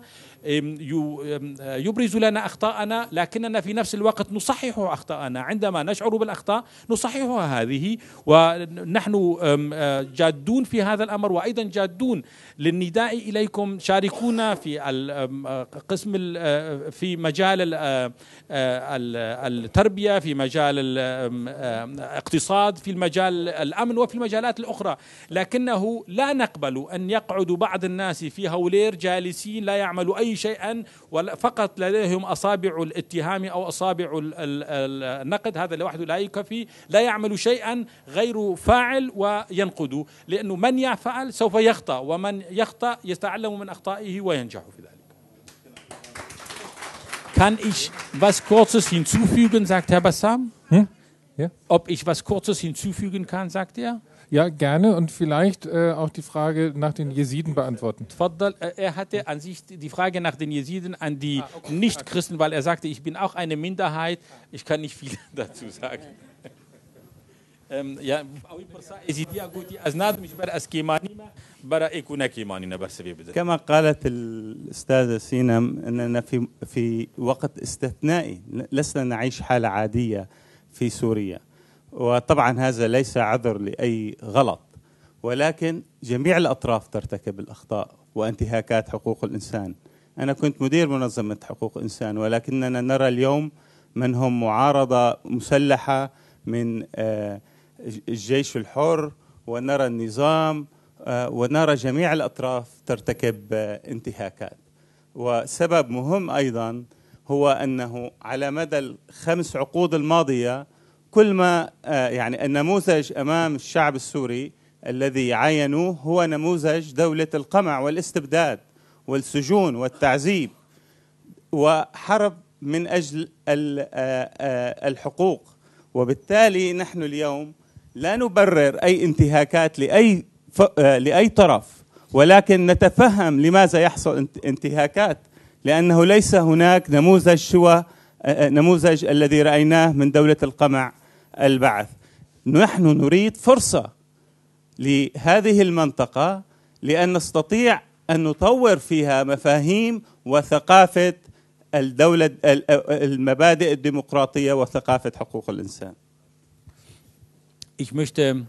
يبرز لنا أخطاءنا لكننا في نفس الوقت نصحح أخطاءنا عندما نشعر بالأخطاء نصححها هذه ونحن جادون في هذا الأمر وأيضا جادون للنداء إليكم شاركوا في القسم في مجال التربية في مجال الاقتصاد في مجال الأمن وفي المجالات الأخرى لكنه لا نقبل أن يقعد بعض الناس في هولير جالسين لا يعملوا أي شيئا فقط لديهم أصابع الاتهام أو أصابع النقد. هذا لوحده لا يكفي. لا يعمل شيئا غير فاعل وينقد لأنه من يفعل سوف يخطأ ومن يخطأ يتعلم من أخطائه وينجح في ذلك. Kann ich was Kurzes hinzufügen, sagt Herr Bassam? Hm? Ja. Ob ich was Kurzes hinzufügen kann, sagt er? Ja, gerne und vielleicht äh, auch die Frage nach den Jesiden beantworten. Er hatte an sich die Frage nach den Jesiden an die ah, okay. Nichtchristen, weil er sagte, ich bin auch eine Minderheit, ich kann nicht viel dazu sagen. یا اوی پرسا ازیدیا گویی از نادمش بر اسکیمانی ما برای کنکیمانی نباس في بدن. كما قالت الأستاذة سينم أننا في في وقت استثنائي، لسنا نعيش حالة عادية في سوريا، وطبعا هذا ليس عذر لأي غلط، ولكن جميع الأطراف ترتكب الأخطاء وانتهاكات حقوق الإنسان. أنا كنت مدير منظمة حقوق الإنسان، ولكننا نرى اليوم من هم معارضة مسلحة من الجيش الحر، ونرى النظام ونرى جميع الأطراف ترتكب انتهاكات. وسبب مهم أيضا هو أنه على مدى الخمس عقود الماضية كل ما يعني النموذج أمام الشعب السوري الذي عاينوه هو نموذج دولة القمع والاستبداد والسجون والتعذيب وحرب من أجل الحقوق. وبالتالي نحن اليوم لا نبرر أي انتهاكات لأي لأي طرف، ولكن نتفهم لماذا يحصل انتهاكات، لأنه ليس هناك نموذج سوى نموذج الذي رأيناه من دولة القمع البعث. نحن نريد فرصة لهذه المنطقة لأن نستطيع أن نطور فيها مفاهيم وثقافة الدولة، المبادئ الديمقراطية وثقافة حقوق الإنسان. Ich möchte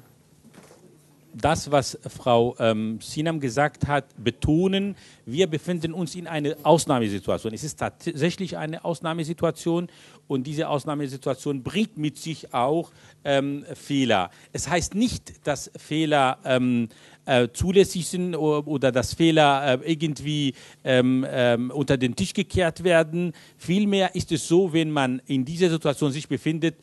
das, was Frau ähm, Sinam gesagt hat, betonen. Wir befinden uns in einer Ausnahmesituation. Es ist tatsächlich eine Ausnahmesituation und diese Ausnahmesituation bringt mit sich auch ähm, Fehler. Es heißt nicht, dass Fehler ähm, äh, zulässig sind oder, oder dass Fehler äh, irgendwie ähm, äh, unter den Tisch gekehrt werden. Vielmehr ist es so, wenn man in dieser Situation sich befindet,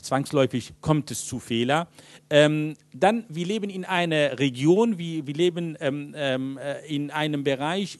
zwangsläufig kommt es zu Fehlern. Ähm, dann, wir leben in einer Region, wir, wir leben ähm, ähm, in einem Bereich,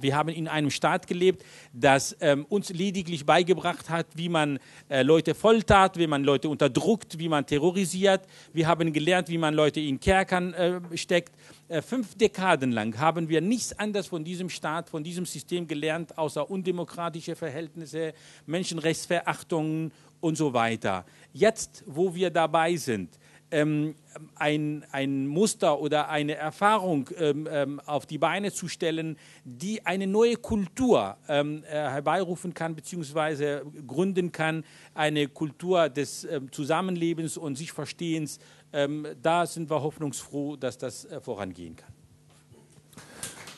wir haben in einem Staat gelebt, das ähm, uns lediglich beigebracht hat, wie man äh, Leute foltert, wie man Leute unterdrückt, wie man terrorisiert. Wir haben gelernt, wie man Leute in Kerkern äh, steckt. Äh, fünf Dekaden lang haben wir nichts anderes von diesem Staat, von diesem System gelernt, außer undemokratische Verhältnisse, Menschenrechtsverachtungen und so weiter. Jetzt, wo wir dabei sind, ähm, ein, ein Muster oder eine Erfahrung ähm, ähm, auf die Beine zu stellen, die eine neue Kultur ähm, äh, herbeirufen kann bzw. gründen kann, eine Kultur des ähm, Zusammenlebens und sich Verstehens, ähm, da sind wir hoffnungsfroh, dass das äh, vorangehen kann.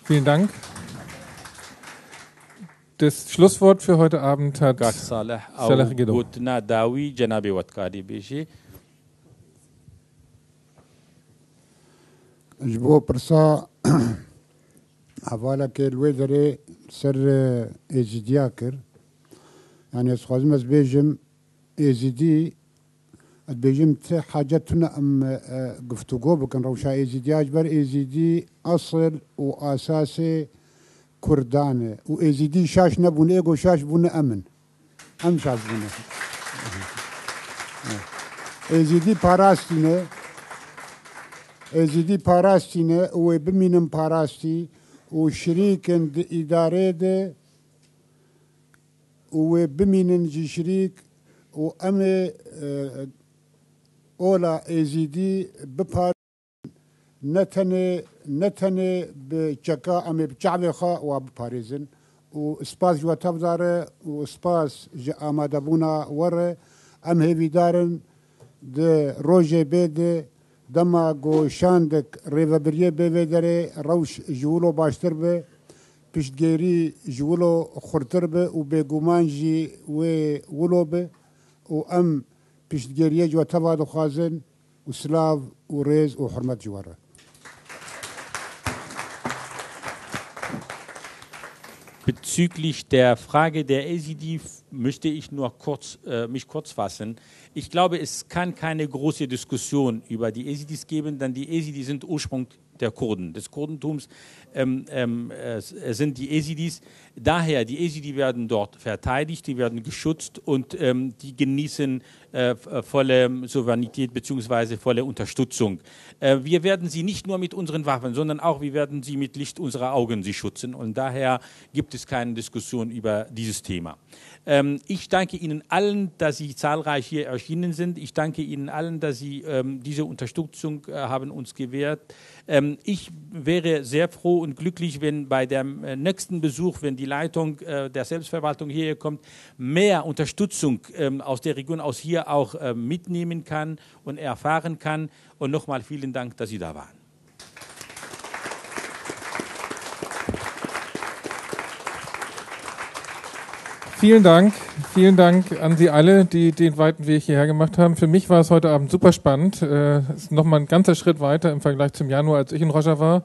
Vielen Dank. Das Schlusswort für heute Abend hat Saleh Gedo. Ich bin Persa, aber ich werde sehr ezidiaker. يعني أخواننا بيجم إزدي بيجم حاجتنا أم قفتوقو بكن روشا إزدي أجبر إزدي أصل وأساسي كردانة وإزيدي شاش نبون إيجو شاش بون أمن أم شاش بون إزيدي باراستينة إزيدي باراستينة وبمينم باراستي وشريك إدارة ده وبمينن جي شريك وأمي أولا إزيدي ببار نتني نتني بشكا أمي بشعبها وبباريزن وسباس جوا تبدار وسباس جا أمادبونا ور أم هي دارن د روجي بيد دما جو شاندك ريفابرية بيدري روش جولو باشتربه بشتجيري جولو خرتربه وبيجومانجي وولوبه وأم بشتجيرية جوا تبادو خازن وسلاف وريز وحرمة جواره. Bezüglich der Frage der Ezidi möchte ich nur kurz, äh, mich kurz fassen. Ich glaube, es kann keine große Diskussion über die Ezidis geben, denn die Ezidis sind Ursprung der Kurden, des Kurdentums ähm, ähm, äh, sind die Ezidis. Daher, die Ezidi werden dort verteidigt, die werden geschützt und ähm, die genießen äh, volle Souveränität bzw. volle Unterstützung. Äh, wir werden sie nicht nur mit unseren Waffen, sondern auch wir werden sie mit Licht unserer Augen sie schützen. Und daher gibt es keine Diskussion über dieses Thema. Äh, Ich danke Ihnen allen, dass Sie zahlreich hier erschienen sind. Ich danke Ihnen allen, dass Sie ähm, diese Unterstützung äh, haben uns gewährt. Ähm, ich wäre sehr froh und glücklich, wenn bei dem nächsten Besuch, wenn die Leitung äh, der Selbstverwaltung hierher kommt, mehr Unterstützung ähm, aus der Region, aus hier auch äh, mitnehmen kann und erfahren kann. Und nochmal vielen Dank, dass Sie da waren. Vielen Dank, vielen Dank an Sie alle, die den weiten Weg hierher gemacht haben. Für mich war es heute Abend super spannend. Es ist nochmal ein ganzer Schritt weiter im Vergleich zum Januar, als ich in Rojava